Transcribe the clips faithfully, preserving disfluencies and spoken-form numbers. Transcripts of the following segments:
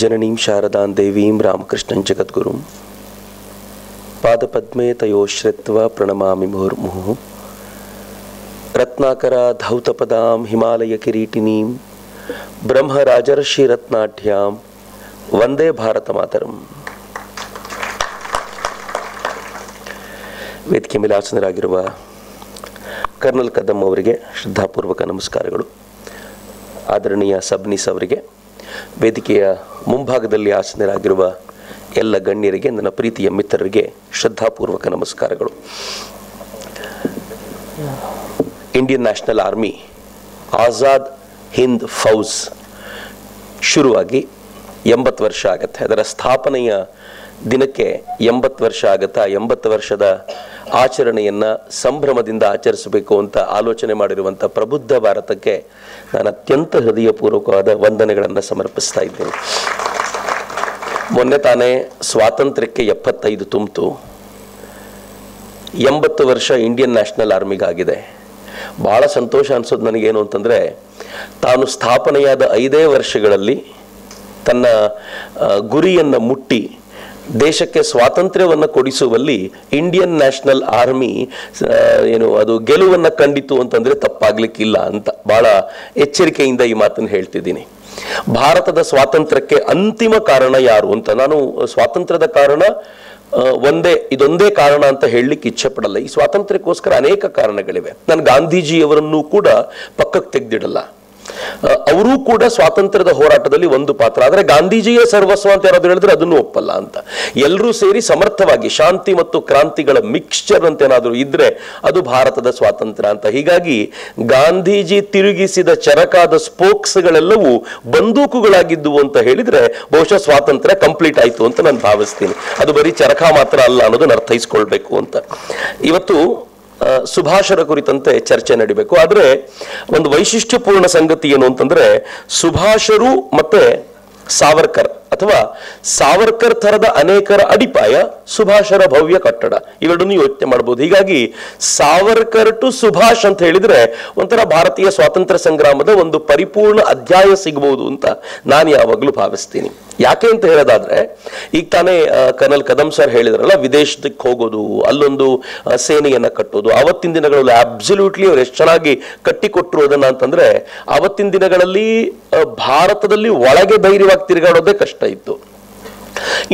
जननीं शारदां देवीं रामकृष्णं जगद्गुरुं पादपद्मे तयोश्रित्वा प्रणमामि मुहुर्मुहुः रत्नाकराधौतपदां हिमालयकिरीटिनीं ब्रह्मराजर्षिरत्नाढ्यां वंदे भारतमातरम्। ವೇದಿಕೆ ಮೇಲೆ ಆಸನರಾಗಿರುವ ಕರ್ನಲ್ ಕದಂ ಅವರಿಗೆ ಶ್ರದ್ಧಾಪೂರ್ವಕ ನಮಸ್ಕಾರಗಳು. ಆದರಣೀಯ ಸಬ್ನೀಸ್ ಅವರಿಗೆ, ವೇದಿಕೆಯ ಮುಂಭಾಗದಲ್ಲಿ ಆಸನರಾಗಿರುವ ಎಲ್ಲ ಗಣ್ಯರಿಗೆ, ನನ್ನ ಪ್ರೀತಿಯ ಮಿತ್ರರಿಗೆ ಶ್ರದ್ಧಾಪೂರ್ವಕ ನಮಸ್ಕಾರಗಳು. Indian national army Azad Hind Fauj ಶುರುವಾಗಿ ಎಂಬತ್ತು ವರ್ಷ ಆಗುತ್ತೆ. ಅದರ ಸ್ಥಾಪನೆಯ ದಿನಕ್ಕೆ ಎಂಬತ್ತು ವರ್ಷ ಆಗುತ್ತಾ. ಎಂಬತ್ತು ವರ್ಷದ ಆಚರಣೆಯನ್ನು ಸಂಭ್ರಮದಿಂದ ಆಚರಿಸಬೇಕು ಅಂತ ಆಲೋಚನೆ ಮಾಡಿರುವಂಥ ಪ್ರಬುದ್ಧ ಭಾರತಕ್ಕೆ ನಾನು ಅತ್ಯಂತ ಹೃದಯಪೂರ್ವಕವಾದ ವಂದನೆಗಳನ್ನು ಸಮರ್ಪಿಸ್ತಾ ಇದ್ದೇನೆ. ಮೊನ್ನೆ ತಾನೇ ಸ್ವಾತಂತ್ರ್ಯಕ್ಕೆ ಎಪ್ಪತ್ತೈದು ತುಂಬಿತು. ಎಂಬತ್ತು ವರ್ಷ ಇಂಡಿಯನ್ ನ್ಯಾಷನಲ್ ಆರ್ಮಿಗಾಗಿದೆ. ಭಾಳ ಸಂತೋಷ ಅನಿಸೋದು ನನಗೇನು ಅಂತಂದರೆ, ತಾನು ಸ್ಥಾಪನೆಯಾದ ಐದೇ ವರ್ಷಗಳಲ್ಲಿ ತನ್ನ ಗುರಿಯನ್ನು ಮುಟ್ಟಿ ದೇಶಕ್ಕೆ ಸ್ವಾತಂತ್ರ್ಯವನ್ನು ಕೊಡಿಸುವಲ್ಲಿ ಇಂಡಿಯನ್ ನ್ಯಾಷನಲ್ ಆರ್ಮಿ ಏನು ಅದು ಗೆಲುವನ್ನು ಕಂಡಿತು ಅಂತಂದರೆ ತಪ್ಪಾಗಲಿಕ್ಕಿಲ್ಲ ಅಂತ ಭಾಳ ಎಚ್ಚರಿಕೆಯಿಂದ ಈ ಮಾತನ್ನು ಹೇಳ್ತಿದ್ದೀನಿ. ಭಾರತದ ಸ್ವಾತಂತ್ರ್ಯಕ್ಕೆ ಅಂತಿಮ ಕಾರಣ ಯಾರು ಅಂತ, ನಾನು ಸ್ವಾತಂತ್ರ್ಯದ ಕಾರಣ ಒಂದೇ ಇದೊಂದೇ ಕಾರಣ ಅಂತ ಹೇಳಲಿಕ್ಕೆ ಇಚ್ಛೆ ಪಡಲ್ಲ. ಈ ಸ್ವಾತಂತ್ರ್ಯಕ್ಕೋಸ್ಕರ ಅನೇಕ ಕಾರಣಗಳಿವೆ. ನಾನು ಗಾಂಧೀಜಿಯವರನ್ನೂ ಕೂಡ ಪಕ್ಕಕ್ಕೆ ತೆಗೆದಿಡಲ್ಲ. ಅವರೂ ಕೂಡ ಸ್ವಾತಂತ್ರ್ಯದ ಹೋರಾಟದಲ್ಲಿ ಒಂದು ಪಾತ್ರ. ಆದರೆ ಗಾಂಧೀಜಿಯ ಸರ್ವಸ್ವ ಅಂತ ಯಾರಾದರೂ ಹೇಳಿದ್ರೆ ಅದನ್ನು ಒಪ್ಪಲ್ಲ ಅಂತ. ಎಲ್ಲರೂ ಸೇರಿ ಸಮರ್ಥವಾಗಿ ಶಾಂತಿ ಮತ್ತು ಕ್ರಾಂತಿಗಳ ಮಿಕ್ಸ್ಚರ್ ಅಂತ ಏನಾದರೂ ಇದ್ರೆ ಅದು ಭಾರತದ ಸ್ವಾತಂತ್ರ್ಯ ಅಂತ. ಹೀಗಾಗಿ ಗಾಂಧೀಜಿ ತಿರುಗಿಸಿದ ಚರಕಾದ ಸ್ಪೋಕ್ಸ್ಗಳೆಲ್ಲವೂ ಬಂದೂಕುಗಳಾಗಿದ್ದುವು ಅಂತ ಹೇಳಿದ್ರೆ ಬಹುಶಃ ಸ್ವಾತಂತ್ರ್ಯ ಕಂಪ್ಲೀಟ್ ಆಯಿತು ಅಂತ ನಾನು ಭಾವಿಸ್ತೀನಿ. ಅದು ಬರೀ ಚರಕ ಮಾತ್ರ ಅಲ್ಲ ಅನ್ನೋದನ್ನು ಅರ್ಥೈಸ್ಕೊಳ್ಬೇಕು ಅಂತ. ಇವತ್ತು ಸುಭಾಷರ ಕುರಿತಂತೆ ಚರ್ಚೆ ನಡೀಬೇಕು. ಆದರೆ ಒಂದು ವೈಶಿಷ್ಟ್ಯಪೂರ್ಣ ಸಂಗತಿ ಏನು ಅಂತಂದರೆ, ಸುಭಾಷರು ಮತ್ತು ಸಾವರ್ಕರ್ ಅಥವಾ ಸಾವರ್ಕರ್ ಥರದ ಅನೇಕರ ಅಡಿಪಾಯ ಸುಭಾಷರ ಭವ್ಯ ಕಟ್ಟಡ, ಇವೆರಡನ್ನೂ ಯೋಚನೆ ಮಾಡ್ಬೋದು. ಹೀಗಾಗಿ ಸಾವರ್ಕರ್ ಟು ಸುಭಾಷ್ ಅಂತ ಹೇಳಿದರೆ ಒಂಥರ ಭಾರತೀಯ ಸ್ವಾತಂತ್ರ್ಯ ಸಂಗ್ರಾಮದ ಒಂದು ಪರಿಪೂರ್ಣ ಅಧ್ಯಾಯ ಸಿಗ್ಬೋದು ಅಂತ ನಾನು ಯಾವಾಗಲೂ ಭಾವಿಸ್ತೀನಿ. ಯಾಕೆ ಅಂತ ಹೇಳೋದಾದರೆ, ಈಗ ತಾನೇ ಕರ್ನಲ್ ಕದಂ ಸರ್ ಹೇಳಿದ್ರಲ್ಲ, ವಿದೇಶಕ್ಕೆ ಹೋಗೋದು, ಅಲ್ಲೊಂದು ಸೇನೆಯನ್ನು ಕಟ್ಟೋದು, ಆವತ್ತಿನ ದಿನಗಳಲ್ಲಿ ಅಬ್ಸಲ್ಯೂಟ್ಲಿ ಅವ್ರು ಎಷ್ಟು ಚೆನ್ನಾಗಿ ಕಟ್ಟಿಕೊಟ್ಟರು ಅದನ್ನು ಅಂತಂದರೆ, ಆವತ್ತಿನ ದಿನಗಳಲ್ಲಿ ಭಾರತದಲ್ಲಿ ಒಳಗೆ ಧೈರ್ಯವಾಗಿ ತಿರುಗಾಡೋದೇ ಕಷ್ಟ ಇತ್ತು.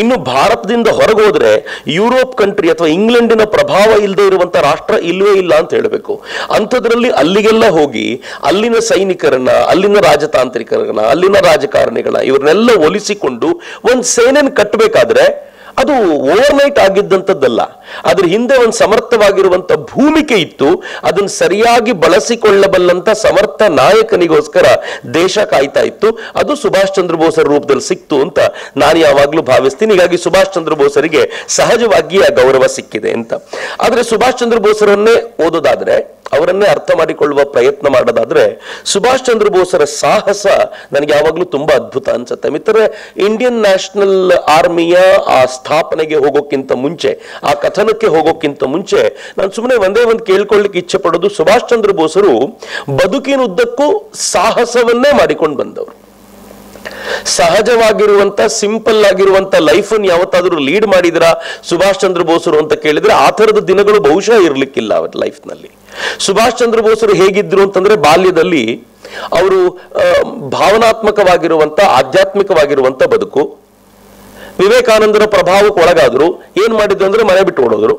ಇನ್ನು ಭಾರತದಿಂದ ಹೊರಗೋದ್ರೆ ಯುರೋಪ್ ಕಂಟ್ರಿ ಅಥವಾ ಇಂಗ್ಲೆಂಡಿನ ಪ್ರಭಾವ ಇಲ್ಲದೆ ಇರುವಂಥ ರಾಷ್ಟ್ರ ಇಲ್ಲವೇ ಇಲ್ಲ ಅಂತ ಹೇಳಬೇಕು. ಅಂಥದ್ರಲ್ಲಿ ಅಲ್ಲಿಗೆಲ್ಲ ಹೋಗಿ ಅಲ್ಲಿನ ಸೈನಿಕರನ್ನ, ಅಲ್ಲಿನ ರಾಜತಾಂತ್ರಿಕರನ್ನ, ಅಲ್ಲಿನ ರಾಜಕಾರಣಿಗಳನ್ನ ಇವ್ರನ್ನೆಲ್ಲ ಒಲಿಸಿಕೊಂಡು ಒಂದು ಸೇನೆಯನ್ನು ಕಟ್ಟಬೇಕಾದ್ರೆ ಅದು ಓವರ್ನೈಟ್ ಆಗಿದ್ದಂಥದ್ದಲ್ಲ. ಅದ್ರ ಹಿಂದೆ ಒಂದು ಸಮರ್ಥವಾಗಿರುವಂಥ ಭೂಮಿಕೆ ಇತ್ತು. ಅದನ್ನು ಸರಿಯಾಗಿ ಬಳಸಿಕೊಳ್ಳಬಲ್ಲಂಥ ಸಮರ್ಥ ನಾಯಕನಿಗೋಸ್ಕರ ದೇಶ ಕಾಯ್ತಾ ಇತ್ತು. ಅದು ಸುಭಾಷ್ ಚಂದ್ರ ಬೋಸರ ರೂಪದಲ್ಲಿ ಸಿಕ್ತು ಅಂತ ನಾನು ಯಾವಾಗಲೂ ಭಾವಿಸ್ತೀನಿ. ಹೀಗಾಗಿ ಸುಭಾಷ್ ಚಂದ್ರ ಬೋಸರಿಗೆ ಸಹಜವಾಗಿ ಆ ಗೌರವ ಸಿಕ್ಕಿದೆ ಅಂತ. ಆದರೆ ಸುಭಾಷ್ ಚಂದ್ರ ಬೋಸರನ್ನೇ ಓದೋದಾದರೆ, ಅವರನ್ನೇ ಅರ್ಥ ಮಾಡಿಕೊಳ್ಳುವ ಪ್ರಯತ್ನ ಮಾಡೋದಾದರೆ, ಸುಭಾಷ್ ಚಂದ್ರ ಬೋಸರ ಸಾಹಸ ನನಗೆ ಯಾವಾಗಲೂ ತುಂಬ ಅದ್ಭುತ ಅನಿಸುತ್ತೆ. ಮಿತ್ರರೇ, ಇಂಡಿಯನ್ ನ್ಯಾಷನಲ್ ಆರ್ಮಿಯ ಆ ಸ್ಥಾಪನೆಗೆ ಹೋಗೋಕ್ಕಿಂತ ಮುಂಚೆ, ಆ ಕಥನಕ್ಕೆ ಹೋಗೋಕ್ಕಿಂತ ಮುಂಚೆ, ನಾನು ಸುಮ್ಮನೆ ಒಂದೇ ಒಂದು ಕೇಳ್ಕೊಳ್ಳಿಕ್ಕೆ ಇಚ್ಛೆ ಪಡೋದು, ಸುಭಾಷ್ ಚಂದ್ರ ಬೋಸರು ಬದುಕಿನುದ್ದಕ್ಕೂ ಸಾಹಸವನ್ನೇ ಮಾಡಿಕೊಂಡು ಬಂದವರು. ಸಹಜವಾಗಿರುವಂಥ ಸಿಂಪಲ್ ಆಗಿರುವಂಥ ಲೈಫನ್ನು ಯಾವತ್ತಾದರೂ ಲೀಡ್ ಮಾಡಿದ್ರಾ ಸುಭಾಷ್ ಚಂದ್ರ ಬೋಸರು ಅಂತ ಕೇಳಿದ್ರೆ, ಆ ಥರದ ದಿನಗಳು ಬಹುಶಃ ಇರಲಿಕ್ಕಿಲ್ಲ ಅವರ ಲೈಫ್ನಲ್ಲಿ. ಸುಭಾಷ್ ಚಂದ್ರ ಬೋಸರು ಹೇಗಿದ್ರು ಅಂತಂದ್ರೆ, ಬಾಲ್ಯದಲ್ಲಿ ಅವರು ಭಾವನಾತ್ಮಕವಾಗಿರುವಂಥ ಆಧ್ಯಾತ್ಮಿಕವಾಗಿರುವಂಥ ಬದುಕು, ವಿವೇಕಾನಂದರ ಪ್ರಭಾವಕ್ಕೆ ಒಳಗಾದ್ರು. ಏನು ಮಾಡಿದ್ರು ಅಂದ್ರೆ, ಮನೆ ಬಿಟ್ಟು ಓಡೋದ್ರು.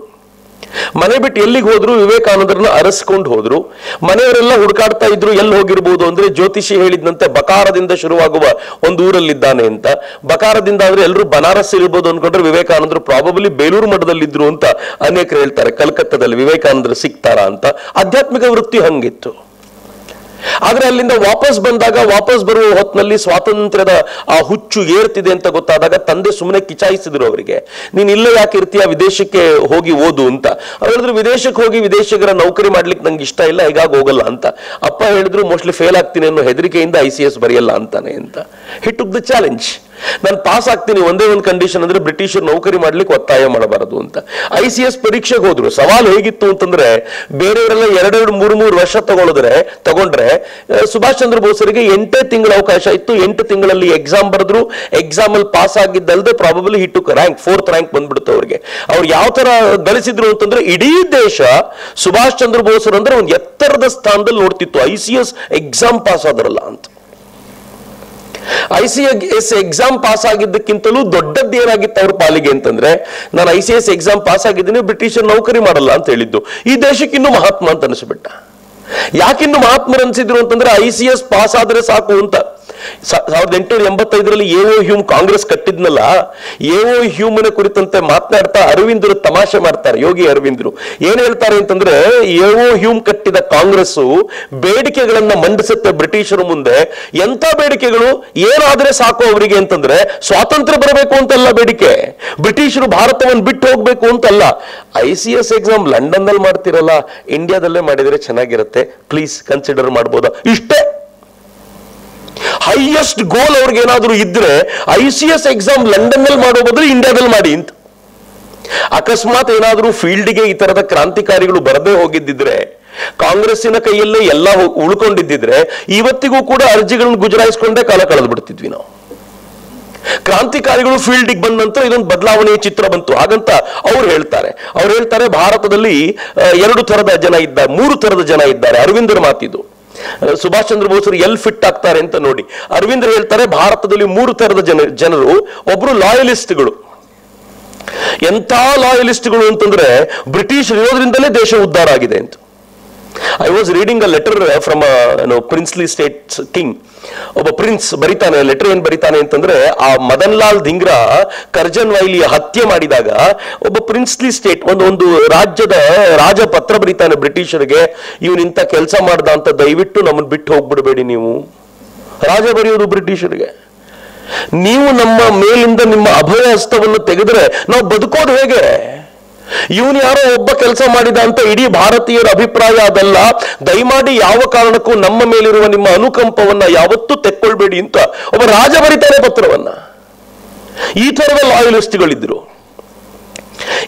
ಮನೆ ಬಿಟ್ಟು ಎಲ್ಲಿಗೆ ಹೋದ್ರು, ವಿವೇಕಾನಂದರನ್ನ ಅರಸ್ಕೊಂಡು ಹೋದ್ರು. ಮನೆಯವರೆಲ್ಲ ಹುಡುಕಾಡ್ತಾ ಇದ್ರು ಎಲ್ಲಿ ಹೋಗಿರ್ಬೋದು ಅಂದ್ರೆ, ಜ್ಯೋತಿಷಿ ಹೇಳಿದಂತೆ ಬಕಾರದಿಂದ ಶುರುವಾಗುವ ಒಂದು ಊರಲ್ಲಿದ್ದಾನೆ ಅಂತ. ಬಕಾರದಿಂದ ಅಂದ್ರೆ ಎಲ್ಲರೂ ಬನಾರಸ್ ಇರ್ಬೋದು ಅನ್ಕೊಂಡ್ರೆ, ವಿವೇಕಾನಂದರು ಪ್ರಾಬಬಲಿ ಬೇಲೂರು ಮಠದಲ್ಲಿದ್ರು ಅಂತ ಅನೇಕರು ಹೇಳ್ತಾರೆ. ಕಲ್ಕತ್ತಾದಲ್ಲಿ ವಿವೇಕಾನಂದರು ಸಿಗ್ತಾರಾ ಅಂತ. ಆಧ್ಯಾತ್ಮಿಕ ವೃತ್ತಿ ಹಂಗಿತ್ತು. ಆದರೆ ಅಲ್ಲಿಂದ ವಾಪಸ್ ಬಂದಾಗ, ವಾಪಸ್ ಬರುವ ಹೊತ್ತಿನಲ್ಲಿ ಸ್ವಾತಂತ್ರ್ಯದ ಆ ಹುಚ್ಚು ಏರ್ತಿದೆ ಅಂತ ಗೊತ್ತಾದಾಗ ತಂದೆ ಸುಮ್ಮನೆ ಕಿಚಾಯಿಸಿದ್ರು ಅವರಿಗೆ, ನೀನು ಇಲ್ಲೇ ಯಾಕೆ ಇರ್ತೀಯ, ವಿದೇಶಕ್ಕೆ ಹೋಗಿ ಓದು ಅಂತ. ಅವ್ರು ಹೇಳಿದ್ರು, ವಿದೇಶಕ್ಕೆ ಹೋಗಿ ವಿದೇಶಿಗರ ನೌಕರಿ ಮಾಡ್ಲಿಕ್ಕೆ ನಂಗೆ ಇಷ್ಟ ಇಲ್ಲ, ಹೀಗಾಗಿ ಹೋಗಲ್ಲ ಅಂತ. ಅಪ್ಪ ಹೇಳಿದ್ರು, ಮೋಸ್ಟ್ಲಿ ಫೇಲ್ ಆಗ್ತೀನಿ ಅನ್ನೋ ಹೆದರಿಕೆಯಿಂದ ಐ ಸಿ ಎಸ್ ಬರೆಯಲ್ಲ ಅಂತಾನೆ ಅಂತ. He took the challenge. ನಾನು ಪಾಸ್ ಆಗ್ತೀನಿ, ಒಂದೇ ಒಂದು ಕಂಡೀಷನ್ ಅಂದ್ರೆ ಬ್ರಿಟಿಷರು ನೌಕರಿ ಮಾಡ್ಲಿಕ್ಕೆ ಒತ್ತಾಯ ಮಾಡಬಾರದು ಅಂತ. ಐ ಸಿ ಎಸ್ ಪರೀಕ್ಷೆಗೆ ಹೋದ್ರು. ಸವಾಲು ಹೇಗಿತ್ತು ಅಂತಂದ್ರೆ, ಬೇರೆಯವರೆಲ್ಲ ಎರಡೆರಡು ಮೂರು ಮೂರು ವರ್ಷ ತಗೊಳಿದ್ರೆ ತಗೊಂಡ್ರೆ ಸುಭಾಷ್ ಚಂದ್ರ ಬೋಸರಿಗೆ ಎಂಟೇ ತಿಂಗಳ ಅವಕಾಶ ಇತ್ತು. ಎಂಟು ತಿಂಗಳಲ್ಲಿ ಎಕ್ಸಾಮ್ ಬರೆದ್ರು, ಎಕ್ಸಾಮ್ ಅಲ್ಲಿ ಪಾಸ್ ಆಗಿದ್ದಲ್ಲದೆ ಪ್ರಾಬಬಲಿ ಹಿಟ್ಟು ರ್ಯಾಂಕ್ ಫೋರ್ತ್ ರ್ಯಾಂಕ್ ಬಂದ್ಬಿಡ್ತು ಅವ್ರಿಗೆ. ಅವ್ರು ಯಾವ ತರ ಗಳಿಸಿದ್ರು ಅಂತಂದ್ರೆ ಇಡೀ ದೇಶ ಸುಭಾಷ್ ಚಂದ್ರ ಬೋಸರು ಅಂದ್ರೆ ಒಂದು ಎತ್ತರದ ಸ್ಥಾನದಲ್ಲಿ ನೋಡ್ತಿತ್ತು. I C S exam pass ಆದ್ರಲ್ಲ ಅಂತ, I C S exam pass ಆಗಿದ್ದಕ್ಕಿಂತಲೂ ದೊಡ್ಡದ್ದು ಏನಾಗಿತ್ತು ಅವ್ರ ಪಾಲಿಗೆ ಅಂತಂದ್ರೆ, ನಾನು I C S exam pass ಆಗಿದ್ದೀನಿ, ಬ್ರಿಟಿಷರ್ ನೌಕರಿ ಮಾಡಲ್ಲ ಅಂತ ಹೇಳಿದ್ದು. ಈ ದೇಶಕ್ಕೆ ಇನ್ನೂ ಮಹಾತ್ಮ ಅಂತ ಅನಿಸ್ಬಿಟ್ಟ. ಯಾಕಿನ್ನು ಮಹಾತ್ಮರು ಅನ್ಸಿದ್ರು ಅಂತಂದ್ರೆ ಐ ಸಿ ಎಸ್ ಪಾಸ್ ಆದ್ರೆ ಸಾಕು ಅಂತ. ಸಾವಿರದ ಎಂಟುನೂರ ಎಂಬತ್ತೈದರಲ್ಲಿ ಎಒ ಹ್ಯೂಮ್ ಕಾಂಗ್ರೆಸ್ ಕಟ್ಟಿದ್ನಲ್ಲ, ಎಒ ಹ್ಯೂಮ್ನ ಕುರಿತಂತೆ ಮಾತನಾಡ್ತಾ ಅರವಿಂದರು ತಮಾಷೆ ಮಾಡ್ತಾರೆ, ಯೋಗಿ ಅರವಿಂದರು. ಏನ್ ಹೇಳ್ತಾರೆ ಅಂತಂದ್ರೆ, ಎಒ ಹ್ಯೂಮ್ ಕಟ್ಟಿದ ಕಾಂಗ್ರೆಸ್ ಬೇಡಿಕೆಗಳನ್ನ ಮಂಡಿಸುತ್ತೆ ಬ್ರಿಟಿಷರ ಮುಂದೆ. ಎಂತ ಬೇಡಿಕೆಗಳು? ಏನಾದ್ರೆ ಸಾಕು ಅವರಿಗೆ ಅಂತಂದ್ರೆ ಸ್ವಾತಂತ್ರ್ಯ ಬರಬೇಕು ಅಂತಲ್ಲ ಬೇಡಿಕೆ, ಬ್ರಿಟಿಷರು ಭಾರತವನ್ನು ಬಿಟ್ಟು ಹೋಗ್ಬೇಕು ಅಂತಲ್ಲ. I C S exam London ನಲ್ಲಿ ಮಾಡ್ತಿರಲ್ಲ, ಇಂಡಿಯಾದಲ್ಲೇ ಮಾಡಿದ್ರೆ ಚೆನ್ನಾಗಿರುತ್ತೆ, ಪ್ಲೀಸ್ ಕನ್ಸಿಡರ್ ಮಾಡ್ಬೋದಾ? ಇಷ್ಟೇ ಹೈಯೆಸ್ಟ್ ಗೋಲ್ ಅವ್ರಿಗೆ ಏನಾದ್ರು ಇದ್ರೆ I C S exam London ನಲ್ಲಿ ಮಾಡೋ ಬದಲು ಇಂಡಿಯಾದಲ್ಲಿ ಮಾಡಿ ಅಂತ. ಅಕಸ್ಮಾತ್ ಏನಾದ್ರೂ ಫೀಲ್ಡ್ಗೆ ಈ ತರದ ಕ್ರಾಂತಿಕಾರಿಗಳು ಬರದೇ ಹೋಗಿದ್ದಿದ್ರೆ, ಕಾಂಗ್ರೆಸ್ಸಿನ ಕೈಯಲ್ಲೇ ಎಲ್ಲ ಉಳ್ಕೊಂಡಿದ್ದಿದ್ರೆ ಇವತ್ತಿಗೂ ಕೂಡ ಅರ್ಜಿಗಳನ್ನ ಗುಜರಾಯಿಸ್ಕೊಂಡೇ ಕಾಲ ಕಳೆದು ಬಿಡ್ತಿದ್ವಿ ನಾವು. ಕ್ರಾಂತಿಕಾರಿಗಳು ಫೀಲ್ಡಿಗೆ ಬಂದ ನಂತರ ಇದೊಂದು ಬದಲಾವಣೆಯ ಚಿತ್ರ ಬಂತು ಹಾಗಂತ ಅವ್ರು ಹೇಳ್ತಾರೆ. ಅವ್ರು ಹೇಳ್ತಾರೆ ಭಾರತದಲ್ಲಿ ಎರಡು ತರದ ಜನ ಇದ್ದಾರೆ, ಮೂರು ತರದ ಜನ ಇದ್ದಾರೆ. ಅರವಿಂದರ ಮಾತಿದು. ಸುಭಾಷ್ ಚಂದ್ರ ಬೋಸರು ಎಲ್ಲಿ ಫಿಟ್ ಆಗ್ತಾರೆ ಅಂತ ನೋಡಿ. ಅರವಿಂದ್ರ ಹೇಳ್ತಾರೆ ಭಾರತದಲ್ಲಿ ಮೂರು ತರದ ಜನ ಜನರು. ಒಬ್ರು ಲಾಯಲಿಸ್ಟ್ಗಳು. ಎಂಥ ಲಾಯಲಿಸ್ಟ್ಗಳು ಅಂತಂದ್ರೆ ಬ್ರಿಟಿಷ್ ಇರೋದ್ರಿಂದಲೇ ದೇಶ ಉದ್ಧಾರ ಆಗಿದೆ ಅಂತ. I was reading a letter from princely states king. ಒಬ್ಬ ಪ್ರಿನ್ಸ್ ಬರಿತಾನೆ ಲೆಟರ್. ಏನ್ ಬರಿತಾನೆ ಅಂತಂದ್ರೆ, ಆ ಮದನ್ ಲಾಲ್ ಧಿಂಗ್ರಾ ಕರ್ಜನ್ ವೈಲಿಯ ಹತ್ಯೆ ಮಾಡಿದಾಗ ಒಬ್ಬ ಪ್ರಿನ್ಸ್ಲಿ ಸ್ಟೇಟ್ ಒಂದು ಒಂದು ರಾಜ್ಯದ ರಾಜ ಪತ್ರ ಬರೀತಾನೆ ಬ್ರಿಟಿಷರಿಗೆ, ಇವನಿಂತ ಕೆಲಸ ಮಾಡ್ದ ಅಂತ ದಯವಿಟ್ಟು ನಮ್ಮನ್ನು ಬಿಟ್ಟು ಹೋಗ್ಬಿಡ್ಬೇಡಿ ನೀವು. ರಾಜ ಬರೆಯೋದು ಬ್ರಿಟಿಷರಿಗೆ, ನೀವು ನಮ್ಮ ಮೇಲಿಂದ ನಿಮ್ಮ ಅಭಯ ಹಸ್ತವನ್ನು ತೆಗೆದ್ರೆ ನಾವು ಬದುಕೋದು ಹೇಗೆ? ಇವನು ಯಾರೋ ಒಬ್ಬ ಕೆಲಸ ಮಾಡಿದ ಅಂತ ಇಡೀ ಭಾರತೀಯರ ಅಭಿಪ್ರಾಯ ಅದಲ್ಲ, ದಯಮಾಡಿ ಯಾವ ಕಾರಣಕ್ಕೂ ನಮ್ಮ ಮೇಲಿರುವ ನಿಮ್ಮ ಅನುಕಂಪವನ್ನ ಯಾವತ್ತೂ ತೆಕ್ಕೊಳ್ಬೇಡಿ ಅಂತ ಒಬ್ಬ ರಾಜ ಬರೀತಾರೆ ಪತ್ರವನ್ನ. ಈ ತರದ ಲಾಯಲಿಸ್ಟ್ಗಳಿದ್ರು.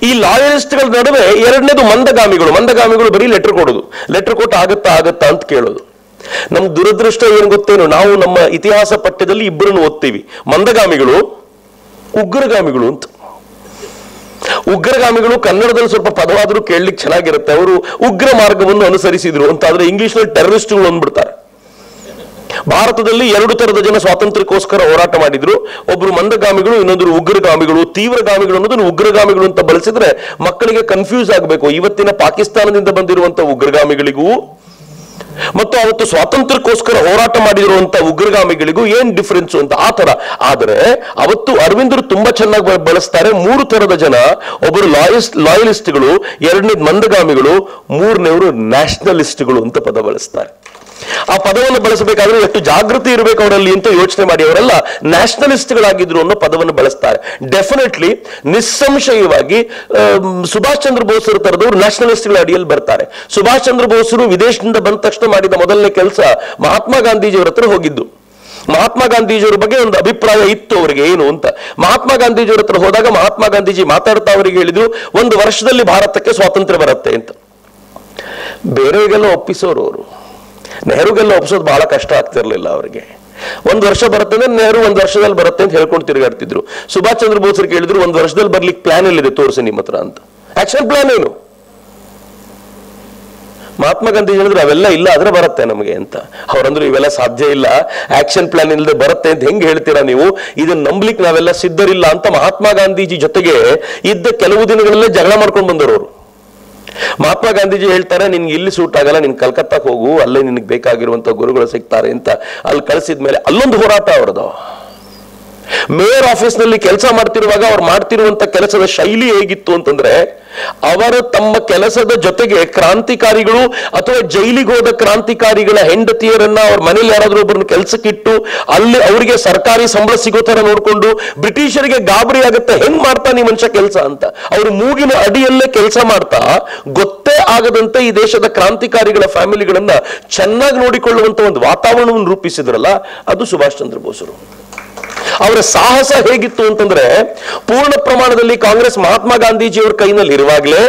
ಈ ಲಾಯಲಿಸ್ಟ್ಗಳ ನಡುವೆ ಎರಡನೇದು ಮಂದಗಾಮಿಗಳು. ಮಂದಗಾಮಿಗಳು ಬರೀ ಲೆಟರ್ ಕೊಡೋದು, ಲೆಟರ್ ಕೊಟ್ಟು ಆಗತ್ತಾ ಆಗತ್ತಾ ಅಂತ ಕೇಳೋದು. ನಮ್ ದುರದೃಷ್ಟ ಏನ್ ಗೊತ್ತೇನು, ನಾವು ನಮ್ಮ ಇತಿಹಾಸ ಪಠ್ಯದಲ್ಲಿ ಇಬ್ಬರನ್ನು ಓದ್ತೀವಿ, ಮಂದಗಾಮಿಗಳು, ಉಗ್ರಗಾಮಿಗಳು ಅಂತ. ಉಗ್ರಗಾಮಿಗಳು ಕನ್ನಡದಲ್ಲಿ ಸ್ವಲ್ಪ ಪದವಾದರೂ ಕೇಳಲಿಕ್ಕೆ ಚೆನ್ನಾಗಿರುತ್ತೆ. ಅವರು ಉಗ್ರ ಮಾರ್ಗವನ್ನು ಅನುಸರಿಸಿದ್ರು ಅಂತ. ಆದ್ರೆ ಇಂಗ್ಲಿಷ್ ನಲ್ಲಿ ಟೆರರಿಸ್ಟ್ಗಳು ಅಂದ್ಬಿಡ್ತಾರೆ. ಭಾರತದಲ್ಲಿ ಎರಡು ತರದ ಜನ ಸ್ವಾತಂತ್ರ್ಯಕ್ಕೋಸ್ಕರ ಹೋರಾಟ ಮಾಡಿದ್ರು. ಒಬ್ರು ಮಂದಗಾಮಿಗಳು, ಇನ್ನೊಂದು ಉಗ್ರಗಾಮಿಗಳು. ತೀವ್ರಗಾಮಿಗಳು ಅನ್ನೋದನ್ನು ಉಗ್ರಗಾಮಿಗಳು ಅಂತ ಬಳಸಿದ್ರೆ ಮಕ್ಕಳಿಗೆ ಕನ್ಫ್ಯೂಸ್ ಆಗಬೇಕು. ಇವತ್ತಿನ ಪಾಕಿಸ್ತಾನದಿಂದ ಬಂದಿರುವಂತಹ ಉಗ್ರಗಾಮಿಗಳಿಗೂ ಮತ್ತು ಅವತ್ತು ಸ್ವಾತಂತ್ರ್ಯಕ್ಕೋಸ್ಕರ ಹೋರಾಟ ಮಾಡಿರುವಂತಹ ಉಗ್ರಗಾಮಿಗಳಿಗೂ ಏನ್ ಡಿಫರೆನ್ಸ್ ಅಂತ ಆ ತರ. ಆದ್ರೆ ಅವತ್ತು ಅರವಿಂದರು ತುಂಬಾ ಚೆನ್ನಾಗಿ ಬಳಸ್ತಾರೆ ಮೂರು ತರದ ಜನ. ಒಬ್ಬರು ಲಾಯಲಿಸ್ಟ್ ಲಾಯಲಿಸ್ಟ್ಗಳು ಎರಡನೇದು ಮಂದಗಾಮಿಗಳು, ಮೂರನೇವರು ನ್ಯಾಷನಲಿಸ್ಟ್ಗಳು ಅಂತ ಪದ ಬಳಸ್ತಾರೆ. ಆ ಪದವನ್ನು ಬಳಸಬೇಕಾದ್ರೆ ಎಷ್ಟು ಜಾಗೃತಿ ಇರಬೇಕು ಅವರಲ್ಲಿ ಅಂತ ಯೋಚನೆ ಮಾಡಿ ಅವರೆಲ್ಲ ನ್ಯಾಷನಲಿಸ್ಟ್ಗಳಾಗಿದ್ರು ಅನ್ನೋ ಪದವನ್ನು ಬಳಸ್ತಾರೆ. ಡೆಫಿನೆಟ್ಲಿ ನಿಸ್ಸಂಶಯವಾಗಿ ಸುಭಾಷ್ ಚಂದ್ರ ಬೋಸರು ತರದವರು ನ್ಯಾಷನಲಿಸ್ಟ್ಗಳ ಅಡಿಯಲ್ಲಿ ಬರ್ತಾರೆ. ಸುಭಾಷ್ ಚಂದ್ರ ಬೋಸರು ವಿದೇಶದಿಂದ ಬಂದ ತಕ್ಷಣ ಮಾಡಿದ ಮೊದಲನೇ ಕೆಲಸ ಮಹಾತ್ಮ ಗಾಂಧೀಜಿಯವರ ಹತ್ರ ಹೋಗಿದ್ದು. ಮಹಾತ್ಮ ಗಾಂಧೀಜಿಯವರ ಬಗ್ಗೆ ಒಂದು ಅಭಿಪ್ರಾಯ ಇತ್ತು ಅವರಿಗೆ ಏನು ಅಂತ. ಮಹಾತ್ಮ ಗಾಂಧೀಜಿಯವರ ಹತ್ರ ಹೋದಾಗ ಮಹಾತ್ಮ ಗಾಂಧೀಜಿ ಮಾತಾಡ್ತಾ ಅವರಿಗೆ ಹೇಳಿದ್ರು, ಒಂದು ವರ್ಷದಲ್ಲಿ ಭಾರತಕ್ಕೆ ಸ್ವಾತಂತ್ರ್ಯ ಬರುತ್ತೆ ಅಂತ. ಬೇರೆಯವರಿಗೆಲ್ಲ ಒಪ್ಪಿಸೋರು ಅವರು, ನೆಹರುಗೆಲ್ಲ ಒಪ್ಪಿಸೋದು ಬಹಳ ಕಷ್ಟ ಆಗ್ತಿರ್ಲಿಲ್ಲ ಅವರಿಗೆ. ಒಂದು ವರ್ಷ ಬರುತ್ತೆ ಅಂದ್ರೆ ನೆಹರು ಒಂದು ವರ್ಷದಲ್ಲಿ ಬರುತ್ತೆ ಅಂತ ಹೇಳ್ಕೊಂಡು ತಿರುಗಾಡ್ತಿದ್ರು. ಸುಭಾಷ್ ಚಂದ್ರ ಬೋಸರು ಕೇಳಿದ್ರು, ಒಂದು ವರ್ಷದಲ್ಲಿ ಬರ್ಲಿಕ್ಕೆ ಪ್ಲಾನ್ ಎಲ್ಲಿದೆ ತೋರಿಸಿ ನಿಮ್ಮ ಹತ್ರ ಅಂತ. ಆಕ್ಷನ್ ಪ್ಲಾನ್ ಏನು? ಮಹಾತ್ಮ ಗಾಂಧೀಜಿ ಹೇಳಿದ್ರು ಅವೆಲ್ಲ ಇಲ್ಲ, ಆದ್ರೆ ಬರುತ್ತೆ ನಮಗೆ ಅಂತ. ಅವ್ರಂದ್ರು ಇವೆಲ್ಲ ಸಾಧ್ಯ ಇಲ್ಲ, ಆಕ್ಷನ್ ಪ್ಲಾನ್ ಇಲ್ಲದೆ ಬರುತ್ತೆ ಅಂತ ಹೆಂಗ್ ಹೇಳ್ತೀರಾ ನೀವು, ಇದನ್ನ ನಂಬ್ಲಿಕ್ಕೆ ನಾವೆಲ್ಲ ಸಿದ್ಧರಿಲ್ಲ ಅಂತ ಮಹಾತ್ಮ ಗಾಂಧೀಜಿ ಜೊತೆಗೆ ಇದ್ದ ಕೆಲವು ದಿನಗಳಲ್ಲೇ ಜಗಳ ಮಾಡ್ಕೊಂಡು ಬಂದರು ಅವರು. ಮಹಾತ್ಮ ಗಾಂಧೀಜಿ ಹೇಳ್ತಾರೆ, ನಿನ್ಗೆ ಇಲ್ಲಿ ಸೂಟ್ ಆಗಲ್ಲ, ನೀನ್ ಕಲ್ಕತ್ತಾಕ್ ಹೋಗು, ಅಲ್ಲೇ ನಿನ್ಗೆ ಬೇಕಾಗಿರುವಂತ ಗುರುಗಳು ಸಿಗ್ತಾರೆ ಅಂತ. ಅಲ್ಲಿ ಕಳಿಸಿದ್ಮೇಲೆ ಅಲ್ಲೊಂದು ಹೋರಾಟ ಅವ್ರದ್ದು. ಮೇಯರ್ ಆಫೀಸ್ ನಲ್ಲಿ ಕೆಲಸ ಮಾಡ್ತಿರುವಾಗ ಅವ್ರು ಮಾಡ್ತಿರುವಂತ ಕೆಲಸದ ಶೈಲಿ ಹೇಗಿತ್ತು ಅಂತಂದ್ರೆ, ಅವರು ತಮ್ಮ ಕೆಲಸದ ಜೊತೆಗೆ ಕ್ರಾಂತಿಕಾರಿಗಳು ಅಥವಾ ಜೈಲಿಗೆ ಹೋದ ಕ್ರಾಂತಿಕಾರಿಗಳ ಹೆಂಡತಿಯರನ್ನ ಅವ್ರ ಮನೇಲಿ ಯಾರಾದ್ರೂ ಒಬ್ಬರನ್ನ ಕೆಲಸಕ್ಕಿಟ್ಟು ಅಲ್ಲಿ ಅವರಿಗೆ ಸರ್ಕಾರಿ ಸಂಬಳ ಸಿಗೋ ತರ ನೋಡ್ಕೊಂಡು ಬ್ರಿಟಿಷರಿಗೆ ಗಾಬರಿ ಆಗುತ್ತೆ, ಹೆಂಗ್ ಮಾಡ್ತಾನೆ ಈ ಮನುಷ್ಯ ಕೆಲಸ ಅಂತ. ಅವ್ರು ಮೂಗಿನ ಅಡಿಯಲ್ಲೇ ಕೆಲಸ ಮಾಡ್ತಾ ಗೊತ್ತೇ ಆಗದಂತೆ ಈ ದೇಶದ ಕ್ರಾಂತಿಕಾರಿಗಳ ಫ್ಯಾಮಿಲಿಗಳನ್ನ ಚೆನ್ನಾಗಿ ನೋಡಿಕೊಳ್ಳುವಂತ ಒಂದು ವಾತಾವರಣವನ್ನು ರೂಪಿಸಿದ್ರಲ್ಲ, ಅದು ಸುಭಾಷ್ ಚಂದ್ರ ಬೋಸರು. ಅವರ ಸಾಹಸ ಹೇಗಿತ್ತು ಅಂತಂದ್ರೆ, ಪೂರ್ಣ ಪ್ರಮಾಣದಲ್ಲಿ ಕಾಂಗ್ರೆಸ್ ಮಹಾತ್ಮ ಗಾಂಧೀಜಿಯವರ ಕೈನಲ್ಲಿ ಇರುವಾಗಲೇ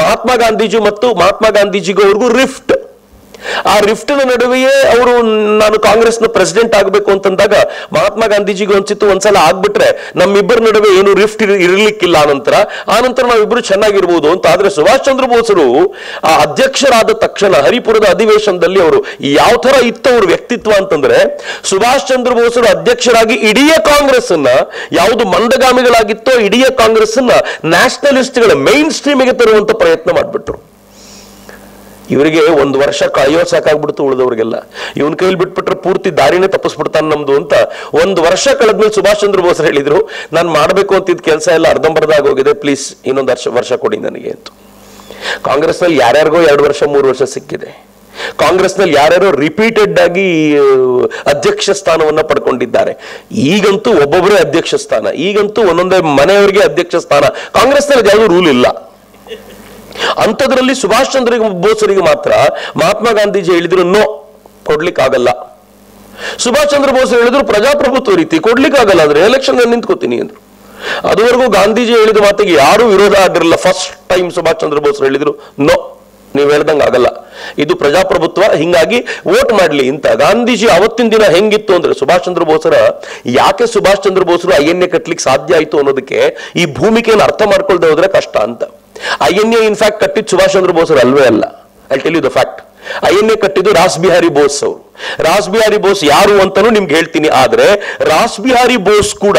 ಮಹಾತ್ಮ ಗಾಂಧೀಜಿ ಮತ್ತು ಮಹಾತ್ಮ ಗಾಂಧೀಜಿಗೂ ಅವ್ರಿಗೂ ರಿಫ್ಟ್. ಆ ರಿಫ್ಟ್ ನಡುವೆಯೇ ಅವರು ನಾನು ಕಾಂಗ್ರೆಸ್ ನ ಪ್ರೆಸಿಡೆಂಟ್ ಆಗಬೇಕು ಅಂತಂದಾಗ ಮಹಾತ್ಮ ಗಾಂಧೀಜಿಗೆ ಅನ್ಸಿತ್ತು ಒಂದ್ಸಲ ಆಗ್ಬಿಟ್ರೆ ನಮ್ಮಿಬ್ಬರ ನಡುವೆ ಏನು ರಿಫ್ಟ್ ಇರಲಿಕ್ಕಿಲ್ಲ. ನಂತರ ಆ ನಂತರ ನಾವಿಬ್ರು ಚೆನ್ನಾಗಿರ್ಬೋದು ಅಂತ. ಆದ್ರೆ ಸುಭಾಷ್ ಚಂದ್ರ ಬೋಸರು ಅಧ್ಯಕ್ಷರಾದ ತಕ್ಷಣ ಹರಿಪುರದ ಅಧಿವೇಶನದಲ್ಲಿ ಅವರು ಯಾವ ತರ ಇತ್ತು ಅವ್ರ ವ್ಯಕ್ತಿತ್ವ ಅಂತಂದ್ರೆ, ಸುಭಾಷ್ ಚಂದ್ರ ಬೋಸರು ಅಧ್ಯಕ್ಷರಾಗಿ ಇಡೀ ಕಾಂಗ್ರೆಸ್ ಅನ್ನ ಯಾವುದು ಮಂದಗಾಮಿಗಳಾಗಿತ್ತೋ ಇಡೀ ಕಾಂಗ್ರೆಸ್ ಅನ್ನ ನ್ಯಾಷನಲಿಸ್ಟ್ಗಳ ಮೈನ್ ಸ್ಟ್ರೀಮ್ಗೆ ತರುವಂತ ಪ್ರಯತ್ನ ಮಾಡ್ಬಿಟ್ರು. ಇವರಿಗೆ ಒಂದು ವರ್ಷ ಕಾಯೋ ಸಾಕಾಗ್ಬಿಡ್ತು ಉಳಿದವ್ರಿಗೆಲ್ಲ. ಇವನ್ ಕೈಲಿ ಬಿಟ್ಬಿಟ್ರೆ ಪೂರ್ತಿ ದಾರಿನೇ ತಪ್ಪಿಸ್ಬಿಡ್ತಾನೆ ನಮ್ದು ಅಂತ. ಒಂದು ವರ್ಷ ಕಳೆದ್ಮೇಲೆ ಸುಭಾಷ್ ಚಂದ್ರ ಬೋಸ್ ಹೇಳಿದ್ರು, ನಾನು ಮಾಡಬೇಕು ಅಂತಿದ್ದ ಕೆಲಸ ಎಲ್ಲ ಅರ್ಧಂಬರ್ಧ ಆಗೋಗಿದೆ, ಪ್ಲೀಸ್ ಇನ್ನೊಂದು ವರ್ಷ ವರ್ಷ ಕೊಡಿ ನನಗೆ ಅಂತ. ಕಾಂಗ್ರೆಸ್ನಲ್ಲಿ ಯಾರ್ಯಾರಿಗೋ ಎರಡು ವರ್ಷ ಮೂರು ವರ್ಷ ಸಿಕ್ಕಿದೆ. ಕಾಂಗ್ರೆಸ್ನಲ್ಲಿ ಯಾರ್ಯಾರೋ ರಿಪೀಟೆಡ್ ಆಗಿ ಅಧ್ಯಕ್ಷ ಸ್ಥಾನವನ್ನ ಪಡ್ಕೊಂಡಿದ್ದಾರೆ. ಈಗಂತೂ ಒಬ್ಬೊಬ್ಬರೇ ಅಧ್ಯಕ್ಷ ಸ್ಥಾನ, ಈಗಂತೂ ಒಂದೊಂದೇ ಮನೆಯವರಿಗೆ ಅಧ್ಯಕ್ಷ ಸ್ಥಾನ. ಕಾಂಗ್ರೆಸ್ನಲ್ಲಿ ಯಾವುದೂ ರೂಲ್ ಇಲ್ಲ. ಅಂಥದ್ರಲ್ಲಿ ಸುಭಾಷ್ ಚಂದ್ರ ಬೋಸರಿಗೆ ಮಾತ್ರ ಮಹಾತ್ಮ ಗಾಂಧೀಜಿ ಹೇಳಿದ್ರು ನೋ, ಕೊಡ್ಲಿಕ್ಕಾಗಲ್ಲ. ಸುಭಾಷ್ ಚಂದ್ರ ಬೋಸ್ ಹೇಳಿದ್ರು ಪ್ರಜಾಪ್ರಭುತ್ವ ರೀತಿ ಕೊಡ್ಲಿಕ್ಕಾಗಲ್ಲ, ಅಂದ್ರೆ ಎಲೆಕ್ಷನ್ ನಿಂತ್ಕೋತೀನಿ ಅಂದ್ರು. ಅದುವರೆಗೂ ಗಾಂಧೀಜಿ ಹೇಳಿದ ಮಾತಿಗೆ ಯಾರು ವಿರೋಧ ಆಗಿರಲಿಲ್ಲ. ಫಸ್ಟ್ ಟೈಮ್ ಸುಭಾಷ್ ಚಂದ್ರ ಬೋಸ್ ಹೇಳಿದ್ರು ನೋ, ನೀವು ಹೇಳ್ದಂಗೆ ಆಗಲ್ಲ, ಇದು ಪ್ರಜಾಪ್ರಭುತ್ವ, ಹಿಂಗಾಗಿ ವೋಟ್ ಮಾಡಲಿ ಅಂತ. ಗಾಂಧೀಜಿ ಅವತ್ತಿನ ದಿನ ಹೆಂಗಿತ್ತು ಅಂದ್ರೆ, ಸುಭಾಷ್ ಚಂದ್ರ ಬೋಸರ ಯಾಕೆ ಸುಭಾಷ್ ಚಂದ್ರ ಬೋಸರು ಐ ಎನ್ ಎ ಕಟ್ಲಿಕ್ಕೆ ಸಾಧ್ಯ ಆಯಿತು ಅನ್ನೋದಕ್ಕೆ ಈ ಭೂಮಿಕೆಯನ್ನು ಅರ್ಥ ಮಾಡ್ಕೊಳ್ದೆ ಹೋದ್ರೆ ಕಷ್ಟ ಅಂತ. ಐ ಎನ್ ಎ ಇನ್ಫ್ಯಾಕ್ಟ್ ಕಟ್ಟಿದ್ದು ಸುಭಾಷ್ ಚಂದ್ರ ಬೋಸರು ಅಲ್ವೇ ಅಲ್ಲ. I tell you the fact, I N A ಕಟ್ಟಿದ್ದು ರಾಸ್ ಬಿಹಾರಿ ಬೋಸ್ ಅವರು. ರಾಸ್ ಬಿಹಾರಿ ಬೋಸ್ ಯಾರು ಅಂತಾನು ನಿಮ್ಗೆ ಹೇಳ್ತೀನಿ. ಆದ್ರೆ ರಾಸ್ ಬಿಹಾರಿ ಬೋಸ್ ಕೂಡ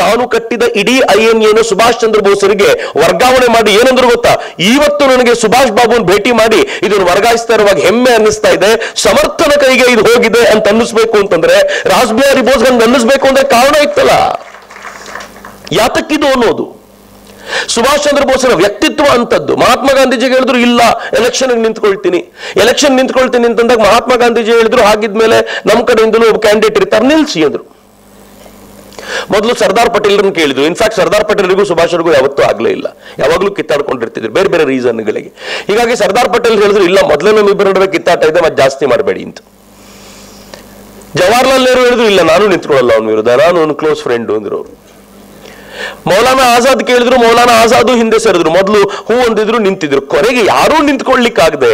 ತಾನು ಕಟ್ಟಿದ ಇಡೀ ಐ ಎನ್ ಎನ ಸುಭಾಷ್ ಚಂದ್ರ ಬೋಸರಿಗೆ ವರ್ಗಾವಣೆ ಮಾಡಿ ಏನಂದ್ರು ಗೊತ್ತಾ, ಇವತ್ತು ನನಗೆ ಸುಭಾಷ್ ಬಾಬುನ್ ಭೇಟಿ ಮಾಡಿ ಇದನ್ನು ವರ್ಗಾಯಿಸ್ತಾ ಇರುವಾಗ ಹೆಮ್ಮೆ ಅನ್ನಿಸ್ತಾ ಇದೆ, ಸಮರ್ಥನ ಕೈಗೆ ಇದು ಹೋಗಿದೆ ಅಂತ ಅನ್ನಿಸ್ಬೇಕು ಅಂತಂದ್ರೆ ರಾಸ್ ಬಿಹಾರಿ ಬೋಸ್ ನನ್ಗೆ ಅನ್ನಿಸ್ಬೇಕು ಅಂದ್ರೆ ಕಾರಣ ಇತ್ತಲ್ಲ, ಯಾತಕ್ಕಿದು ಅನ್ನೋದು. ಸುಭಾಷ್ ಚಂದ್ರ ಬೋಸರ ವ್ಯಕ್ತಿತ್ವ ಅಂತದ್ದು. ಮಹಾತ್ಮ ಗಾಂಧೀಜಿಗೆ ಹೇಳಿದ್ರು ಇಲ್ಲ, ಎಲೆಕ್ಷನ್ ನಿಂತ್ಕೊಳ್ತೀನಿ, ಎಲೆಕ್ಷನ್ ನಿಂತ್ಕೊಳ್ತೀನಿ ಅಂತಂದಾಗ ಮಹಾತ್ಮ ಗಾಂಧೀಜಿ ಹೇಳಿದ್ರು ಹಾಗಿದ್ಮೇಲೆ ನಮ್ಮ ಕಡೆಯಿಂದಲೂ ಒಬ್ಬ ಕ್ಯಾಂಡಿಡೇಟ್ ಇರ್ತಾರೆ, ನಿಲ್ಸಿ ಅಂದ್ರು. ಮೊದಲು ಸರ್ದಾರ್ ಪಟೇಲ್ರನ್ನು ಕೇಳಿದ್ರು. ಇನ್ಫ್ಯಾಕ್ಟ್ ಸರ್ದಾರ್ ಪಟೇಲ್ರಿಗೂ ಸುಭಾಷ್ರಿಗೂ ಯಾವತ್ತೂ ಆಗ್ಲೇ ಇಲ್ಲ, ಯಾವಾಗಲೂ ಕಿತ್ತಾಡ್ಕೊಂಡಿರ್ತಿದ್ರು ಬೇರೆ ಬೇರೆ ರೀಸನ್ಗಳಿಗೆ. ಹೀಗಾಗಿ ಸರ್ದಾರ್ ಪಟೇಲ್ ಹೇಳಿದ್ರು ಇಲ್ಲ, ಮೊದಲೇ ನಮ್ಮಿಬ್ಬರ ನಡುವೆ ಕಿತ್ತಾಟ ಇದೆ, ಮತ್ತೆ ಜಾಸ್ತಿ ಮಾಡಬೇಡಿ ಅಂತ. ಜವಾಹರ್ಲಾಲ್ ನೆಹರು ಹೇಳಿದ್ರು ಇಲ್ಲ, ನಾನು ನಿಂತ್ಕೊಳ್ಳಲ್ಲ ಅವ್ನ ವಿರುದ್ಧ, ನಾನು ಅವ್ನ ಕ್ಲೋಸ್ ಫ್ರೆಂಡ್ ಅಂದ್ರು ಅವರು. ಮೌಲಾನಾ ಆಜಾದ್ ಕೇಳಿದ್ರು, ಮೌಲಾನಾ ಆಜಾದು ಹಿಂದೆ ಸರಿದ್ರು. ಮೊದಲು ಹೂ ಅಂದಿದ್ರು, ನಿಂತಿದ್ರು. ಕೊನೆಗೆ ಯಾರೂ ನಿಂತ್ಕೊಳ್ಳಿಕ್ಕಾಗದೆ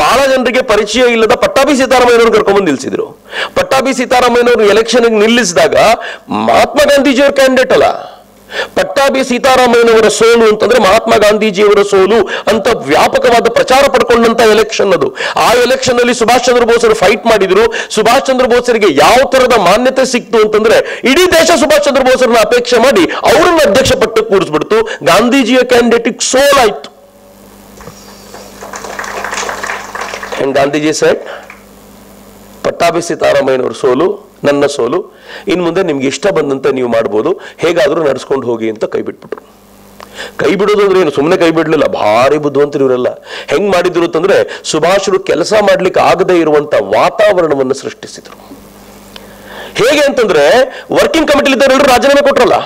ಬಹಳ ಜನರಿಗೆ ಪರಿಚಯ ಇಲ್ಲದ ಪಟ್ಟಾಭಿ ಸೀತಾರಾಮಯ್ಯನವ್ರು ಕರ್ಕೊಂಡ್ಬಂದು ನಿಲ್ಲಿಸಿದ್ರು. ಪಟ್ಟಾಭಿ ಸೀತಾರಾಮಯ್ಯನವ್ರು ಎಲೆಕ್ಷನ್ ನಿಲ್ಲಿಸಿದಾಗ ಮಹಾತ್ಮ ಗಾಂಧೀಜಿಯವ್ರ ಕ್ಯಾಂಡಿಡೇಟ್ ಅಲ್ಲ, ಪಟ್ಟಾಭಿ ಸೀತಾರಾಮಯ್ಯನವರ ಸೋಲು ಅಂತಂದ್ರೆ ಮಹಾತ್ಮ ಗಾಂಧೀಜಿಯವರ ಸೋಲು ಅಂತ ವ್ಯಾಪಕವಾದ ಪ್ರಚಾರ ಪಡ್ಕೊಂಡಂತ ಎಲೆಕ್ಷನ್ ಅದು. ಆ ಎಲೆಕ್ಷನ್ ಅಲ್ಲಿ ಸುಭಾಷ್ ಚಂದ್ರ ಬೋಸರು ಫೈಟ್ ಮಾಡಿದ್ರು. ಸುಭಾಷ್ ಚಂದ್ರ ಬೋಸರಿಗೆ ಯಾವ ತರದ ಮಾನ್ಯತೆ ಸಿಕ್ತು ಅಂತಂದ್ರೆ ಇಡೀ ದೇಶ ಸುಭಾಷ್ ಚಂದ್ರ ಬೋಸರನ್ನ ಅಪೇಕ್ಷೆ ಮಾಡಿ ಅವರನ್ನು ಅಧ್ಯಕ್ಷ ಪಟ್ಟಕ್ಕೆ ಕೂರಿಸ್ಬಿಡ್ತು. ಗಾಂಧೀಜಿಯ ಕ್ಯಾಂಡಿಡೇಟಿಗೆ ಸೋಲಾಯ್ತು. ಅಂಡ್ ಗಾಂಧೀಜಿ ಸೆಡ್, ಪಟ್ಟಾಭಿ ಸೀತಾರಾಮಯ್ಯನವರ ಸೋಲು ನನ್ನ ಸೋಲು, ಇನ್ನು ಮುಂದೆ ನಿಮ್ಗೆ ಇಷ್ಟ ಬಂದಂತೆ ನೀವು ಮಾಡ್ಬೋದು, ಹೇಗಾದರೂ ನಡೆಸ್ಕೊಂಡು ಹೋಗಿ ಅಂತ ಕೈ ಬಿಟ್ಬಿಟ್ರು. ಕೈ ಬಿಡೋದು ಅಂದ್ರೆ ಏನು, ಸುಮ್ಮನೆ ಕೈ ಬಿಡಲಿಲ್ಲ. ಭಾರಿ ಬುದ್ಧಿವಂತರು ಇವರೆಲ್ಲ. ಹೆಂಗ್ ಮಾಡಿದ್ರು ಅಂತಂದ್ರೆ ಸುಭಾಷರು ಕೆಲಸ ಮಾಡ್ಲಿಕ್ಕೆ ಆಗದೆ ಇರುವಂತ ವಾತಾವರಣವನ್ನು ಸೃಷ್ಟಿಸಿದ್ರು. ಹೇಗೆ ಅಂತಂದ್ರೆ, ವರ್ಕಿಂಗ್ ಕಮಿಟಿಲಿದ್ದವರೆಲ್ಲರೂ ರಾಜೀನಾಮೆ ಕೊಟ್ರಲ್ಲ,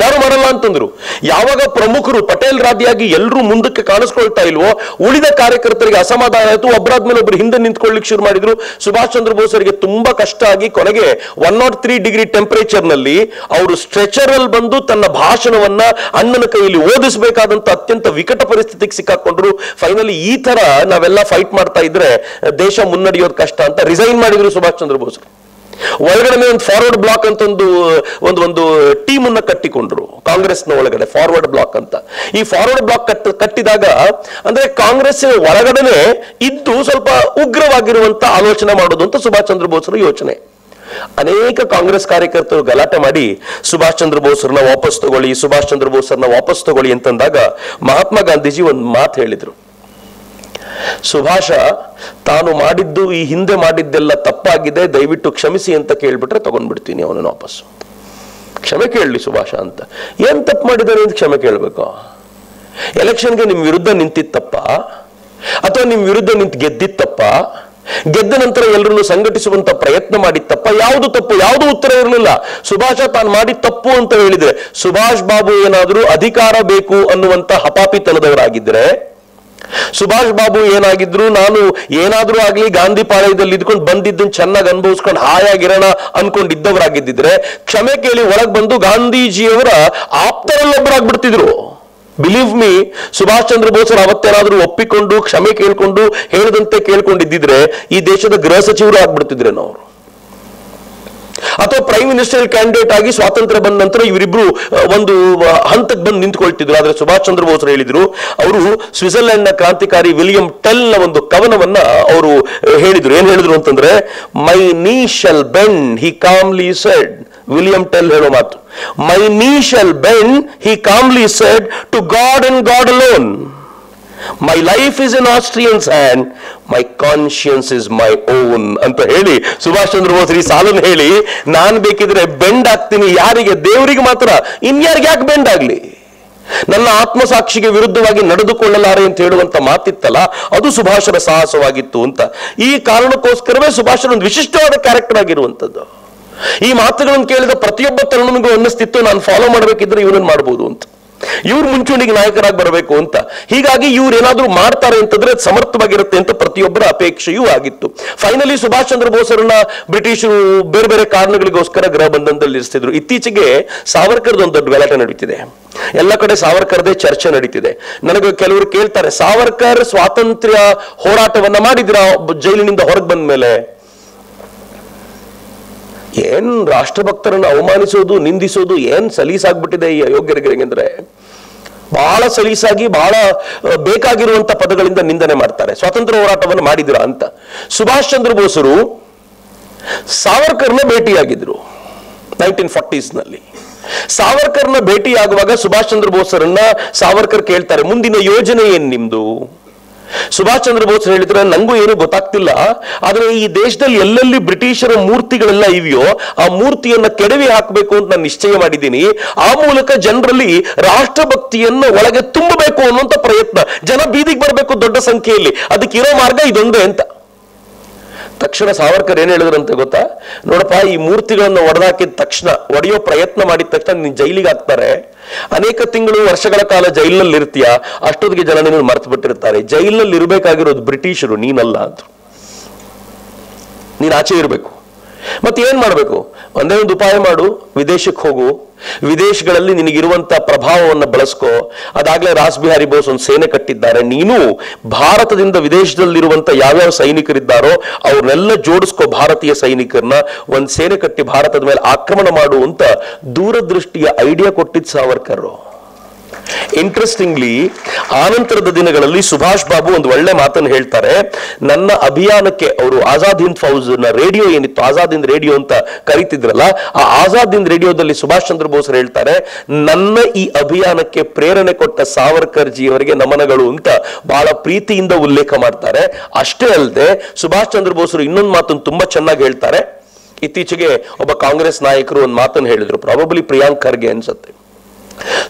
ಯಾರು ಮಾಡಲ್ಲ ಅಂತಂದ್ರು. ಯಾವಾಗ ಪ್ರಮುಖರು ಪಟೇಲ್ ರಾದಿಯಾಗಿ ಎಲ್ಲರೂ ಮುಂದಕ್ಕೆ ಕಾಣಿಸ್ಕೊಳ್ತಾ ಇಲ್ವೋ, ಉಳಿದ ಕಾರ್ಯಕರ್ತರಿಗೆ ಅಸಮಾಧಾನ ಆಯಿತು. ಒಬ್ಬರಾದ್ಮೇಲೆ ಒಬ್ರು ಹಿಂದೆ ನಿಂತ್ಕೊಳ್ಳಿಕ್ ಶುರು ಮಾಡಿದ್ರು. ಸುಭಾಷ್ ಚಂದ್ರ ಬೋಸ್ ಅವರಿಗೆ ತುಂಬಾ ಕಷ್ಟ ಆಗಿ ಕೊನೆಗೆ ಒನ್ ನಾಟ್ ತ್ರೀ ಡಿಗ್ರಿ ಟೆಂಪರೇಚರ್ನಲ್ಲಿ ಅವರು ಸ್ಟ್ರೆಚರ್ ಅಲ್ಲಿ ಬಂದು ತನ್ನ ಭಾಷಣವನ್ನ ಅಣ್ಣನ ಕೈಯಲ್ಲಿ ಓದಿಸಬೇಕಾದಂತ ಅತ್ಯಂತ ವಿಕಟ ಪರಿಸ್ಥಿತಿಗೆ ಸಿಕ್ಕಾಕೊಂಡ್ರು. ಫೈನಲಿ ಈ ತರ ನಾವೆಲ್ಲ ಫೈಟ್ ಮಾಡ್ತಾ ಇದ್ರೆ ದೇಶ ಮುನ್ನಡೆಯೋದು ಕಷ್ಟ ಅಂತ ರಿಸೈನ್ ಮಾಡಿದ್ರು ಸುಭಾಷ್ ಚಂದ್ರ ಬೋಸ್. ಒಳಗಡೆ ಒಂದು ಫಾರ್ವರ್ಡ್ ಬ್ಲಾಕ್ ಅಂತ ಒಂದು ಒಂದು ಒಂದು ಟೀಮ್ ಅನ್ನ ಕಟ್ಟಿಕೊಂಡ್ರು ಕಾಂಗ್ರೆಸ್ನ ಒಳಗಡೆ, ಫಾರ್ವರ್ಡ್ ಬ್ಲಾಕ್ ಅಂತ. ಈ ಫಾರ್ವರ್ಡ್ ಬ್ಲಾಕ್ ಕಟ್ ಕಟ್ಟಿದಾಗ ಅಂದ್ರೆ ಕಾಂಗ್ರೆಸ್ ಒಳಗಡೆನೆ ಇದ್ದು ಸ್ವಲ್ಪ ಉಗ್ರವಾಗಿರುವಂತ ಆಲೋಚನೆ ಮಾಡೋದು ಅಂತ ಸುಭಾಷ್ ಚಂದ್ರ ಬೋಸರು ಯೋಚನೆ. ಅನೇಕ ಕಾಂಗ್ರೆಸ್ ಕಾರ್ಯಕರ್ತರು ಗಲಾಟೆ ಮಾಡಿ ಸುಭಾಷ್ ಚಂದ್ರ ಬೋಸರನ್ನ ವಾಪಸ್ ತಗೊಳ್ಳಿ, ಸುಭಾಷ್ ಚಂದ್ರ ಬೋಸರನ್ನ ವಾಪಸ್ ತಗೊಳ್ಳಿ ಅಂತಂದಾಗ ಮಹಾತ್ಮ ಗಾಂಧೀಜಿ ಒಂದು ಮಾತು ಹೇಳಿದ್ರು. ಸುಭಾಷ ತಾನು ಮಾಡಿದ್ದು ಈ ಹಿಂದೆ ಮಾಡಿದ್ದೆಲ್ಲ ತಪ್ಪಾಗಿದೆ, ದಯವಿಟ್ಟು ಕ್ಷಮಿಸಿ ಅಂತ ಕೇಳ್ಬಿಟ್ರೆ ತಗೊಂಡ್ಬಿಡ್ತೀನಿ ಅವನನ್ನು ವಾಪಸ್ಸು, ಕ್ಷಮೆ ಕೇಳಲಿ ಸುಭಾಷ ಅಂತ. ಏನ್ ತಪ್ಪು ಮಾಡಿದ್ದಾರೆ ಅಂತ ಕ್ಷಮೆ ಕೇಳಬೇಕು? ಎಲೆಕ್ಷನ್ಗೆ ನಿಮ್ಮ ವಿರುದ್ಧ ನಿಂತಿದ್ದ ತಪ್ಪ, ಅಥವಾ ನಿಮ್ಮ ವಿರುದ್ಧ ನಿಂತು ಗೆದ್ದಿದ್ದ ತಪ್ಪ, ಗೆದ್ದ ನಂತರ ಎಲ್ಲರನ್ನು ಸಂಘಟಿಸುವಂತ ಪ್ರಯತ್ನ ಮಾಡಿದ ತಪ್ಪ, ಯಾವುದು ತಪ್ಪು? ಯಾವುದು ಉತ್ತರ ಇರಲಿಲ್ಲ. ಸುಭಾಷ ತಾನು ಮಾಡಿದ ತಪ್ಪು ಅಂತ ಹೇಳಿದ್ರೆ, ಸುಭಾಷ್ ಬಾಬು ಏನಾದರೂ ಅಧಿಕಾರ ಬೇಕು ಅನ್ನುವಂತ ಹಪಾಪಿತನದವರಾಗಿದ್ರೆ, ಸುಭಾಷ್ ಬಾಬು ಏನಾಗಿದ್ರು ನಾನು ಏನಾದ್ರೂ ಆಗ್ಲಿ ಗಾಂಧಿ ಪಾಳ್ಯದಲ್ಲಿ ಇದ್ಕೊಂಡು ಬಂದಿದ್ದನ್ನು ಚೆನ್ನಾಗಿ ಅನುಭವಿಸ್ಕೊಂಡು ಹಾಯಾಗಿರೋಣ ಅನ್ಕೊಂಡಿದ್ದವರಾಗಿದ್ದಿದ್ರೆ ಕ್ಷಮೆ ಕೇಳಿ ಒಳಗ್ ಬಂದು ಗಾಂಧೀಜಿಯವರ ಆಪ್ತರಲ್ಲೊಬ್ಬರಾಗ್ಬಿಡ್ತಿದ್ರು. बिलीव मी सुभाष चंद्र बोस ಅವತ್ತೇನಾದರೂ ಒಪ್ಪಿಕೊಂಡು ಕ್ಷಮೆ ಕೇಳಿಕೊಂಡು ಹೇಳಿದಂತೆ ಕೇಳಿಕೊಂಡಿದ್ದಿದ್ರೆ ಈ ದೇಶದ ಗೃಹ ಸಚಿವರು ಆಗಿಬಿಡ್ತಿದ್ರೇನೋ ಅವರು, ಅಥವಾ ಪ್ರೈಮ್ ಮಿನಿಸ್ಟರ್ ಕ್ಯಾಂಡಿಡೇಟ್ ಆಗಿ ಸ್ವಾತಂತ್ರ್ಯ ಬಂದ ನಂತರ ಇವರಿಬ್ರು ಒಂದು ಹಂತಕ್ಕೆ ಬಂದು ನಿಂತುಕೊಳ್ತಿದ್ರು. ಆದರೆ ಸುಭಾಷ್ ಚಂದ್ರ ಬೋಸ್ ಹೇಳಿದ್ರು, ಅವರು ಸ್ವಿಟ್ಜರ್ಲೆಂಡ್ ನ ಕ್ರಾಂತಿಕಾರಿ ವಿಲಿಯಂ ಟೆಲ್ ನ ಒಂದು ಕವನವನ್ನ ಅವರು ಹೇಳಿದ್ರು. ಏನ್ ಹೇಳಿದ್ರು ಅಂತಂದ್ರೆ, my knee shall bend he calmly said. William Tell ಹೇಳೋ ಮಾತು, my knee shall bend he calmly said to God and God alone. My life is in Austrian's hand, my conscience is my own ಅಂತ ಹೇಳಿ ಸುಭಾಷ್ ಚಂದ್ರ ಬೋಸ್ ಈ ಸಾಲನ್ನು ಹೇಳಿ, ನಾನು ಬೇಕಿದ್ರೆ bend ಆಗ್ತೀನಿ. ಯಾರಿಗೆ? ದೇವರಿಗೆ ಮಾತ್ರ, ಇನ್ಯಾರಿಗೆ ಯಾಕೆ ಬೆಂಡ್ ಆಗಲಿ? ನನ್ನ ಆತ್ಮಸಾಕ್ಷಿಗೆ ವಿರುದ್ಧವಾಗಿ ನಡೆದುಕೊಳ್ಳಲಾರೆ ಅಂತ ಹೇಳುವಂತ ಮಾತಿತ್ತಲ್ಲ, ಅದು ಸುಭಾಷರ ಸಾಹಸವಾಗಿತ್ತು ಅಂತ. ಈ ಕಾರಣಕ್ಕೋಸ್ಕರವೇ ಸುಭಾಷರ ಒಂದು ವಿಶಿಷ್ಟವಾದ ಕ್ಯಾರೆಕ್ಟರ್ ಆಗಿರುವಂಥದ್ದು. ಈ ಮಾತುಗಳನ್ನು ಕೇಳಿದ ಪ್ರತಿಯೊಬ್ಬ ತರುಣನಿಗೂ ಅನ್ನಿಸ್ತಿತ್ತು, ನಾನು ಫಾಲೋ ಮಾಡಬೇಕಿದ್ರೆ ಇವನನ್ನು ಮಾಡ್ಬೋದು ಅಂತ, ಇವ್ರು ಮುಂಚೂಣಿಗೆ ನಾಯಕರಾಗಿ ಬರಬೇಕು ಅಂತ. ಹೀಗಾಗಿ ಇವ್ರು ಏನಾದ್ರೂ ಮಾಡ್ತಾರೆ ಅಂತಂದ್ರೆ ಸಮರ್ಥವಾಗಿರುತ್ತೆ ಅಂತ ಪ್ರತಿಯೊಬ್ಬರ ಅಪೇಕ್ಷೆಯೂ ಆಗಿತ್ತು. ಫೈನಲಿ ಸುಭಾಷ್ ಚಂದ್ರ ಬೋಸರನ್ನ ಬ್ರಿಟಿಷರು ಬೇರೆ ಬೇರೆ ಕಾರಣಗಳಿಗೋಸ್ಕರ ಗೃಹ ಬಂಧನದಲ್ಲಿ ಇರಿಸ್ತಿದ್ರು. ಇತ್ತೀಚೆಗೆ ಸಾವರ್ಕರ್ದ ಒಂದು ದೊಡ್ಡ ಗಲಾಟೆ ನಡೀತಿದೆ, ಎಲ್ಲ ಕಡೆ ಸಾವರ್ಕರ್ದೇ ಚರ್ಚೆ ನಡೀತಿದೆ. ನನಗೆ ಕೆಲವರು ಕೇಳ್ತಾರೆ, ಸಾವರ್ಕರ್ ಸ್ವಾತಂತ್ರ್ಯ ಹೋರಾಟವನ್ನ ಮಾಡಿದ್ರ ಜೈಲಿನಿಂದ ಹೊರಗೆ ಬಂದ ಮೇಲೆ, ಏನ್ ರಾಷ್ಟ್ರಭಕ್ತರನ್ನು ಅವಮಾನಿಸೋದು ನಿಂದಿಸೋದು ಏನ್ ಸಲೀಸಾಗ್ಬಿಟ್ಟಿದೆ ಈ ಅಯೋಗ್ಯರಿಗೆ ಅಂದ್ರೆ. ಬಹಳ ಸಲೀಸಾಗಿ ಬಹಳ ಬೇಕಾಗಿರುವಂತ ಪದಗಳಿಂದ ನಿಂದನೆ ಮಾಡ್ತಾರೆ, ಸ್ವಾತಂತ್ರ್ಯ ಹೋರಾಟವನ್ನು ಮಾಡಿದಿರಾ ಅಂತ. ಸುಭಾಷ್ ಚಂದ್ರ ಬೋಸರು ಸಾವರ್ಕರ್ನ ಭೇಟಿಯಾಗಿದ್ರು ನೈನ್ಟೀನ್ ಫಾರ್ಟೀಸ್ ನಲ್ಲಿ. ಸಾವರ್ಕರ್ನ ಭೇಟಿಯಾಗುವಾಗ ಸುಭಾಷ್ ಚಂದ್ರ ಬೋಸರನ್ನ ಸಾವರ್ಕರ್ ಕೇಳ್ತಾರೆ, ಮುಂದಿನ ಯೋಜನೆ ಏನ್ ನಿಮ್ದು? ಸುಭಾಷ್ ಚಂದ್ರ ಬೋಸ್ ಹೇಳಿದ್ರೆ, ನಂಗೂ ಏನು ಗೊತ್ತಾಗ್ತಿಲ್ಲ, ಆದರೆ ಈ ದೇಶದಲ್ಲಿ ಎಲ್ಲೆಲ್ಲಿ ಬ್ರಿಟಿಷರ ಮೂರ್ತಿಗಳೆಲ್ಲ ಇವೆಯೋ ಆ ಮೂರ್ತಿಯನ್ನ ಕೆಡವಿ ಹಾಕಬೇಕು ಅಂತ ನಾನು ನಿಶ್ಚಯ ಮಾಡಿದ್ದೀನಿ. ಆ ಮೂಲಕ ಜನರಲ್ಲಿ ರಾಷ್ಟ್ರಭಕ್ತಿಯನ್ನ ಒಳಗೆ ತುಂಬಬೇಕು ಅನ್ನುವಂಥ ಪ್ರಯತ್ನ, ಜನ ಬೀದಿಗೆ ಬರಬೇಕು ದೊಡ್ಡ ಸಂಖ್ಯೆಯಲ್ಲಿ, ಅದಕ್ಕಿರೋ ಮಾರ್ಗ ಇದೊಂದೇ ಅಂತ. ತಕ್ಷಣ ಸಾವರ್ಕರ್ ಏನ್ ಹೇಳಿದ್ರಂತೆ ಗೊತ್ತಾ, ನೋಡಪ್ಪ, ಈ ಮೂರ್ತಿಗಳನ್ನು ಒಡೆದಾಕಿದ ತಕ್ಷಣ, ಒಡೆಯೋ ಪ್ರಯತ್ನ ಮಾಡಿದ ತಕ್ಷಣ ನೀನ್ ಜೈಲಿಗೆ ಹಾಕ್ತಾರೆ, ಅನೇಕ ತಿಂಗಳು ವರ್ಷಗಳ ಕಾಲ ಜೈಲಿನಲ್ಲಿ ಇರ್ತೀಯ, ಅಷ್ಟೊತ್ತಿಗೆ ಜನ ನಿನ್ನ ಮರೆತು ಬಿಟ್ಟಿರ್ತಾರೆ. ಜೈಲಿನಲ್ಲಿ ಇರಬೇಕಾಗಿರೋದು ಬ್ರಿಟಿಷರು, ನೀನಲ್ಲ ಅಂತ, ನೀನ್ ಆಚೆ ಇರಬೇಕು. ಮತ್ತೆ ಏನ್ ಮಾಡ್ಬೇಕು? ಒಂದೇ ಒಂದು ಉಪಾಯ ಮಾಡು, ವಿದೇಶಕ್ಕೆ ಹೋಗು, ವಿದೇಶಗಳಲ್ಲಿ ನಿನಗಿರುವಂತ ಪ್ರಭಾವವನ್ನು ಬಳಸ್ಕೋ. ಅದಾಗಲೇ ರಾಸ್ ಬಿಹಾರಿ ಬೋಸ್ ಒಂದು ಸೇನೆ ಕಟ್ಟಿದ್ದಾರೆ, ನೀನು ಭಾರತದಿಂದ ವಿದೇಶದಲ್ಲಿರುವಂತ ಯಾವ್ಯಾವ ಸೈನಿಕರಿದ್ದಾರೋ ಅವ್ರನ್ನೆಲ್ಲ ಜೋಡಿಸ್ಕೋ, ಭಾರತೀಯ ಸೈನಿಕರನ್ನ ಒಂದು ಸೇನೆ ಕಟ್ಟಿ ಭಾರತದ ಮೇಲೆ ಆಕ್ರಮಣ ಮಾಡು ಅಂತ ದೂರದೃಷ್ಟಿಯ ಐಡಿಯಾ ಕೊಟ್ಟಿದ್ದ ಸಾವರ್ಕರ್. ಇಂಟ್ರೆಸ್ಟಿಂಗ್ಲಿ ಆನಂತರದ ದಿನಗಳಲ್ಲಿ ಸುಭಾಷ್ ಬಾಬು ಒಂದು ಒಳ್ಳೆ ಮಾತನ್ನು ಹೇಳ್ತಾರೆ. ನನ್ನ ಅಭಿಯಾನಕ್ಕೆ ಅವರು ಆಜಾದ್ ಹಿಂದ್ ಫೌಜ್ ನ ರೇಡಿಯೋ ಏನಿತ್ತು, ಆಜಾದ್ ಹಿಂದ್ ರೇಡಿಯೋ ಅಂತ ಕರೀತಿದ್ರಲ್ಲ, ಆ ಆಜಾದ್ ಹಿಂದ್ ರೇಡಿಯೋದಲ್ಲಿ ಸುಭಾಷ್ ಚಂದ್ರ ಬೋಸ್ ಹೇಳ್ತಾರೆ, ನನ್ನ ಈ ಅಭಿಯಾನಕ್ಕೆ ಪ್ರೇರಣೆ ಕೊಟ್ಟ ಸಾವರ್ಕರ್ ಜಿಯವರಿಗೆ ನಮನಗಳು ಅಂತ ಬಹಳ ಪ್ರೀತಿಯಿಂದ ಉಲ್ಲೇಖ ಮಾಡ್ತಾರೆ. ಅಷ್ಟೇ ಅಲ್ಲದೆ ಸುಭಾಷ್ ಚಂದ್ರ ಬೋಸರು ಇನ್ನೊಂದು ಮಾತನ್ನು ತುಂಬಾ ಚೆನ್ನಾಗಿ ಹೇಳ್ತಾರೆ. ಇತ್ತೀಚೆಗೆ ಒಬ್ಬ ಕಾಂಗ್ರೆಸ್ ನಾಯಕರು ಒಂದು ಮಾತನ್ನು ಹೇಳಿದ್ರು, ಪ್ರಾಬಬ್ಲಿ ಪ್ರಿಯಾಂಕ್ ಖರ್ಗೆ ಅನ್ಸುತ್ತೆ,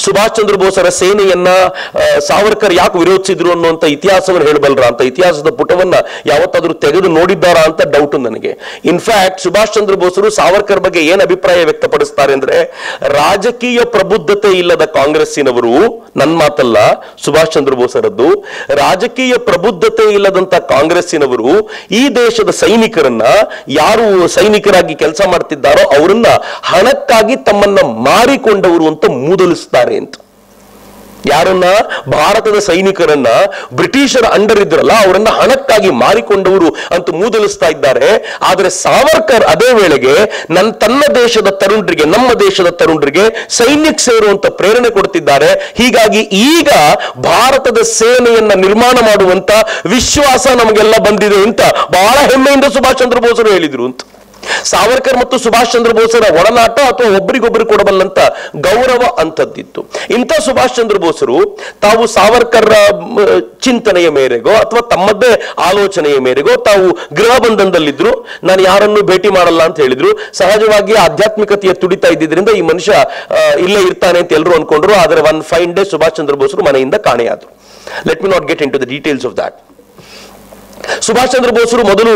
ಸುಭಾಷ್ ಚಂದ್ರ ಬೋಸರ ಸೇನೆಯನ್ನ ಸಾವರ್ಕರ್ ಯಾಕೆ ವಿರೋಧಿಸಿದ್ರು ಅನ್ನುವಂತ ಇತಿಹಾಸವನ್ನು ಹೇಳಬಲ್ರ ಅಂತ, ಇತಿಹಾಸದ ಪುಟವನ್ನ ಯಾವತ್ತಾದ್ರೂ ತೆಗೆದು ನೋಡಿದ್ದಾರಾ ಅಂತ ಡೌಟ್ ನನಗೆ. ಇನ್ಫ್ಯಾಕ್ಟ್ ಸುಭಾಷ್ ಚಂದ್ರ ಬೋಸರು ಸಾವರ್ಕರ್ ಬಗ್ಗೆ ಏನ್ ಅಭಿಪ್ರಾಯ ವ್ಯಕ್ತಪಡಿಸ್ತಾರೆ ಅಂದ್ರೆ, ರಾಜಕೀಯ ಪ್ರಬುದ್ಧತೆ ಇಲ್ಲದ ಕಾಂಗ್ರೆಸ್ಸಿನವರು, ನನ್ನ ಮಾತಲ್ಲ ಸುಭಾಷ್ ಚಂದ್ರ ಬೋಸರದ್ದು, ರಾಜಕೀಯ ಪ್ರಬುದ್ಧತೆ ಇಲ್ಲದಂತ ಕಾಂಗ್ರೆಸ್ಸಿನವರು ಈ ದೇಶದ ಸೈನಿಕರನ್ನ, ಯಾರು ಸೈನಿಕರಾಗಿ ಕೆಲಸ ಮಾಡ್ತಿದ್ದಾರೋ ಅವರನ್ನ ಹಣಕ್ಕಾಗಿ ತಮ್ಮನ್ನ ಮಾರಿಕೊಂಡವರು ಅಂತ ಮೂದಲು ಅಂತ. ಯಾರನ್ನ? ಭಾರತದ ಸೈನಿಕರನ್ನ ಬ್ರಿಟಿಷರ ಅಂಡರ್ ಇದ್ರಲ್ಲ ಅವರನ್ನ ಹಣಕ್ಕಾಗಿ ಮಾರಿಕೊಂಡವರು ಅಂತ ಮೂದಲಿಸ್ತಾ ಇದ್ದಾರೆ. ಆದರೆ ಸಾವರ್ಕರ್ ಅದೇ ವೇಳೆಗೆ ನನ್ನ ತನ್ನ ದೇಶದ ತರುಣರಿಗೆ, ನಮ್ಮ ದೇಶದ ತರುಣರಿಗೆ ಸೈನ್ಯಕ್ಕೆ ಸೇರುವಂತ ಪ್ರೇರಣೆ ಕೊಡ್ತಿದ್ದಾರೆ. ಹೀಗಾಗಿ ಈಗ ಭಾರತದ ಸೇನೆಯನ್ನ ನಿರ್ಮಾಣ ಮಾಡುವಂತ ವಿಶ್ವಾಸ ನಮಗೆಲ್ಲ ಬಂದಿದೆ ಅಂತ ಬಹಳ ಹೆಮ್ಮೆಯಿಂದ ಸುಭಾಷ್ ಚಂದ್ರ ಬೋಸರು ಹೇಳಿದ್ರು ಅಂತ. ಸಾವರ್ಕರ್ ಮತ್ತು ಸುಭಾಷ್ ಚಂದ್ರ ಬೋಸರ ಒಡನಾಟ ಅಥವಾ ಒಬ್ಬರಿಗೊಬ್ಬರು ಕೊಡಬಲ್ಲಂತ ಗೌರವ ಅಂತದ್ದಿತ್ತು. ಇಂಥ ಸುಭಾಷ್ ಚಂದ್ರ ಬೋಸರು ತಾವು ಸಾವರ್ಕರ್ರ ಚಿಂತನೆಯ ಮೇರೆಗೋ ಅಥವಾ ತಮ್ಮದೇ ಆಲೋಚನೆಯ ಮೇರೆಗೋ ತಾವು ಗೃಹ ಬಂಧನದಲ್ಲಿದ್ರು. ನಾನು ಯಾರನ್ನು ಭೇಟಿ ಮಾಡಲ್ಲ ಅಂತ ಹೇಳಿದ್ರು. ಸಹಜವಾಗಿ ಆಧ್ಯಾತ್ಮಿಕತೆಯ ತುಡಿತ ಇದ್ದಿದ್ರಿಂದ ಈ ಮನುಷ್ಯ ಇಲ್ಲೇ ಇರ್ತಾನೆ ಅಂತ ಎಲ್ಲರೂ ಅನ್ಕೊಂಡ್ರು. ಆದರೆ one fine day Subhash Chandra ಬೋಸರು ಮನೆಯಿಂದ ಕಾಣೆಯಾದರು. Let me not get into the details of that. Subhash Chandra ಬೋಸರು ಮೊದಲು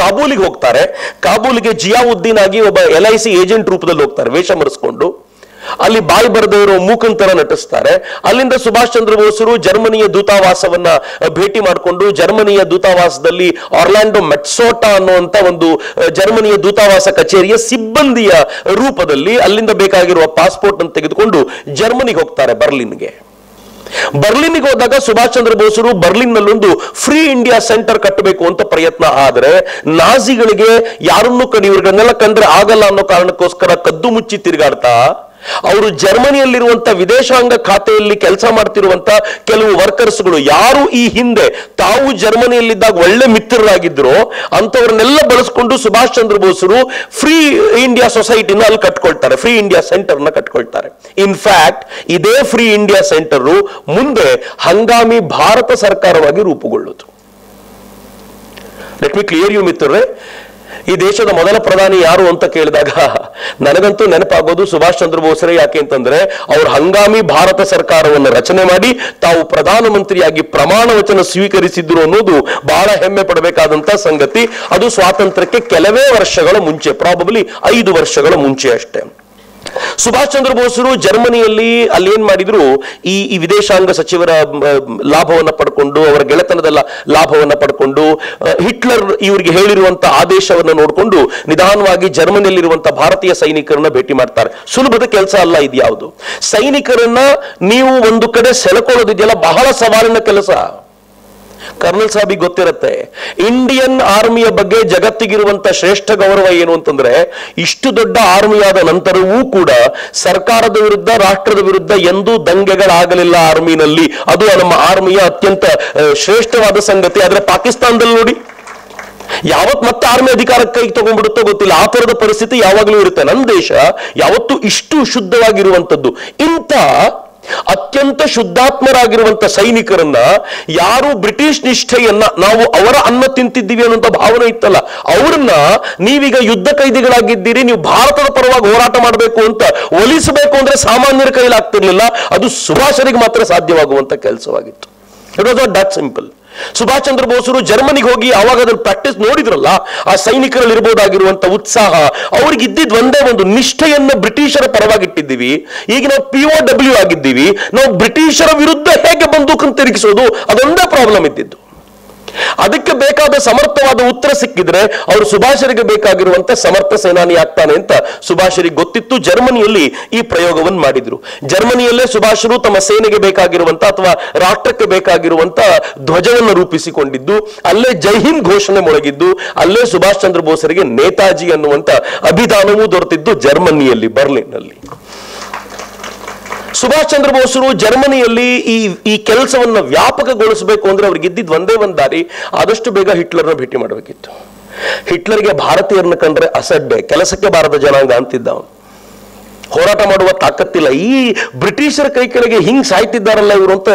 ಕಾಬೂಲಿಗೆ ಹೋಗ್ತಾರೆ. ಕಾಬೂಲಿಗೆ ಜಿಯಾವುದ್ದೀನ್ ಆಗಿ ಒಬ್ಬ ಎಲ್ ಐ ಸಿ ಏಜೆಂಟ್ ರೂಪದಲ್ಲಿ ಹೋಗ್ತಾರೆ, ವೇಷ ಮರೆಸ್ಕೊಂಡು. ಅಲ್ಲಿ ಬಾಯಿ ಬರದೇ ಇರೋ ಮೂಕಂತರ ನಟಿಸ್ತಾರೆ. ಅಲ್ಲಿಂದ ಸುಭಾಷ್ ಚಂದ್ರ ಬೋಸರು ಜರ್ಮನಿಯ ದೂತಾವಾಸವನ್ನ ಭೇಟಿ ಮಾಡಿಕೊಂಡು, ಜರ್ಮನಿಯ ದೂತಾವಾಸದಲ್ಲಿ ಆರ್ಲ್ಯಾಂಡೋ ಮೆಟ್ಸೋಟಾ ಅನ್ನುವಂತ ಒಂದು ಜರ್ಮನಿಯ ದೂತಾವಾಸ ಕಚೇರಿಯ ಸಿಬ್ಬಂದಿಯ ರೂಪದಲ್ಲಿ ಅಲ್ಲಿಂದ ಬೇಕಾಗಿರುವ ಪಾಸ್ಪೋರ್ಟ್ ಅನ್ನು ತೆಗೆದುಕೊಂಡು ಜರ್ಮನಿಗೆ ಹೋಗ್ತಾರೆ, ಬರ್ಲಿನ್ಗೆ. ಬರ್ಲಿನ್ಗೆ ಹೋದಾಗ ಸುಭಾಷ್ ಚಂದ್ರ ಬೋಸರು ಬರ್ಲಿನ್ನಲ್ಲೊಂದು ಫ್ರೀ ಇಂಡಿಯಾ ಸೆಂಟರ್ ಕಟ್ಟಬೇಕು ಅಂತ ಪ್ರಯತ್ನ ಆದರೆ ನಾಜಿಗಳಿಗೆ ಯಾರನ್ನು ಕಡಿಯವರನ್ನೆಲ್ಲ ಕಂದ್ರೆ ಆಗಲ್ಲ ಅನ್ನೋ ಕಾರಣಕ್ಕೋಸ್ಕರ ಕದ್ದು ಮುಚ್ಚಿ ತಿರುಗಾಡ್ತಾ ಅವರು ಜರ್ಮನಿಯಲ್ಲಿರುವಂತ ವಿದೇಶಾಂಗ ಖಾತೆಯಲ್ಲಿ ಕೆಲಸ ಮಾಡ್ತಿರುವಂತ ಕೆಲವು ವರ್ಕರ್ಸ್ಗಳು ಯಾರು ಈ ಹಿಂದೆ ತಾವು ಜರ್ಮನಿಯಲ್ಲಿದ್ದಾಗ ಒಳ್ಳೆ ಮಿತ್ರರಾಗಿದ್ರು ಅಂತವರನ್ನೆಲ್ಲ ಬಳಸಿಕೊಂಡು ಸುಭಾಷ್ ಚಂದ್ರ ಬೋಸರು ಫ್ರೀ ಇಂಡಿಯಾ ಸೊಸೈಟಿನ ಅಲ್ಲಿ ಕಟ್ಕೊಳ್ತಾರೆ, ಫ್ರೀ ಇಂಡಿಯಾ ಸೆಂಟರ್ನ ಕಟ್ಕೊಳ್ತಾರೆ. ಇನ್ಫ್ಯಾಕ್ಟ್ ಇದೇ ಫ್ರೀ ಇಂಡಿಯಾ ಸೆಂಟರ್ ಮುಂದೆ ಹಂಗಾಮಿ ಭಾರತ ಸರ್ಕಾರವಾಗಿ ರೂಪುಗೊಳ್ಳುವುದು. ಲೆಟ್ ಮಿ ಕ್ಲಿಯರ್ ಯು ಮಿತ್ರರೇ, ಈ ದೇಶದ ಮೊದಲ ಪ್ರಧಾನಿ ಯಾರು ಅಂತ ಕೇಳಿದಾಗ ನನಗಂತೂ ನೆನಪಾಗೋದು ಸುಭಾಷ್ ಚಂದ್ರ ಬೋಸರೇ. ಯಾಕೆ ಅಂತಂದ್ರೆ ಅವರು ಹಂಗಾಮಿ ಭಾರತ ಸರ್ಕಾರವನ್ನು ರಚನೆ ಮಾಡಿ ತಾವು ಪ್ರಧಾನಮಂತ್ರಿಯಾಗಿ ಪ್ರಮಾಣ ವಚನ ಸ್ವೀಕರಿಸಿದ್ರು ಅನ್ನೋದು ಬಹಳ ಹೆಮ್ಮೆ ಪಡಬೇಕಾದಂತಹ ಸಂಗತಿ. ಅದು ಸ್ವಾತಂತ್ರ್ಯಕ್ಕೆ ಕೆಲವೇ ವರ್ಷಗಳ ಮುಂಚೆ, ಪ್ರಾಬಬ್ಲಿ ಐದು ವರ್ಷಗಳ ಮುಂಚೆ ಅಷ್ಟೇ. ಸುಭಾಷ್ ಚಂದ್ರ ಬೋಸರು ಜರ್ಮನಿಯಲ್ಲಿ ಅಲ್ಲಿ ಏನ್ ಮಾಡಿದ್ರು, ಈ ಈ ವಿದೇಶಾಂಗ ಸಚಿವರ ಲಾಭವನ್ನ ಪಡ್ಕೊಂಡು, ಅವರ ಗೆಳೆತನದ ಲಾಭವನ್ನ ಪಡ್ಕೊಂಡು, ಹಿಟ್ಲರ್ ಇವರಿಗೆ ಹೇಳಿರುವಂತಹ ಆದೇಶವನ್ನು ನೋಡಿಕೊಂಡು ನಿಧಾನವಾಗಿ ಜರ್ಮನಿಯಲ್ಲಿರುವಂತಹ ಭಾರತೀಯ ಸೈನಿಕರನ್ನ ಭೇಟಿ ಮಾಡ್ತಾರೆ. ಸುಲಭದ ಕೆಲಸ ಅಲ್ಲ ಇದ್ಯಾವುದು. ಸೈನಿಕರನ್ನ ನೀವು ಒಂದು ಕಡೆ ಸೆಳೆಕೊಳ್ಳೋದಿದೆಯಲ್ಲ, ಬಹಳ ಸವಾಲಿನ ಕೆಲಸ. ಕರ್ನಲ್ ಸಾಹೇಬಿಗೆ ಗೊತ್ತಿರುತ್ತೆ ಇಂಡಿಯನ್ ಆರ್ಮಿಯ ಬಗ್ಗೆ ಜಗತ್ತಿಗಿರುವಂತಹ ಶ್ರೇಷ್ಠ ಗೌರವ ಏನು ಅಂತಂದ್ರೆ, ಇಷ್ಟು ದೊಡ್ಡ ಆರ್ಮಿಯಾದ ನಂತರವೂ ಕೂಡ ಸರ್ಕಾರದ ವಿರುದ್ಧ, ರಾಷ್ಟ್ರದ ವಿರುದ್ಧ ಎಂದೂ ದಂಗೆಗಳಾಗಲಿಲ್ಲ ಆರ್ಮಿನಲ್ಲಿ. ಅದು ನಮ್ಮ ಆರ್ಮಿಯ ಅತ್ಯಂತ ಶ್ರೇಷ್ಠವಾದ ಸಂಗತಿ. ಆದ್ರೆ ಪಾಕಿಸ್ತಾನದಲ್ಲಿ ನೋಡಿ, ಯಾವತ್ ಮತ್ತೆ ಆರ್ಮಿ ಅಧಿಕಾರಕ್ಕೆ ಕೈಗೆ ತಗೊಂಡ್ಬಿಡುತ್ತೋ ಗೊತ್ತಿಲ್ಲ. ಆ ತರದ ಪರಿಸ್ಥಿತಿ ಯಾವಾಗಲೂ ಇರುತ್ತೆ. ನಮ್ಮ ದೇಶ ಯಾವತ್ತೂ ಇಷ್ಟು ಶುದ್ಧವಾಗಿರುವಂತದ್ದು. ಇಂಥ ಅತ್ಯಂತ ಶುದ್ಧಾತ್ಮರಾಗಿರುವಂತ ಸೈನಿಕರನ್ನ, ಯಾರು ಬ್ರಿಟಿಷ್ ನಿಷ್ಠೆಯನ್ನ, ನಾವು ಅವರ ಅನ್ನ ತಿಂತಿದ್ದೀವಿ ಅನ್ನುವಂತ ಭಾವನೆ ಇತ್ತಲ್ಲ, ಅವ್ರನ್ನ ನೀವೀಗ ಯುದ್ಧ ಕೈದಿಗಳಾಗಿದ್ದೀರಿ, ನೀವು ಭಾರತದ ಪರವಾಗಿ ಹೋರಾಟ ಮಾಡಬೇಕು ಅಂತ ಒಲಿಸಬೇಕು ಅಂದ್ರೆ ಸಾಮಾನ್ಯರ ಕೈಲಾಗ್ತಿರ್ಲಿಲ್ಲ. ಅದು ಸುಭಾಷರಿಗೆ ಮಾತ್ರ ಸಾಧ್ಯವಾಗುವಂತ ಕೆಲಸವಾಗಿತ್ತು. It was not that simple. Subhash Chandra ಬೋಸರು ಜರ್ಮನಿಗೆ ಹೋಗಿ ಅವಾಗ ಅದನ್ನು ಪ್ರಾಕ್ಟೀಸ್ ನೋಡಿದ್ರಲ್ಲ, ಆ ಸೈನಿಕರಲ್ಲಿ ಇರಬಹುದಾಗಿರುವಂತ ಉತ್ಸಾಹ, ಅವ್ರಿಗೆ ಇದ್ದಿದ್ ಒಂದೇ ಒಂದು ನಿಷ್ಠೆಯನ್ನು ಬ್ರಿಟಿಷರ ಪರವಾಗಿಟ್ಟಿದ್ದೀವಿ, ಈಗ ನಾವು ಪಿ ಒ ಡಬ್ಲ್ಯೂ ಆಗಿದ್ದೀವಿ, ನಾವು ಬ್ರಿಟಿಷರ ವಿರುದ್ಧ ಹೇಗೆ ಬಂದೂಕನ್ನು ತಿರುಗಿಸೋದು, ಅದೊಂದೇ ಪ್ರಾಬ್ಲಮ್ ಇದ್ದಿದ್ದು. ಅದಕ್ಕೆ ಬೇಕಾದ ಸಮರ್ಥವಾದ ಉತ್ತರ ಸಿಕ್ಕಿದ್ರೆ ಅವರು ಸುಭಾಷರಿಗೆ ಬೇಕಾಗಿರುವಂತ ಸಮರ್ಥ ಸೇನಾನಿ ಆಗ್ತಾನೆ ಅಂತ ಸುಭಾಷರಿಗೆ ಗೊತ್ತಿತ್ತು. ಜರ್ಮನಿಯಲ್ಲಿ ಈ ಪ್ರಯೋಗವನ್ನು ಮಾಡಿದ್ರು. ಜರ್ಮನಿಯಲ್ಲೇ ಸುಭಾಷರು ತಮ್ಮ ಸೇನೆಗೆ ಬೇಕಾಗಿರುವಂತ ಅಥವಾ ರಾಷ್ಟ್ರಕ್ಕೆ ಬೇಕಾಗಿರುವಂತ ಧ್ವಜವನ್ನು ರೂಪಿಸಿಕೊಂಡಿದ್ದು, ಅಲ್ಲೇ ಜೈ ಹಿಂದ್ ಘೋಷಣೆ ಮೊಳಗಿದ್ದು, ಅಲ್ಲೇ ಸುಭಾಷ್ ಚಂದ್ರ ಬೋಸರಿಗೆ ನೇತಾಜಿ ಅನ್ನುವಂತ ಅಭಿದಾನವೂ ದೊರೆತಿದ್ದು ಜರ್ಮನಿಯಲ್ಲಿ, ಬರ್ಲಿನ್ನಲ್ಲಿ. ಸುಭಾಷ್ ಚಂದ್ರ ಬೋಸರು ಜರ್ಮನಿಯಲ್ಲಿ ಈ ಈ ಕೆಲಸವನ್ನು ವ್ಯಾಪಕಗೊಳಿಸಬೇಕು ಅಂದ್ರೆ ಅವ್ರಿಗೆ ಇದ್ದಿದ್ದು ಒಂದೇ ಒಂದು ದಾರಿ, ಆದಷ್ಟು ಬೇಗ ಹಿಟ್ಲರ್ನ ಭೇಟಿ ಮಾಡಬೇಕಿತ್ತು. ಹಿಟ್ಲರ್ಗೆ ಭಾರತೀಯರನ್ನ ಕಂಡ್ರೆ ಅಸಡ್ಡೆ, ಕೆಲಸಕ್ಕೆ ಬಾರದ ಜನಾಂಗ ಅಂತಿದ್ದ ಅವನು. ಹೋರಾಟ ಮಾಡುವ ತಾಕತ್ತಿಲ್ಲ. ಈ ಬ್ರಿಟಿಷರ ಕೈ ಕೆಳಗೆ ಹಿಂಗ್ ಸಾಯ್ತಿದ್ದಾರಲ್ಲ ಇವರು ಅಂತ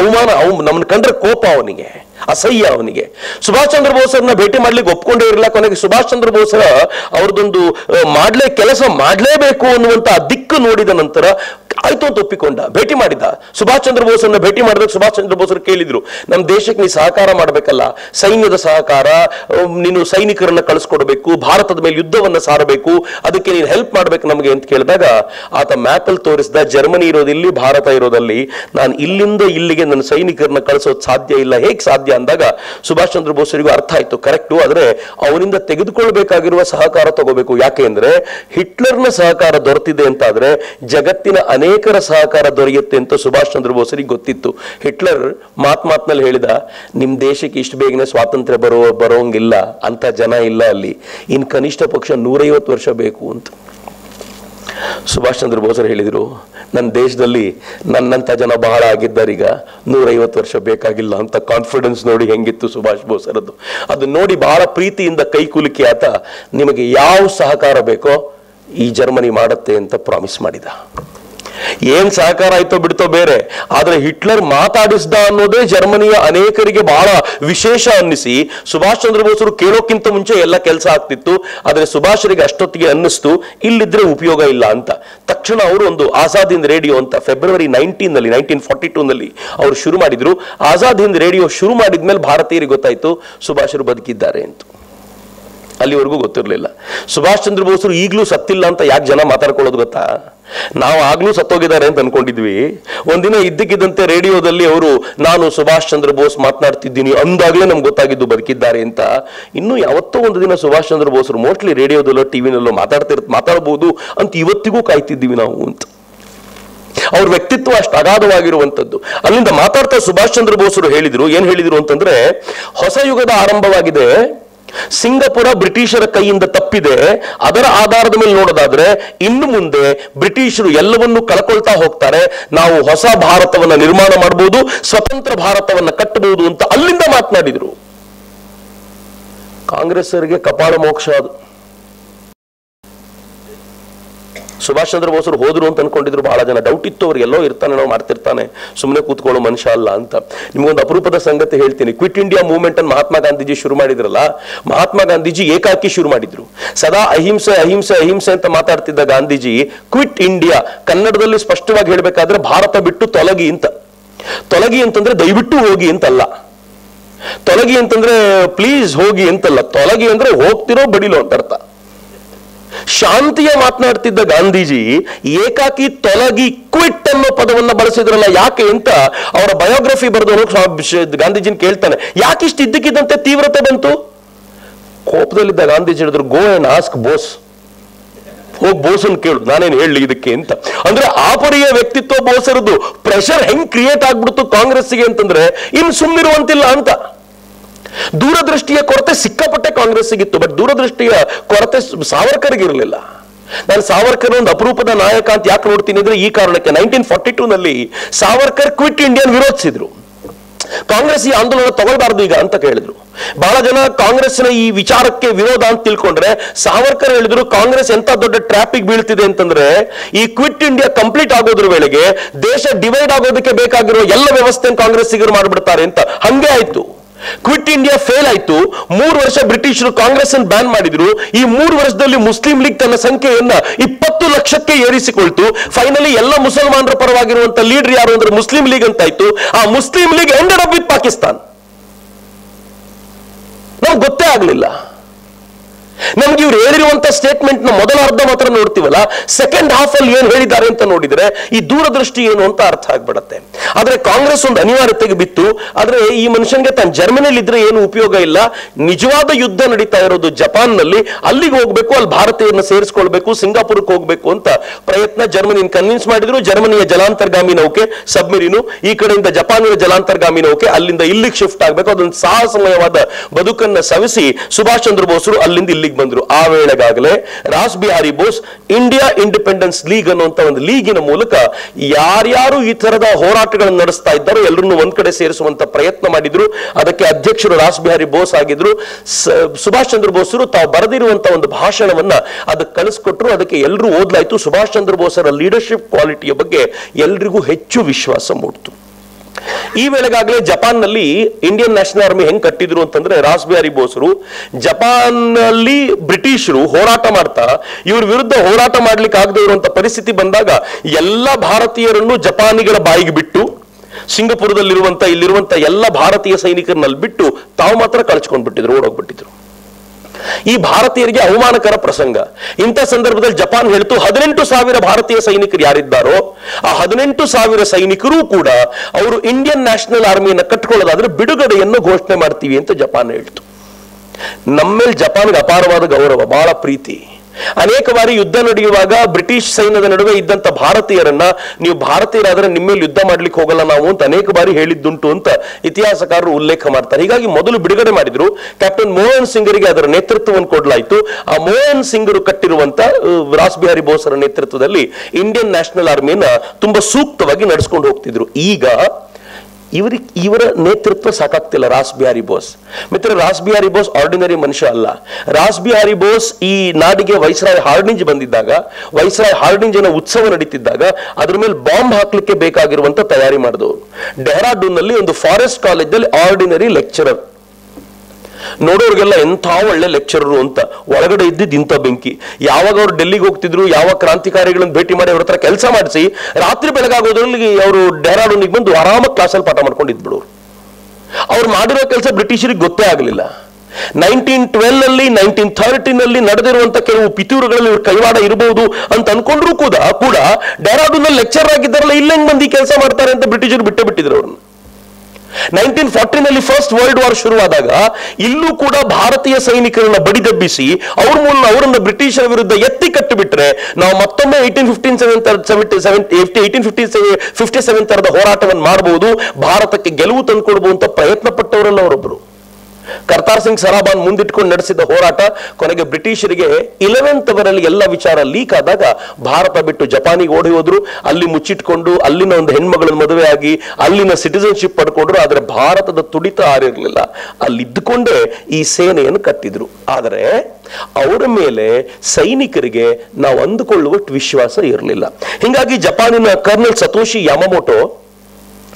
ಅವಮಾನ, ಅವ್ ನಮ್ನ ಕಂಡ್ರೆ ಕೋಪ ಅವನಿಗೆ, ಅಸಹ್ಯ ಅವನಿಗೆ. ಸುಭಾಷ್ ಚಂದ್ರ ಬೋಸರನ್ನ ಭೇಟಿ ಮಾಡ್ಲಿಕ್ಕೆ ಒಪ್ಕೊಂಡೇ ಇರಲಿಲ್ಲ. ಕೊನೆಗೆ ಸುಭಾಷ್ ಚಂದ್ರ ಬೋಸರ ಅವ್ರದ್ದೊಂದು ಮಾಡ್ಲೇ ಕೆಲಸ ಮಾಡ್ಲೇಬೇಕು ಅನ್ನುವಂತ ದಿಕ್ಕು ನೋಡಿದ ನಂತರ ಆಯ್ತು ಅಂತ ಒಪ್ಪಿಕೊಂಡ, ಭೇಟಿ ಮಾಡಿದ. ಸುಭಾಷ್ ಚಂದ್ರ ಬೋಸರನ್ನ ಭೇಟಿ ಮಾಡಿದಾಗ ಸುಭಾಷ್ ಚಂದ್ರ ಬೋಸರು ಕೇಳಿದ್ರು, ನಮ್ಮ ದೇಶಕ್ಕೆ ನೀ ಸಹಕಾರ ಮಾಡಬೇಕಲ್ಲ, ಸೈನ್ಯದ ಸಹಕಾರ, ನೀನು ಸೈನಿಕರನ್ನ ಕಳಿಸ್ಕೊಡ್ಬೇಕು, ಭಾರತದ ಮೇಲೆ ಯುದ್ಧವನ್ನ ಸಾರಬೇಕು, ಅದಕ್ಕೆ ನೀನು ಹೆಲ್ಪ್ ಮಾಡ್ಬೇಕು ನಮಗೆ ಅಂತ ಕೇಳಿದಾಗ ಆತ ಮ್ಯಾಪಲ್ ತೋರಿಸಿದ, ಜರ್ಮನಿ ಇರೋದಿಲ್ಲಿ, ಭಾರತ ಇರೋದಲ್ಲಿ, ನಾನು ಇಲ್ಲಿಂದ ಇಲ್ಲಿಗೆ ನನ್ನ ಸೈನಿಕರನ್ನ ಕಳಿಸೋದು ಸಾಧ್ಯ ಇಲ್ಲ, ಹೇಗೆ ಸಾಧ್ಯ ಅಂದಾಗ ಸುಭಾಷ್ ಚಂದ್ರ ಬೋಸರಿಗೂ ಅರ್ಥ ಆಯ್ತು, ಕರೆಕ್ಟು, ಆದ್ರೆ ಅವನಿಂದ ತೆಗೆದುಕೊಳ್ಬೇಕಾಗಿರುವ ಸಹಕಾರ ತಗೋಬೇಕು. ಯಾಕೆ ಅಂದ್ರೆ ಹಿಟ್ಲರ್ನ ಸಹಕಾರ ದೊರೆತಿದೆ ಅಂತ ಆದ್ರೆ ಜಗತ್ತಿನ ಅನೇಕರ ಸಹಕಾರ ದೊರೆಯುತ್ತೆ ಅಂತ ಸುಭಾಷ್ ಚಂದ್ರ ಬೋಸರಿಗೆ ಗೊತ್ತಿತ್ತು. ಹಿಟ್ಲರ್ ಮಾತ್ಮಾತ್ನಲ್ಲಿ ಹೇಳಿದ, ನಿಮ್ ದೇಶಕ್ಕೆ ಇಷ್ಟು ಬೇಗನೆ ಸ್ವಾತಂತ್ರ್ಯ ಬರೋ ಬರೋಂಗಿಲ್ಲ ಅಂತ ಜನ ಇಲ್ಲ ಅಲ್ಲಿ, ಇನ್ ಕನಿಷ್ಠ ಪಕ್ಷ ನೂರೈವತ್ತು ವರ್ಷ ಬೇಕು ಅಂತ. ಸುಭಾಷ್ ಚಂದ್ರ ಬೋಸರು ಹೇಳಿದರು, ನನ್ನ ದೇಶದಲ್ಲಿ ನನ್ನಂಥ ಜನ ಬಹಳ ಆಗಿದ್ದಾರೀಗ, ನೂರೈವತ್ತು ವರ್ಷ ಬೇಕಾಗಿಲ್ಲ ಅಂತ ಕಾನ್ಫಿಡೆನ್ಸ್ ನೋಡಿ ಹೆಂಗಿತ್ತು ಸುಭಾಷ್ ಬೋಸರದ್ದು. ಅದು ನೋಡಿ ಬಹಳ ಪ್ರೀತಿಯಿಂದ ಕೈಕುಲುಕಿ ಆತ ನಿಮಗೆ ಯಾವ ಸಹಕಾರ ಬೇಕೋ ಈ ಜರ್ಮನಿ ಮಾಡುತ್ತೆ ಅಂತ ಪ್ರಾಮಿಸ್ ಮಾಡಿದ. ಏನ್ ಸಹಕಾರ ಆಯ್ತೋ ಬಿಡ್ತೋ ಬೇರೆ, ಆದ್ರೆ ಹಿಟ್ಲರ್ ಮಾತಾಡಿಸ್ದ ಅನ್ನೋದೇ ಜರ್ಮನಿಯ ಅನೇಕರಿಗೆ ಬಹಳ ವಿಶೇಷ ಅನ್ನಿಸಿ ಸುಭಾಷ್ ಚಂದ್ರ ಬೋಸರು ಕೇಳೋಕ್ಕಿಂತ ಮುಂಚೆ ಎಲ್ಲ ಕೆಲಸ ಆಗ್ತಿತ್ತು. ಆದ್ರೆ ಸುಭಾಷರಿಗೆ ಅಷ್ಟೊತ್ತಿಗೆ ಅನ್ನಿಸ್ತು ಇಲ್ಲಿದ್ರೆ ಉಪಯೋಗ ಇಲ್ಲ ಅಂತ. ತಕ್ಷಣ ಅವರು ಒಂದು ಆಜಾದ್ ಹಿಂದ್ ರೇಡಿಯೋ ಅಂತ ಫೆಬ್ರವರಿ ನೈನ್ಟೀನ್ ನಲ್ಲಿ ನೈನ್ಟೀನ್ ಫಾರ್ಟಿ ಟೂ ನಲ್ಲಿ ಅವರು ಶುರು ಮಾಡಿದ್ರು. ಆಜಾದ್ ಹಿಂದ್ ರೇಡಿಯೋ ಶುರು ಮಾಡಿದ್ಮೇಲೆ ಭಾರತೀಯರಿಗೆ ಗೊತ್ತಾಯ್ತು ಸುಭಾಷರು ಬದುಕಿದ್ದಾರೆ ಅಂತ. ಅಲ್ಲಿವರೆಗೂ ಗೊತ್ತಿರಲಿಲ್ಲ. ಸುಭಾಷ್ ಚಂದ್ರ ಬೋಸರು ಈಗಲೂ ಸತ್ತಿಲ್ಲ ಅಂತ ಯಾಕೆ ಜನ ಮಾತಾಡ್ಕೊಳ್ಳೋದು ಗೊತ್ತಾ, ನಾವು ಆಗ್ಲೂ ಸತ್ತೋಗಿದ್ದಾರೆ ಅಂತ ಅನ್ಕೊಂಡಿದ್ವಿ. ಒಂದಿನ ಇದ್ದಕ್ಕಿದ್ದಂತೆ ರೇಡಿಯೋದಲ್ಲಿ ಅವರು ನಾನು ಸುಭಾಷ್ ಚಂದ್ರ ಬೋಸ್ ಮಾತನಾಡ್ತಿದ್ದೀನಿ ಅಂದಾಗಲೇ ನಮ್ಗೆ ಗೊತ್ತಾಗಿದ್ದು ಬದುಕಿದ್ದಾರೆ ಅಂತ. ಇನ್ನೂ ಯಾವತ್ತೋ ಒಂದು ದಿನ ಸುಭಾಷ್ ಚಂದ್ರ ಬೋಸರು ಮೋಸ್ಟ್ಲಿ ರೇಡಿಯೋದಲ್ಲೋ ಟಿವಿನಲ್ಲೋ ಮಾತಾಡ್ತಿರ್ ಮಾತಾಡ್ಬೋದು ಅಂತ ಇವತ್ತಿಗೂ ಕಾಯ್ತಿದ್ದೀವಿ ನಾವು ಅಂತ. ಅವ್ರ ವ್ಯಕ್ತಿತ್ವ ಅಷ್ಟು ಅಗಾಧವಾಗಿರುವಂತದ್ದು. ಅಲ್ಲಿಂದ ಮಾತಾಡ್ತಾ ಸುಭಾಷ್ ಚಂದ್ರ ಬೋಸರು ಹೇಳಿದ್ರು, ಏನ್ ಹೇಳಿದ್ರು ಅಂತಂದ್ರೆ, ಹೊಸ ಯುಗದ ಆರಂಭವಾಗಿದೆ, ಸಿಂಗಪುರ ಬ್ರಿಟಿಷರ ಕೈಯಿಂದ ತಪ್ಪಿದೆ, ಅದರ ಆಧಾರದ ಮೇಲೆ ನೋಡೋದಾದ್ರೆ ಇನ್ನು ಮುಂದೆ ಬ್ರಿಟಿಷರು ಎಲ್ಲವನ್ನೂ ಕಳ್ಕೊಳ್ತಾ ಹೋಗ್ತಾರೆ, ನಾವು ಹೊಸ ಭಾರತವನ್ನ ನಿರ್ಮಾಣ ಮಾಡಬಹುದು, ಸ್ವತಂತ್ರ ಭಾರತವನ್ನ ಕಟ್ಟಬಹುದು ಅಂತ ಅಲ್ಲಿಂದ ಮಾತನಾಡಿದ್ರು. ಕಾಂಗ್ರೆಸ್ಸರಿಗೆ ಕಪಾಳ ಮೋಕ್ಷ ಅದು. ಸುಭಾಷ್ ಚಂದ್ರ ಬೋಸರು ಹೋದ್ರು ಅಂತ ಅನ್ಕೊಂಡಿದ್ರು ಬಹಳ ಜನ, ಡೌಟ್ ಇತ್ತು ಅವ್ರಿಗೆ, ಎಲ್ಲೋ ಇರ್ತಾನೆ ನಾವು ಮಾಡ್ತಿರ್ತಾನೆ, ಸುಮ್ಮನೆ ಕೂತ್ಕೊಳ್ಳೋ ಮನುಷ್ಯ ಅಲ್ಲ ಅಂತ. ನಿಮ್ಗೊಂದು ಅಪರೂಪದ ಸಂಗತಿ ಹೇಳ್ತೀನಿ, ಕ್ವಿಟ್ ಇಂಡಿಯಾ ಮೂವ್ಮೆಂಟ್ ಅನ್ನು ಮಹಾತ್ಮ ಗಾಂಧೀಜಿ ಶುರು ಮಾಡಿದ್ರಲ್ಲ, ಮಹಾತ್ಮ ಗಾಂಧೀಜಿ ಏಕಾಕಿ ಶುರು ಮಾಡಿದ್ರು. ಸದಾ ಅಹಿಂಸೆ ಅಹಿಂಸೆ ಅಹಿಂಸೆ ಅಂತ ಮಾತಾಡ್ತಿದ್ದ ಗಾಂಧೀಜಿ ಕ್ವಿಟ್ ಇಂಡಿಯಾ, ಕನ್ನಡದಲ್ಲಿ ಸ್ಪಷ್ಟವಾಗಿ ಹೇಳ್ಬೇಕಾದ್ರೆ ಭಾರತ ಬಿಟ್ಟು ತೊಲಗಿ ಅಂತ. ತೊಲಗಿ ಅಂತಂದ್ರೆ ದಯವಿಟ್ಟು ಹೋಗಿ ಅಂತಲ್ಲ, ತೊಲಗಿ ಅಂತಂದ್ರೆ ಪ್ಲೀಸ್ ಹೋಗಿ ಅಂತಲ್ಲ, ತೊಲಗಿ ಅಂದ್ರೆ ಹೋಗ್ತಿರೋ ಬಡಿಲೋ ಅಂತ ಅರ್ಥ. ಶಾಂತಿಯ ಮಾತನಾಡ್ತಿದ್ದ ಗಾಂಧೀಜಿ ಏಕಾಕಿ ತೊಲಗಿ ಕ್ವಿಟ್ ಅನ್ನೋ ಪದವನ್ನ ಬಳಸಿದ್ರಲ್ಲ, ಯಾಕೆ ಅಂತ ಅವರ ಬಯೋಗ್ರಫಿ ಬರೆದವನು ಗಾಂಧೀಜಿನ ಕೇಳ್ತಾನೆ, ಯಾಕಿಷ್ಟು ಇದ್ದಕ್ಕಿದ್ದಂತೆ ತೀವ್ರತೆ ಬಂತು? ಕೋಪದಲ್ಲಿದ್ದ ಗಾಂಧೀಜಿ ಹೇಳಿದ್ರು, ಗೋ ಅಂಡ್ ಆಸ್ಕ್ ಬೋಸ್, ಹೋಗಿ ಬೋಸನ್ ಕೇಳು, ನಾನೇನು ಹೇಳಿ ಇದಕ್ಕೆ ಅಂತ. ಅಂದ್ರೆ ಆಪರಿಯ ವ್ಯಕ್ತಿತ್ವ ಬೋಸರದು, ಪ್ರೆಷರ್ ಹೆಂಗ್ ಕ್ರಿಯೇಟ್ ಆಗ್ಬಿಡ್ತು ಕಾಂಗ್ರೆಸ್ಗೆ ಅಂತಂದ್ರೆ ಇನ್ ಸುಮ್ಮಿರುವಂತಿಲ್ಲ ಅಂತ. ದೂರದೃಷ್ಟಿಯ ಕೊರತೆ ಸಿಕ್ಕಾಪಟ್ಟೆ ಕಾಂಗ್ರೆಸ್ಸಿಗಿತ್ತು, ಬಟ್ ದೂರದೃಷ್ಟಿಯ ಕೊರತೆ ಸಾವರ್ಕರ್ಗೆ ಇರಲಿಲ್ಲ. ನಾನು ಸಾವರ್ಕರ್ ಒಂದು ಅಪರೂಪದ ನಾಯಕ ಅಂತ ಯಾಕೆ ನೋಡ್ತೀನಿ ಅಂದ್ರೆ ಈ ಕಾರಣಕ್ಕೆ, ನೈನ್ಟೀನ್ ಫಾರ್ಟಿ ಟೂ ನಲ್ಲಿ ಸಾವರ್ಕರ್ ಕ್ವಿಟ್ ಇಂಡಿಯನ್ ವಿರೋಧಿಸಿದ್ರು, ಕಾಂಗ್ರೆಸ್ ಈ ಆಂದೋಲನ ತಗೊಳ್ಬಾರ್ದು ಈಗ ಅಂತ ಹೇಳಿದ್ರು. ಬಹಳ ಜನ ಕಾಂಗ್ರೆಸ್ನ ಈ ವಿಚಾರಕ್ಕೆ ವಿರೋಧ ಅಂತ ತಿಳ್ಕೊಂಡ್ರೆ, ಸಾವರ್ಕರ್ ಹೇಳಿದ್ರು ಕಾಂಗ್ರೆಸ್ ಎಂತ ದೊಡ್ಡ ಟ್ರಾಪಿಕ್ ಬೀಳ್ತಿದೆ ಅಂತಂದ್ರೆ, ಈ ಕ್ವಿಟ್ ಇಂಡಿಯಾ ಕಂಪ್ಲೀಟ್ ಆಗೋದ್ರ ವೇಳೆಗೆ ದೇಶ ಡಿವೈಡ್ ಆಗೋದಕ್ಕೆ ಬೇಕಾಗಿರೋ ಎಲ್ಲ ವ್ಯವಸ್ಥೆ ಕಾಂಗ್ರೆಸ್ಸಿಗರು ಮಾಡ್ಬಿಡ್ತಾರೆ ಅಂತ. ಹಂಗೆ ಆಯ್ತು, ಕ್ವಿಟ್ ಇಂಡಿಯಾ ಫೇಲ್ ಆಯ್ತು. ಮೂರು ವರ್ಷ ಬ್ರಿಟಿಷರು ಕಾಂಗ್ರೆಸ್ ಅನ್ನು ಬ್ಯಾನ್ ಮಾಡಿದ್ರು. ಈ ಮೂರು ವರ್ಷದಲ್ಲಿ ಮುಸ್ಲಿಂ ಲೀಗ್ ತನ್ನ ಸಂಖ್ಯೆಯನ್ನ ಇಪ್ಪತ್ತು ಲಕ್ಷಕ್ಕೆ ಏರಿಸಿಕೊಳ್ತು. ಫೈನಲಿ ಎಲ್ಲ ಮುಸಲ್ಮಾನರ ಪರವಾಗಿರುವಂತ ಲೀಡರ್ ಯಾರು ಅಂದ್ರೆ ಮುಸ್ಲಿಂ ಲೀಗ್ ಅಂತ ಆಯ್ತು. ಆ Muslim league ended up with Pakistan. ನಮ್ಗೆ ಗೊತ್ತೇ ಆಗ್ಲಿಲ್ಲ. ನಮ್ಗೆ ಇವ್ರು ಹೇಳಿರುವಂತ ಸ್ಟೇಟ್ಮೆಂಟ್ ನ ಮೊದಲ ಅರ್ಧ ಮಾತ್ರ ನೋಡ್ತೀವಲ್ಲ, ಸೆಕೆಂಡ್ ಹಾಫ್ ಅಲ್ಲಿ ಏನ್ ಹೇಳಿದ್ದಾರೆ ಅಂತ ನೋಡಿದ್ರೆ ಈ ದೂರದೃಷ್ಟಿ ಏನು ಅಂತ ಅರ್ಥ ಆಗ್ಬಿಡತ್ತೆ. ಆದ್ರೆ ಕಾಂಗ್ರೆಸ್ ಒಂದು ಅನಿವಾರ್ಯತೆಗೆ ಬಿತ್ತು. ಆದ್ರೆ ಈ ಮನುಷ್ಯನ್ಗೆ ತಾನು ಜರ್ಮನಿಯಲ್ಲಿ ಇದ್ರೆ ಏನು ಉಪಯೋಗ ಇಲ್ಲ. ನಿಜವಾದ ಯುದ್ಧ ನಡೀತಾ ಇರೋದು ಜಪಾನ್ ನಲ್ಲಿ, ಅಲ್ಲಿಗೆ ಹೋಗ್ಬೇಕು, ಅಲ್ಲಿ ಭಾರತೀಯರನ್ನ ಸೇರಿಸ್ಕೊಳ್ಬೇಕು, ಸಿಂಗಾಪುರಕ್ಕೆ ಹೋಗ್ಬೇಕು ಅಂತ ಪ್ರಯತ್ನ ಜರ್ಮನಿನ ಕನ್ವಿನ್ಸ್ ಮಾಡಿದ್ರು. ಜರ್ಮನಿಯ ಜಲಾಂತರ್ಗಾಮಿ ನೌಕೆ ಸಬ್ಮರೀನು ಈ ಕಡೆಯಿಂದ ಜಪಾನಿನ ಜಲಾಂತರ್ಗಾಮಿ ನೌಕೆ ಅಲ್ಲಿಂದ ಇಲ್ಲಿಗೆ ಶಿಫ್ಟ್ ಆಗ್ಬೇಕು, ಅದೊಂದು ಸಾಹಸಮಯವಾದ ಬದುಕನ್ನ ಸವಿಸಿ ಸುಭಾಷ್ ಚಂದ್ರ ಬೋಸರು ಅಲ್ಲಿಂದ ಇಲ್ಲಿಗೆ ಬಂದ್ರು. ಆ ವೇಳೆಗಾಗಲೇ Raas Bihari Bose India independence league ಅನ್ನುವಂತ ಒಂದು ಲೀಗಿನ ಮೂಲಕ ಯಾರ್ಯಾರು ಈ ತರದ ಹೋರಾಟಗಳನ್ನು ನಡೆಸ್ತಾ ಇದ್ದಾರೋ ಎಲ್ಲರನ್ನೂ ಒಂದ್ ಕಡೆ ಸೇರಿಸುವಂತ ಪ್ರಯತ್ನ ಮಾಡಿದ್ರು. ಅದಕ್ಕೆ ಅಧ್ಯಕ್ಷರು ರಾಸ್ ಬಿಹಾರಿ ಬೋಸ್ ಆಗಿದ್ರು. ಸುಭಾಷ್ ಚಂದ್ರ ಬೋಸರು ತಾವು ಬರೆದಿರುವಂತ ಒಂದು ಭಾಷಣವನ್ನ ಅದಕ್ಕೆ ಕಳಿಸ್ಕೊಟ್ರು. ಅದಕ್ಕೆ ಎಲ್ಲರೂ ಓದ್ಲಾಯ್ತು. ಸುಭಾಷ್ ಚಂದ್ರ ಬೋಸರ ಲೀಡರ್ಶಿಪ್ ಕ್ವಾಲಿಟಿಯ ಬಗ್ಗೆ ಎಲ್ರಿಗೂ ಹೆಚ್ಚು ವಿಶ್ವಾಸ ಮೂಡ್ತು. ಈ ವೇಳೆಗಾಗಲೇ ಜಪಾನ್ ನಲ್ಲಿ ಇಂಡಿಯನ್ ನ್ಯಾಷನಲ್ ಆರ್ಮಿ ಹೆಂಗ್ ಕಟ್ಟಿದ್ರು ಅಂತಂದ್ರೆ, ರಾಸ್ ಬಿಹಾರಿ ಬೋಸರು ಜಪಾನ್ ನಲ್ಲಿ ಬ್ರಿಟಿಷರು ಹೋರಾಟ ಮಾಡ್ತಾ ಇವ್ರ ವಿರುದ್ಧ ಹೋರಾಟ ಮಾಡ್ಲಿಕ್ಕೆ ಆಗದೆ ಇರುವಂತ ಪರಿಸ್ಥಿತಿ ಬಂದಾಗ ಎಲ್ಲಾ ಭಾರತೀಯರನ್ನು ಜಪಾನಿಗಳ ಬಾಯಿಗೆ ಬಿಟ್ಟು, ಸಿಂಗಪುರದಲ್ಲಿರುವಂತ ಇಲ್ಲಿರುವಂತ ಎಲ್ಲ ಭಾರತೀಯ ಸೈನಿಕರನ್ನಲ್ಲಿ ಬಿಟ್ಟು ತಾವು ಮಾತ್ರ ಕಳ್ಸ್ಕೊಂಡ್ಬಿಟ್ಟಿದ್ರು, ಓಡೋಗ್ಬಿಟ್ಟಿದ್ರು. ಈ ಭಾರತೀಯರಿಗೆ ಅವಮಾನಕರ ಪ್ರಸಂಗ. ಇಂಥ ಸಂದರ್ಭದಲ್ಲಿ ಜಪಾನ್ ಹೇಳ್ತು, ಹದಿನೆಂಟು ಸಾವಿರ ಭಾರತೀಯ ಸೈನಿಕರು ಯಾರಿದ್ದಾರೋ ಆ ಹದಿನೆಂಟು ಸಾವಿರ ಸೈನಿಕರೂ ಕೂಡ ಅವರು ಇಂಡಿಯನ್ ನ್ಯಾಷನಲ್ ಆರ್ಮಿಯನ್ನು ಕಟ್ಕೊಳ್ಳೋದಾದ್ರೆ ಬಿಡುಗಡೆಯನ್ನು ಘೋಷಣೆ ಮಾಡ್ತೀವಿ ಅಂತ ಜಪಾನ್ ಹೇಳ್ತು. ನಮ್ಮೇಲೆ ಜಪಾನ್ಗೆ ಅಪಾರವಾದ ಗೌರವ, ಬಹಳ ಪ್ರೀತಿ. ಅನೇಕ ಬಾರಿ ಯುದ್ಧ ನಡೆಯುವಾಗ ಬ್ರಿಟಿಷ್ ಸೈನ್ಯದ ನಡುವೆ ಇದ್ದಂತ ಭಾರತೀಯರನ್ನ, ನೀವು ಭಾರತೀಯರಾದ್ರೆ ನಿಮ್ಮೇಲೆ ಯುದ್ಧ ಮಾಡ್ಲಿಕ್ಕೆ ಹೋಗಲ್ಲ ನಾವು ಅಂತ ಅನೇಕ ಬಾರಿ ಹೇಳಿದ್ದುಂಟು ಅಂತ ಇತಿಹಾಸಕಾರರು ಉಲ್ಲೇಖ ಮಾಡ್ತಾರೆ. ಹೀಗಾಗಿ ಮೊದಲು ಬಿಡುಗಡೆ ಮಾಡಿದ್ರು. ಕ್ಯಾಪ್ಟನ್ ಮೋಹನ್ ಸಿಂಗರಿಗೆ ಅದರ ನೇತೃತ್ವವನ್ನು ಕೊಡಲಾಯಿತು. ಆ ಮೋಹನ್ ಸಿಂಗರು ಕಟ್ಟಿರುವಂತ ರಾಸ್ ಬಿಹಾರಿ ಬೋಸರ ನೇತೃತ್ವದಲ್ಲಿ ಇಂಡಿಯನ್ ನ್ಯಾಷನಲ್ ಆರ್ಮಿಯನ್ನ ತುಂಬಾ ಸೂಕ್ತವಾಗಿ ನಡೆಸ್ಕೊಂಡು ಹೋಗ್ತಿದ್ರು. ಈಗ ಇವರಿ ಇವರ ನೇತೃತ್ವ ಸಾಕಾಗ್ತಿಲ್ಲ. ರಾಸ್ ಬಿಹಾರಿ ಬೋಸ್ ಮಿತ್ರ, ರಾಸ್ ಬಿಹಾರಿ ಬೋಸ್ ಆರ್ಡಿನರಿ ಮನುಷ್ಯ ಅಲ್ಲ. ರಾಸ್ ಬಿಹಾರಿ ಬೋಸ್ ಈ ನಾಡಿಗೆ ವೈಸ್ರಾಯ್ ಹಾರ್ಡಿಂಜ್ ಬಂದಿದ್ದಾಗ, ವೈಸ್ರಾಯ್ ಹಾರ್ಡಿಂಜಿನ ಉತ್ಸವ ನಡೀತಿದ್ದಾಗ ಅದ್ರ ಮೇಲೆ ಬಾಂಬ್ ಹಾಕ್ಲಿಕ್ಕೆ ಬೇಕಾಗಿರುವಂತ ತಯಾರಿ ಮಾಡಿದವರು. ಡೆಹ್ರಾಡೂನ್ ನಲ್ಲಿ ಒಂದು ಫಾರೆಸ್ಟ್ ಕಾಲೇಜ್ ನಲ್ಲಿ ಆರ್ಡಿನರಿ ಲೆಕ್ಚರರ್. ನೋಡೋರಿಗೆಲ್ಲ ಎಂಥ ಒಳ್ಳೆ ಲೆಕ್ಚರರು ಅಂತ, ಒಳಗಡೆ ಇದ್ದಿದ್ದು ಇಂಥ ಬೆಂಕಿ. ಯಾವಾಗ ಅವ್ರು ಡೆಲ್ಲಿಗೆ ಹೋಗ್ತಿದ್ರು, ಯಾವ ಕ್ರಾಂತಿಕಾರಿಗಳನ್ನು ಭೇಟಿ ಮಾಡಿ ಅವ್ರ ಹತ್ರ ಕೆಲಸ ಮಾಡಿಸಿ, ರಾತ್ರಿ ಬೆಳಗಾಗೋದ್ರಲ್ಲಿ ಅವರು ಡೆಹ್ರಾಡೂನಿಗೆ ಬಂದು ಆರಾಮಾಗಿ ಕ್ಲಾಸಲ್ಲಿ ಪಾಠ ಮಾಡ್ಕೊಂಡು ಇದ್ಬಿಡೋರು. ಅವ್ರು ಮಾಡಿರೋ ಕೆಲಸ ಬ್ರಿಟಿಷರಿಗೆ ಗೊತ್ತೇ ಆಗಲಿಲ್ಲ. ನೈನ್ಟೀನ್ ಟ್ವೆಲ್ವ್ ಅಲ್ಲಿ ನೈನ್ಟೀನ್ ಥರ್ಟಿನಲ್ಲಿ ನಡೆದಿರುವಂತ ಕೆಲವು ಪಿತೂರುಗಳಲ್ಲಿ ಇವ್ರ ಕೈವಾಡ ಇರಬಹುದು ಅಂತ ಅನ್ಕೊಂಡ್ರು ಕೂಡ ಕೂಡ ಡೆಹ್ರಾಡೂನಲ್ಲಿ ಲೆಕ್ಚರರ್ ಆಗಿದ್ದಾರಲ್ಲ, ಇಲ್ಲೇ ಬಂದು ಕೆಲಸ ಮಾಡ್ತಾರೆ ಅಂತ ಬ್ರಿಟಿಷರು ಬಿಟ್ಟೇ ಬಿಟ್ಟಿದ್ರು ಅವ್ರನ್ನ. ನೈನ್ಟೀನ್ ಫಾರ್ಟಿ ನಲ್ಲಿ ಫಸ್ಟ್ ವರ್ಲ್ಡ್ ವಾರ್ ಶುರುವಾದಾಗ ಇಲ್ಲೂ ಕೂಡ ಭಾರತೀಯ ಸೈನಿಕರನ್ನ ಬಡಿದೆಬ್ಬಿಸಿ ಅವರ ಮೂಲಕ ಅವರನ್ನು ಬ್ರಿಟಿಷರ ವಿರುದ್ಧ ಎತ್ತಿ ಕಟ್ಟಿಬಿಟ್ರೆ ನಾವು ಮತ್ತೊಮ್ಮೆ ಏಯ್ಟೀನ್ ಫಿಫ್ಟಿ ಸೆವೆನ್ ತರದ ಹೋರಾಟವನ್ನು ಮಾಡಬಹುದು, ಭಾರತಕ್ಕೆ ಗೆಲುವು ತಂದುಕೊಡಬಹುದು ಪ್ರಯತ್ನ ಪಟ್ಟವರಲ್ಲ ಅವರೊಬ್ಬರು. ಕರ್ತಾರ್ ಸಿಂಗ್ ಸರಾಬಾನ್ ಮುಂದಿಟ್ಕೊಂಡು ನಡೆಸಿದ ಹೋರಾಟ ಕೊನೆಗೆ ಬ್ರಿಟಿಷರಿಗೆ ಇಲೆವೆಂತ್ ಅವರಲ್ಲಿ ಎಲ್ಲ ವಿಚಾರ ಲೀಕ್ ಆದಾಗ ಭಾರತ ಬಿಟ್ಟು ಜಪಾನಿಗೆ ಓಡಿ ಹೋದ್ರು. ಅಲ್ಲಿ ಮುಚ್ಚಿಟ್ಕೊಂಡು ಅಲ್ಲಿನ ಒಂದು ಹೆಣ್ಮಗಳ ಮದುವೆ ಆಗಿ ಅಲ್ಲಿನ ಸಿಟಿಸನ್ಶಿಪ್ ಪಡ್ಕೊಂಡ್ರು. ಆದರೆ ಭಾರತದ ತುಡಿತ ಆರಿರಲಿಲ್ಲ. ಅಲ್ಲಿದ್ದುಕೊಂಡೇ ಈ ಸೇನೆಯನ್ನು ಕಟ್ಟಿದ್ರು. ಆದರೆ ಅವರ ಮೇಲೆ ಸೈನಿಕರಿಗೆ ನಾವು ಅಂದುಕೊಳ್ಳುವಷ್ಟು ವಿಶ್ವಾಸ ಇರಲಿಲ್ಲ. ಹಿಂಗಾಗಿ ಜಪಾನಿನ ಕರ್ನಲ್ ಸತೋಶಿ ಯಮಮೋಟೋ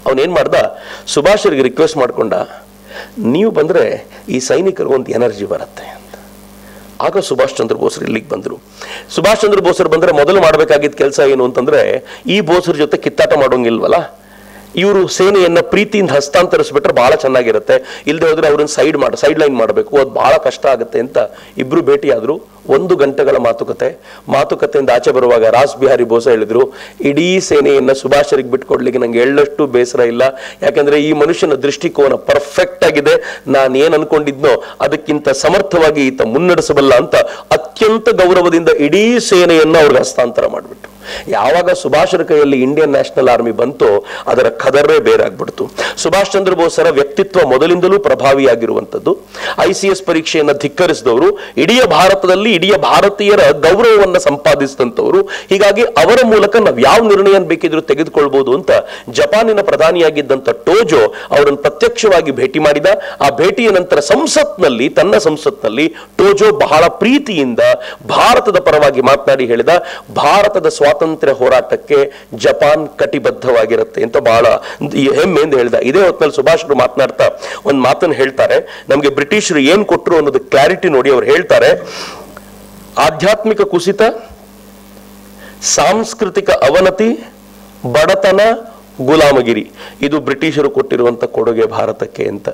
ಅವನೇನ್ ಮಾಡ್ದ, ಸುಭಾಷರಿಗೆ ರಿಕ್ವೆಸ್ಟ್ ಮಾಡ್ಕೊಂಡ, ನೀವು ಬಂದರೆ ಈ ಸೈನಿಕರಿಗೊಂದು ಎನರ್ಜಿ ಬರುತ್ತೆ ಅಂತ. ಆಗ ಸುಭಾಷ್ ಚಂದ್ರ ಬೋಸ್ರು ಇಲ್ಲಿಗೆ ಬಂದರು. ಸುಭಾಷ್ ಚಂದ್ರ ಬೋಸ್ರು ಬಂದರೆ ಮೊದಲು ಮಾಡಬೇಕಾಗಿದ್ದ ಕೆಲಸ ಏನು ಅಂತಂದರೆ, ಈ ಬೋಸ್ರ ಜೊತೆ ಕಿತ್ತಾಟ ಮಾಡೋಂಗಿಲ್ವಲ್ಲ, ಇವರು ಸೇನೆಯನ್ನು ಪ್ರೀತಿಯಿಂದ ಹಸ್ತಾಂತರಿಸ್ಬಿಟ್ರೆ ಭಾಳ ಚೆನ್ನಾಗಿರುತ್ತೆ, ಇಲ್ಲದೆ ಹೋದರೆ ಅವ್ರನ್ನ ಸೈಡ್ ಮಾಡಿ ಸೈಡ್ ಲೈನ್ ಮಾಡಬೇಕು, ಅದು ಭಾಳ ಕಷ್ಟ ಆಗುತ್ತೆ ಅಂತ ಇಬ್ಬರು ಭೇಟಿಯಾದರು. ಒಂದು ಗಂಟೆಗಳ ಮಾತುಕತೆ. ಮಾತುಕತೆಯಿಂದ ಆಚೆ ಬರುವಾಗ ರಾಸ್ ಬಿಹಾರಿ ಬೋಸ್ ಹೇಳಿದರು, ಇಡೀ ಸೇನೆಯನ್ನು ಸುಭಾಷರಿಗೆ ಬಿಟ್ಕೊಡ್ಲಿಕ್ಕೆ ನನಗೆ ಎಳ್ಳಷ್ಟು ಬೇಸರ ಇಲ್ಲ, ಯಾಕೆಂದರೆ ಈ ಮನುಷ್ಯನ ದೃಷ್ಟಿಕೋನ ಪರ್ಫೆಕ್ಟ್ ಆಗಿದೆ, ನಾನು ಏನು ಅಂದ್ಕೊಂಡಿದ್ನೋ ಅದಕ್ಕಿಂತ ಸಮರ್ಥವಾಗಿ ಈತ ಮುನ್ನಡೆಸಬಲ್ಲ ಅಂತ ಅತ್ಯಂತ ಗೌರವದಿಂದ ಇಡೀ ಸೇನೆಯನ್ನು ಅವ್ರಿಗೆ ಹಸ್ತಾಂತರ ಮಾಡಿಬಿಟ್ಟು. ಯಾವಾಗ ಸುಭಾಷರ ಕೈಯಲ್ಲಿ ಇಂಡಿಯನ್ ನ್ಯಾಷನಲ್ ಆರ್ಮಿ ಬಂತೋ ಅದರ ಕದರೇ ಬೇರಾಗ್ಬಿಡ್ತು. ಸುಭಾಷ್ ಚಂದ್ರ ಬೋಸರ ವ್ಯಕ್ತಿತ್ವ ಮೊದಲಿಂದಲೂ ಪ್ರಭಾವಿಯಾಗಿರುವಂಥದ್ದು. ಐ ಸಿ ಎಸ್ ಪರೀಕ್ಷೆಯನ್ನು ಧಿಕ್ಕರಿಸಿದವರು, ಇಡೀ ಭಾರತದಲ್ಲಿ ಇಡೀ ಭಾರತೀಯರ ಗೌರವವನ್ನು ಸಂಪಾದಿಸಿದಂಥವರು. ಹೀಗಾಗಿ ಅವರ ಮೂಲಕ ನಾವು ಯಾವ ನಿರ್ಣಯ ಬೇಕಿದ್ರು ತೆಗೆದುಕೊಳ್ಬಹುದು ಅಂತ ಜಪಾನಿನ ಪ್ರಧಾನಿಯಾಗಿದ್ದಂಥ ಟೋಜೋ ಅವರನ್ನು ಪ್ರತ್ಯಕ್ಷವಾಗಿ ಭೇಟಿ ಮಾಡಿದ. ಆ ಭೇಟಿಯ ನಂತರ ಸಂಸತ್ನಲ್ಲಿ ತನ್ನ ಸಂಸತ್ನಲ್ಲಿ ಟೋಜೋ ಬಹಳ ಪ್ರೀತಿಯಿಂದ ಭಾರತದ ಪರವಾಗಿ ಮಾತನಾಡಿ ಹೇಳಿದ, ಭಾರತದ ಸ್ವಾತಂತ್ರ್ಯ ಹೋರಾಟಕ್ಕೆ ಜಪಾನ್ ಕಟಿಬದ್ಧವಾಗಿರುತ್ತೆ ಅಂತ ಬಹಳ ಹೆಮ್ಮೆ ಎಂದು ಹೇಳಿದ. ಇದೇ ಹೊತ್ತಿನಲ್ಲಿ ಸುಭಾಷ್ರು ಮಾತನಾಡ್ತಾ ಒಂದು ಮಾತನ್ನು ಹೇಳ್ತಾರೆ. ನಮಗೆ ಬ್ರಿಟಿಷರು ಏನು ಕೊಟ್ಟರು ಅನ್ನೋದು ಕ್ಲಾರಿಟಿ ನೋಡಿ ಅವ್ರು ಹೇಳ್ತಾರೆ, ಆಧ್ಯಾತ್ಮಿಕ ಕುಸಿತ, ಸಾಂಸ್ಕೃತಿಕ ಅವನತಿ, ಬಡತನ, ಗುಲಾಮಗಿರಿ, ಇದು ಬ್ರಿಟಿಷರು ಕೊಟ್ಟಿರುವಂಥ ಕೊಡುಗೆ ಭಾರತಕ್ಕೆ ಅಂತ.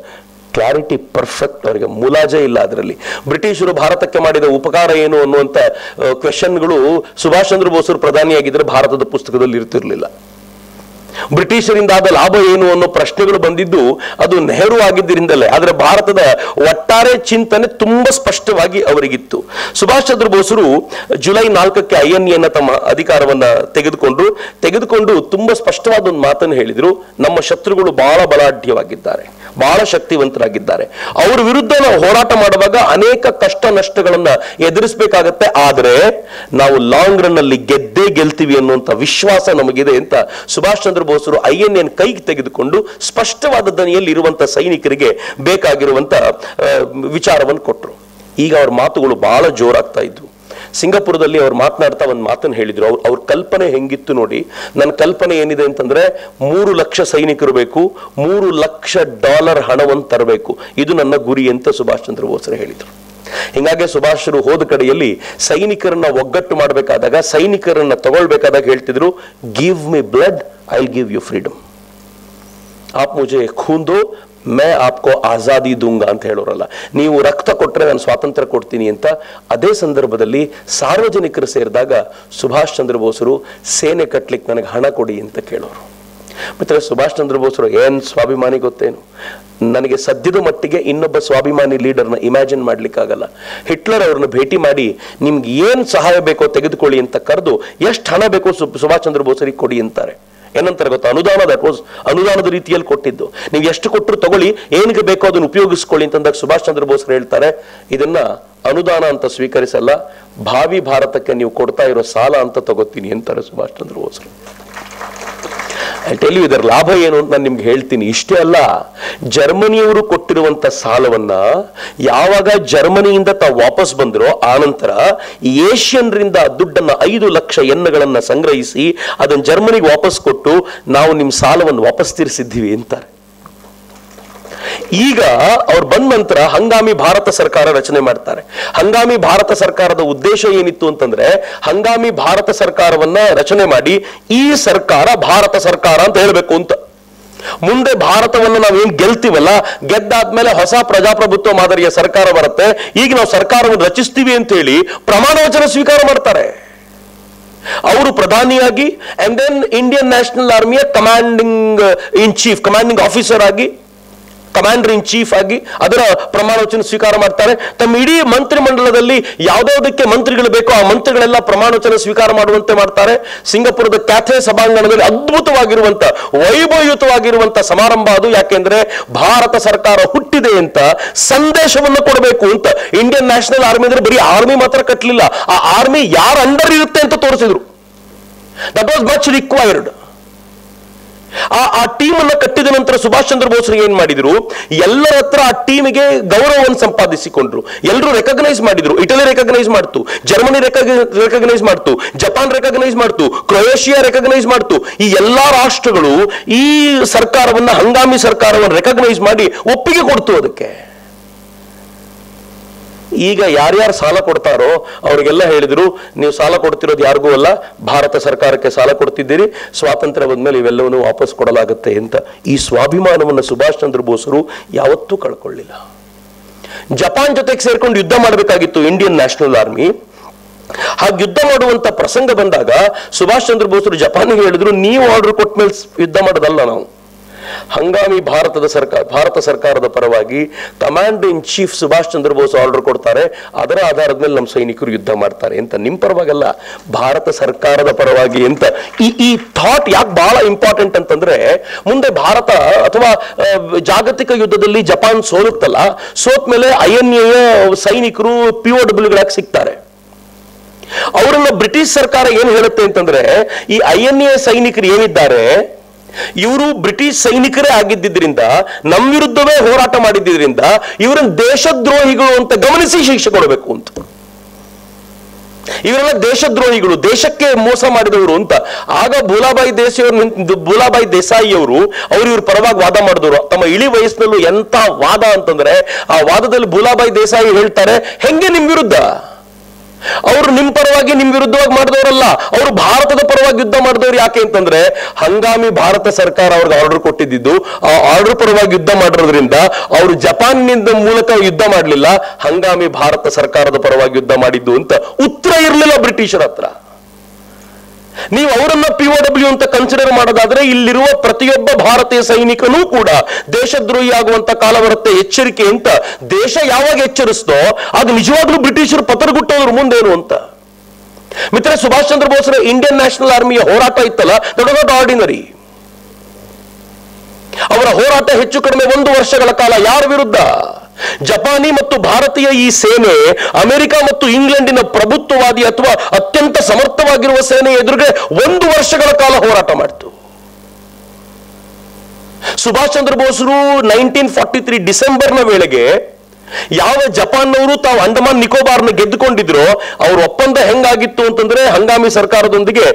ಕ್ಲಾರಿಟಿ ಪರ್ಫೆಕ್ಟ್, ಅವರಿಗೆ ಮುಲಾಜೆ ಇಲ್ಲ ಅದರಲ್ಲಿ. ಬ್ರಿಟಿಷರು ಭಾರತಕ್ಕೆ ಮಾಡಿದ ಉಪಕಾರ ಏನು ಅನ್ನುವಂಥ ಕ್ವೆಶನ್ಗಳು ಸುಭಾಷ್ ಚಂದ್ರ ಬೋಸರು ಪ್ರಧಾನಿಯಾಗಿದ್ದರೆ ಭಾರತದ ಪುಸ್ತಕದಲ್ಲಿ ಇರ್ತಿರ್ಲಿಲ್ಲ. ಬ್ರಿಟಿಷರಿಂದಾದ ಲಾಭ ಏನು ಅನ್ನೋ ಪ್ರಶ್ನೆಗಳು ಬಂದಿದ್ದು ಅದು ನೆಹರು ಆಗಿದ್ದರಿಂದಲೇ. ಆದರೆ ಭಾರತದ ಒಟ್ಟಾರೆ ಚಿಂತನೆ ತುಂಬ ಸ್ಪಷ್ಟವಾಗಿ ಅವರಿಗಿತ್ತು. ಸುಭಾಷ್ ಚಂದ್ರ ಬೋಸರು ಜುಲೈ ನಾಲ್ಕಕ್ಕೆ ಐ ಎನ್ ಎನ ತಮ್ಮ ಅಧಿಕಾರವನ್ನು ತೆಗೆದುಕೊಂಡ್ರು. ತೆಗೆದುಕೊಂಡು ತುಂಬ ಸ್ಪಷ್ಟವಾದ ಒಂದು ಮಾತನ್ನು ಹೇಳಿದರು, ನಮ್ಮ ಶತ್ರುಗಳು ಬಹಳ ಬಲಾಢ್ಯವಾಗಿದ್ದಾರೆ, ಬಹಳ ಶಕ್ತಿವಂತರಾಗಿದ್ದಾರೆ, ಅವ್ರ ವಿರುದ್ಧ ನಾವು ಹೋರಾಟ ಮಾಡುವಾಗ ಅನೇಕ ಕಷ್ಟ ನಷ್ಟಗಳನ್ನು ಎದುರಿಸಬೇಕಾಗತ್ತೆ, ಆದರೆ ನಾವು ಲಾಂಗ್ ರನ್ ಅಲ್ಲಿ ಗೆದ್ದೇ ಗೆಲ್ತೀವಿ ಅನ್ನುವಂಥ ವಿಶ್ವಾಸ ನಮಗಿದೆ ಅಂತ ಸುಭಾಷ್ ಚಂದ್ರ ಬೋಸರು ಐ ಎನ್ ಎನ್ ಕೈಗೆ ತೆಗೆದುಕೊಂಡು ಸ್ಪಷ್ಟವಾದ ದನಿಯಲ್ಲಿ ಇರುವಂತಹ ಸೈನಿಕರಿಗೆ ಬೇಕಾಗಿರುವಂತಹ ವಿಚಾರವನ್ನು ಕೊಟ್ಟರು. ಈಗ ಅವ್ರ ಮಾತುಗಳು ಬಹಳ ಜೋರಾಗ್ತಾ ಇದ್ವು. ಸಿಂಗಾಪುರದಲ್ಲಿ ಅವ್ರು ಮಾತನಾಡ್ತಾ ಒಂದು ಮಾತನ್ನು ಹೇಳಿದರು. ಅವ್ರು ಅವ್ರ ಕಲ್ಪನೆ ಹೆಂಗಿತ್ತು ನೋಡಿ, ನನ್ನ ಕಲ್ಪನೆ ಏನಿದೆ ಅಂತಂದರೆ, ಮೂರು ಲಕ್ಷ ಸೈನಿಕರು ಬೇಕು, ಮೂರು ಲಕ್ಷ ಡಾಲರ್ ಹಣವನ್ನು ತರಬೇಕು, ಇದು ನನ್ನ ಗುರಿ ಅಂತ ಸುಭಾಷ್ ಚಂದ್ರ ಬೋಸರು ಹೇಳಿದರು. ಹಿಂಗಾಗಿ ಸುಭಾಷರು ಹೋದ ಕಡೆಯಲ್ಲಿ ಸೈನಿಕರನ್ನ ಒಗ್ಗಟ್ಟು ಮಾಡಬೇಕಾದಾಗ, ಸೈನಿಕರನ್ನ ತಗೊಳ್ಬೇಕಾದಾಗ ಹೇಳ್ತಿದ್ರು, give me blood, I will give you freedom, ಆಪ್ ಮುಜೆ ಖೂನ್ ದೋ ಮೇ ಆಪ್ಕೋ ಆಜಾದಿ ದೂಂಗ ಅಂತ ಹೇಳೋರಲ್ಲ, ನೀವು ರಕ್ತ ಕೊಟ್ಟರೆ ನಾನು ಸ್ವಾತಂತ್ರ್ಯ ಕೊಡ್ತೀನಿ ಅಂತ. ಅದೇ ಸಂದರ್ಭದಲ್ಲಿ ಸಾರ್ವಜನಿಕರು ಸೇರಿದಾಗ ಸುಭಾಷ್ ಚಂದ್ರ ಬೋಸರು ಸೇನೆ ಕಟ್ಟಲಿಕ್ಕೆ ನನಗೆ ಹಣ ಕೊಡಿ ಅಂತ ಕೇಳೋರು. ಮಿತ್ರ, ಸುಭಾಷ್ ಚಂದ್ರ ಬೋಸರು ಏನು ಸ್ವಾಭಿಮಾನಿ ಗೊತ್ತೇನು? ನನಗೆ ಸದ್ಯದ ಮಟ್ಟಿಗೆ ಇನ್ನೊಬ್ಬ ಸ್ವಾಭಿಮಾನಿ ಲೀಡರ್ನ ಇಮ್ಯಾಜಿನ್ ಮಾಡ್ಲಿಕ್ಕಾಗಲ್ಲ. ಹಿಟ್ಲರ್ ಅವ್ರನ್ನ ಭೇಟಿ ಮಾಡಿ ನಿಮ್ಗೆ ಏನು ಸಹಾಯ ಬೇಕೋ ತೆಗೆದುಕೊಳ್ಳಿ ಅಂತ ಕರೆದು ಎಷ್ಟು ಹಣ ಬೇಕೋ ಸುಭಾಷ್ ಚಂದ್ರ ಬೋಸರಿಗೆ ಕೊಡಿ ಅಂತಾರೆ. ಏನಂತಾರೆ ಗೊತ್ತಾ? ಅನುದಾನ. ದಟ್ ವಾಸ್ ಅನುದಾನದ ರೀತಿಯಲ್ಲಿ ಕೊಟ್ಟಿದ್ದು. ನೀವು ಎಷ್ಟು ಕೊಟ್ಟರು ತಗೊಳ್ಳಿ, ಏನಿಗೆ ಬೇಕೋ ಅದನ್ನು ಉಪಯೋಗಿಸ್ಕೊಳ್ಳಿ ಅಂತಂದಾಗ ಸುಭಾಷ್ ಚಂದ್ರ ಬೋಸ್ರು ಹೇಳ್ತಾರೆ, ಇದನ್ನು ಅನುದಾನ ಅಂತ ಸ್ವೀಕರಿಸಲ್ಲ, ಭಾವಿ ಭಾರತಕ್ಕೆ ನೀವು ಕೊಡ್ತಾ ಇರೋ ಸಾಲ ಅಂತ ತಗೋತೀನಿ ಅಂತಾರೆ ಸುಭಾಷ್ ಚಂದ್ರ ಬೋಸ್ರು. ಐ ಟೆಲ್ ಯು, ಇದರ ಲಾಭ ಏನು ಅಂತ ನಾನು ನಿಮ್ಗೆ ಹೇಳ್ತೀನಿ. ಇಷ್ಟೇ ಅಲ್ಲ, ಜರ್ಮನಿಯವರು ಕೊಟ್ಟಿರುವಂಥ ಸಾಲವನ್ನು ಯಾವಾಗ ಜರ್ಮನಿಯಿಂದ ತಾವು ವಾಪಸ್ ಬಂದರೋ ಆ ನಂತರ ಏಷ್ಯನ್ರಿಂದ ದುಡ್ಡನ್ನು ಐದು ಲಕ್ಷ ಎನ್ಗಳನ್ನು ಸಂಗ್ರಹಿಸಿ ಅದನ್ನು ಜರ್ಮನಿಗೆ ವಾಪಸ್ ಕೊಟ್ಟು ನಾವು ನಿಮ್ಮ ಸಾಲವನ್ನು ವಾಪಸ್ ತೀರಿಸಿದ್ದೀವಿ ಅಂತಾರೆ. ಈಗ ಅವ್ರು ಬಂದ ನಂತರ ಹಂಗಾಮಿ ಭಾರತ ಸರ್ಕಾರ ರಚನೆ ಮಾಡ್ತಾರೆ. ಹಂಗಾಮಿ ಭಾರತ ಸರ್ಕಾರದ ಉದ್ದೇಶ ಏನಿತ್ತು ಅಂತಂದ್ರೆ, ಹಂಗಾಮಿ ಭಾರತ ಸರ್ಕಾರವನ್ನ ರಚನೆ ಮಾಡಿ ಈ ಸರ್ಕಾರ ಭಾರತ ಸರ್ಕಾರ ಅಂತ ಹೇಳಬೇಕು ಅಂತ. ಮುಂದೆ ಭಾರತವನ್ನು ನಾವೇನು ಗೆಲ್ತೀವಲ್ಲ, ಗೆದ್ದಾದ್ಮೇಲೆ ಹೊಸ ಪ್ರಜಾಪ್ರಭುತ್ವ ಮಾದರಿಯ ಸರ್ಕಾರ ಬರುತ್ತೆ, ಈಗ ನಾವು ಸರ್ಕಾರವನ್ನು ರಚಿಸ್ತೀವಿ ಅಂತ ಹೇಳಿ ಪ್ರಮಾಣ ವಚನ ಸ್ವೀಕಾರ ಮಾಡ್ತಾರೆ ಅವರು ಪ್ರಧಾನಿಯಾಗಿ. ಅಂಡ್ ದೆನ್ ಇಂಡಿಯನ್ ನ್ಯಾಷನಲ್ ಆರ್ಮಿಯ commanding in chief commanding officer ಆಗಿ ಕಮಾಂಡರ್ ಇನ್ ಚೀಫ್ ಆಗಿ ಅದರ ಪ್ರಮಾಣ ವಚನ ಸ್ವೀಕಾರ ಮಾಡ್ತಾರೆ. ತಮ್ಮ ಇಡೀ ಮಂತ್ರಿಮಂಡಲದಲ್ಲಿ ಯಾವುದೋದಕ್ಕೆ ಮಂತ್ರಿಗಳು ಬೇಕೋ ಆ ಮಂತ್ರಿಗಳೆಲ್ಲ ಪ್ರಮಾಣ ವಚನ ಸ್ವೀಕಾರ ಮಾಡುವಂತೆ ಮಾಡ್ತಾರೆ. ಸಿಂಗಾಪುರದ ಕ್ಯಾಥೆ ಸಭಾಂಗಣದಲ್ಲಿ ಅದ್ಭುತವಾಗಿರುವಂತ ವೈಭವಯುತವಾಗಿರುವಂತ ಸಮಾರಂಭ ಅದು. ಯಾಕೆಂದ್ರೆ ಭಾರತ ಸರ್ಕಾರ ಹುಟ್ಟಿದೆ ಅಂತ ಸಂದೇಶವನ್ನು ಕೊಡಬೇಕು ಅಂತ. ಇಂಡಿಯನ್ ನ್ಯಾಷನಲ್ ಆರ್ಮಿ ಅಂದ್ರೆ ಬರೀ ಆರ್ಮಿ ಮಾತ್ರ ಕಟ್ಟಲಿಲ್ಲ, ಆ ಆರ್ಮಿ ಯಾರ ಅಂಡರ್ ಇರುತ್ತೆ ಅಂತ ತೋರಿಸಿದ್ರು. That was much required. ಆ ಟೀಮ್ ಅನ್ನ ಕಟ್ಟಿದ ನಂತರ ಸುಭಾಷ್ ಚಂದ್ರ ಬೋಸ್ರಿಗೆ ಏನ್ ಮಾಡಿದ್ರು, ಎಲ್ಲರ ಹತ್ರ ಆ ಟೀಮಿಗೆ ಗೌರವವನ್ನು ಸಂಪಾದಿಸಿಕೊಂಡ್ರು. ಎಲ್ಲರೂ ರೆಕಗ್ನೈಸ್ ಮಾಡಿದ್ರು. ಇಟಲಿ ರೆಕಗ್ನೈಸ್ ಮಾಡ್ತು, ಜರ್ಮನಿ ರೆಕಗ್ನೈಸ್ ಮಾಡ್ತು, ಜಪಾನ್ ರೆಕಗ್ನೈಸ್ ಮಾಡ್ತು, ಕ್ರೊಯೇಷಿಯಾ ರೆಕಗ್ನೈಸ್ ಮಾಡ್ತು. ಈ ಎಲ್ಲಾ ರಾಷ್ಟ್ರಗಳು ಈ ಸರ್ಕಾರವನ್ನ, ಹಂಗಾಮಿ ಸರ್ಕಾರವನ್ನು ರೆಕಗ್ನೈಸ್ ಮಾಡಿ ಒಪ್ಪಿಗೆ ಕೊಡ್ತು ಅದಕ್ಕೆ. ಈಗ ಯಾರ್ಯಾರು ಸಾಲ ಕೊಡ್ತಾರೋ ಅವ್ರಿಗೆಲ್ಲ ಹೇಳಿದ್ರು, ನೀವು ಸಾಲ ಕೊಡ್ತಿರೋದು ಯಾರಿಗೂ ಅಲ್ಲ, ಭಾರತ ಸರ್ಕಾರಕ್ಕೆ ಸಾಲ ಕೊಡ್ತಿದ್ದೀರಿ, ಸ್ವಾತಂತ್ರ್ಯ ಬಂದ್ಮೇಲೆ ಇವೆಲ್ಲವನ್ನೂ ವಾಪಸ್ ಕೊಡಲಾಗುತ್ತೆ ಅಂತ. ಈ ಸ್ವಾಭಿಮಾನವನ್ನು ಸುಭಾಷ್ ಚಂದ್ರ ಬೋಸರು ಯಾವತ್ತೂ ಕಳ್ಕೊಳ್ಳಿಲ್ಲ. ಜಪಾನ್ ಜೊತೆಗೆ ಸೇರ್ಕೊಂಡು ಯುದ್ಧ ಮಾಡಬೇಕಾಗಿತ್ತು ಇಂಡಿಯನ್ ನ್ಯಾಷನಲ್ ಆರ್ಮಿ. ಹಾಗೆ ಯುದ್ಧ ಮಾಡುವಂತ ಪ್ರಸಂಗ ಬಂದಾಗ ಸುಭಾಷ್ ಚಂದ್ರ ಬೋಸರು ಜಪಾನಿಗೆ ಹೇಳಿದ್ರು, ನೀವು ಆರ್ಡರ್ ಕೊಟ್ಟ ಮೇಲೆ ಯುದ್ಧ ಮಾಡೋದಲ್ಲ ನಾವು. ಹಂಗಾಮಿ ಭಾರತದ ಸರ್ಕಾರ ಭಾರತ ಸರ್ಕಾರದ ಪರವಾಗಿ command in chief Subhash Chandra Bose order ಕೊಡ್ತಾರೆ, ಅದರ ಆಧಾರದ ಮೇಲೆ ನಮ್ಮ ಸೈನಿಕರು ಯುದ್ಧ ಮಾಡ್ತಾರೆ ಅಂತ. ನಿಮ್ಮ ಪರವಾಗಲ್ಲ, ಭಾರತ ಸರ್ಕಾರದ ಪರವಾಗಿ ಅಂತ. ಈ ಈ ಥಾಟ್ ಯಾಕೆ ಬಹಳ ಇಂಪಾರ್ಟೆಂಟ್ ಅಂತಂದ್ರೆ, ಮುಂದೆ ಭಾರತ ಅಥವಾ ಜಾಗತಿಕ ಯುದ್ಧದಲ್ಲಿ ಜಪಾನ್ ಸೋಲುತ್ತಲ್ಲ, ಸೋತ್ ಮೇಲೆ ಐ ಎನ್ ಎ ಸೈನಿಕರು ಪಿ ಒ ಡಬ್ಲ್ಯೂಗಳಾಗಿ ಸಿಗ್ತಾರೆ. ಅವರನ್ನ ಬ್ರಿಟಿಷ್ ಸರ್ಕಾರ ಏನ್ ಹೇಳುತ್ತೆ ಅಂತಂದ್ರೆ, ಈ ಐ ಎನ್ ಎ ಸೈನಿಕರು ಏನಿದ್ದಾರೆ, ಇವರು ಬ್ರಿಟಿಷ್ ಸೈನಿಕರೇ ಆಗಿದ್ದರಿಂದ, ನಮ್ಮ ವಿರುದ್ಧವೇ ಹೋರಾಟ ಮಾಡಿದ್ದರಿಂದ ಇವರನ್ನ ದೇಶದ್ರೋಹಿಗಳು ಅಂತ ಗಮನಿಸಿ ಶಿಕ್ಷೆ ಕೊಡಬೇಕು ಅಂತ. ಇವರೆಲ್ಲ ದೇಶದ್ರೋಹಿಗಳು, ದೇಶಕ್ಕೆ ಮೋಸ ಮಾಡಿದವರು ಅಂತ. ಆಗ ಭೂಲಾಬಾಯಿ ದೇಸಾಯಿ ಭೂಲಾಬಾಯಿ ದೇಸಾಯಿ ಅವರು ಅವರು ಇವ್ರ ಪರವಾಗಿ ವಾದ ಮಾಡಿದವರು ತಮ್ಮ ಇಳಿ ವಯಸ್ಸಿನಲ್ಲೂ. ಎಂತ ವಾದ ಅಂತಂದ್ರೆ, ಆ ವಾದದಲ್ಲಿ ಭೂಲಾಬಾಯಿ ದೇಸಾಯಿ ಹೇಳ್ತಾರೆ, ಹೆಂಗೆ ನಿಮ್ ವಿರುದ್ಧ, ಅವರು ನಿಮ್ ಪರವಾಗಿ ನಿಮ್ ವಿರುದ್ಧವಾಗಿ ಮಾಡಿದವರಲ್ಲ, ಅವರು ಭಾರತದ ಪರವಾಗಿ ಯುದ್ಧ ಮಾಡಿದವ್ರು. ಯಾಕೆ ಅಂತಂದ್ರೆ ಹಂಗಾಮಿ ಭಾರತ ಸರ್ಕಾರ ಅವ್ರಿಗೆ ಆರ್ಡರ್ ಕೊಟ್ಟಿದ್ದು, ಆ ಆರ್ಡರ್ ಪರವಾಗಿ ಯುದ್ಧ ಮಾಡಿರೋದ್ರಿಂದ ಅವರು ಜಪಾನ್ ಮೂಲಕ ಯುದ್ಧ ಮಾಡಲಿಲ್ಲ, ಹಂಗಾಮಿ ಭಾರತ ಸರ್ಕಾರದ ಪರವಾಗಿ ಯುದ್ಧ ಮಾಡಿದ್ದು ಅಂತ ಉತ್ತರ ಇರಲಿಲ್ಲ ಬ್ರಿಟಿಷರ ಹತ್ರ. ನೀವು ಅವರನ್ನ ಪಿ ಒ ಡಬ್ಲ್ಯೂ ಅಂತ ಕನ್ಸಿಡರ್ ಮಾಡೋದಾದ್ರೆ ಇಲ್ಲಿರುವ ಪ್ರತಿಯೊಬ್ಬ ಭಾರತೀಯ ಸೈನಿಕನೂ ಕೂಡ ದೇಶದ್ರೋಹಿ ಆಗುವಂತ ಕಾಲ ಬರುತ್ತೆ, ಎಚ್ಚರಿಕೆ ಅಂತ. ದೇಶ ಯಾವಾಗ ಎಚ್ಚರಿಸ್ತೋ ಅದು ನಿಜವಾಗ್ಲೂ ಬ್ರಿಟಿಷರು ಪತನಗೊಟ್ಟೋದ್ರು ಮುಂದೇನು ಅಂತ. ಮಿತ್ರ, ಸುಭಾಷ್ ಚಂದ್ರ ಬೋಸ್ರ ಇಂಡಿಯನ್ ನ್ಯಾಷನಲ್ ಆರ್ಮಿಯ ಹೋರಾಟ ಇತ್ತಲ್ಲ, ದಟ್ ವಾಸ್ ನಾಟ್ ಆರ್ಡಿನರಿ. ಅವರ ಹೋರಾಟ ಹೆಚ್ಚು ಕಡಿಮೆ ಒಂದು ವರ್ಷಗಳ ಕಾಲ. ಯಾರ ವಿರುದ್ಧ? ಜಪಾನಿ ಮತ್ತು ಭಾರತೀಯ ಈ ಸೇನೆ ಅಮೆರಿಕ ಮತ್ತು ಇಂಗ್ಲೆಂಡಿನ ಪ್ರಭುತ್ವವಾದಿ ಅಥವಾ ಅತ್ಯಂತ ಸಮರ್ಥವಾಗಿರುವ ಸೇನೆ ಎದುರಿಗೆ ಒಂದು ವರ್ಷಗಳ ಕಾಲ ಹೋರಾಟ ಮಾಡಿತು. ಸುಭಾಷ್ ಚಂದ್ರ ಬೋಸರು ನೈನ್ಟೀನ್ ಫಾರ್ಟಿ ತ್ರೀ ಡಿಸೆಂಬರ್ನ ವೇಳೆಗೆ ಯಾವ ಜಪಾನ್ನವರು ತಾವು ಅಂಡಮಾನ್ ನಿಕೋಬಾರ್ನ ಗೆದ್ದುಕೊಂಡಿದ್ರು, ಅವ್ರ ಒಪ್ಪಂದ ಹೆಂಗಾಗಿತ್ತು ಅಂತಂದ್ರೆ, ಹಂಗಾಮಿ ಸರ್ಕಾರದೊಂದಿಗೆ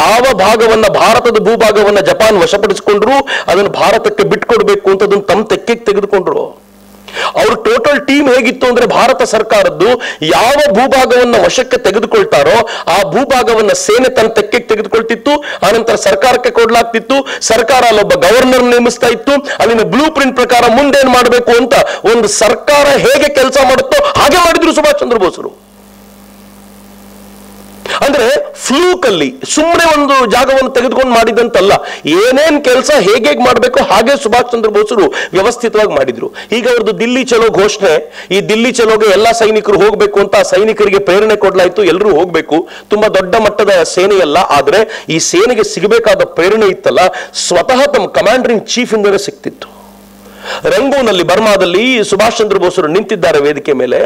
ಯಾವ ಭಾಗವನ್ನ, ಭಾರತದ ಭೂಭಾಗವನ್ನ ಜಪಾನ್ ವಶಪಡಿಸಿಕೊಂಡ್ರು ಅದನ್ನು ಭಾರತಕ್ಕೆ ಬಿಟ್ಕೊಡ್ಬೇಕು ಅಂತ ಅದನ್ನು ತಮ್ಮ ತೆಕ್ಕೆಗೆ ತೆಗೆದುಕೊಂಡ್ರು. ಅವ್ರ ಟೋಟಲ್ ಟೀಮ್ ಹೇಗಿತ್ತು ಅಂದ್ರೆ, ಭಾರತ ಸರ್ಕಾರದ್ದು ಯಾವ ಭೂಭಾಗವನ್ನ ವಶಕ್ಕೆ ತೆಗೆದುಕೊಳ್ತಾರೋ ಆ ಭೂಭಾಗವನ್ನ ಸೇನೆ ತನ್ನ ತೆಕ್ಕೆಗೆ ತೆಗೆದುಕೊಳ್ತಿತ್ತು, ಆನಂತರ ಸರ್ಕಾರಕ್ಕೆ ಕೊಡ್ಲಾಗ್ತಿತ್ತು. ಸರ್ಕಾರ ಅಲ್ಲೊಬ್ಬ ಗವರ್ನರ್ ನೇಮಿಸ್ತಾ ಇತ್ತು. ಅಲ್ಲಿನ ಬ್ಲೂ ಪ್ರಿಂಟ್ ಪ್ರಕಾರ ಮುಂದೇನ್ ಮಾಡಬೇಕು ಅಂತ ಒಂದು ಸರ್ಕಾರ ಹೇಗೆ ಕೆಲಸ ಮಾಡುತ್ತೋ ಹಾಗೆ ಮಾಡಿದ್ರು ಸುಭಾಷ್ ಚಂದ್ರ ಬೋಸರು. ಅಂದ್ರೆ ಫ್ಲೂಕ್ ಅಲ್ಲಿ ಸುಮ್ಮನೆ ಒಂದು ಜಾಗವನ್ನು ತೆಗೆದುಕೊಂಡು ಮಾಡಿದಂತಲ್ಲ, ಏನೇನ್ ಕೆಲಸ ಹೇಗೆ ಮಾಡಬೇಕು ಹಾಗೆ ಸುಭಾಷ್ ಚಂದ್ರ ಬೋಸರು ವ್ಯವಸ್ಥಿತವಾಗಿ ಮಾಡಿದ್ರು. ಈಗ ಅವ್ರದ್ದು ದಿಲ್ಲಿ ಚಲೋ ಘೋಷಣೆ, ಈ ದಿಲ್ಲಿ ಚಲೋಗೆ ಎಲ್ಲಾ ಸೈನಿಕರು ಹೋಗ್ಬೇಕು ಅಂತ ಸೈನಿಕರಿಗೆ ಪ್ರೇರಣೆ ಕೊಡ್ಲಾಯ್ತು, ಎಲ್ಲರೂ ಹೋಗ್ಬೇಕು. ತುಂಬಾ ದೊಡ್ಡ ಮಟ್ಟದ ಸೇನೆಯಲ್ಲ, ಆದ್ರೆ ಈ ಸೇನೆಗೆ ಸಿಗಬೇಕಾದ ಪ್ರೇರಣೆ ಇತ್ತಲ್ಲ, ಸ್ವತಃ ತಮ್ಮ ಕಮಾಂಡರ್ ಇನ್ ಚೀಫ್ ಇಂದಲೇ ಸಿಕ್ತಿತ್ತು. ರಂಗೂನಲ್ಲಿ, ಬರ್ಮಾದಲ್ಲಿ ಸುಭಾಷ್ ಚಂದ್ರ ಬೋಸರು ನಿಂತಿದ್ದಾರೆ ವೇದಿಕೆ ಮೇಲೆ.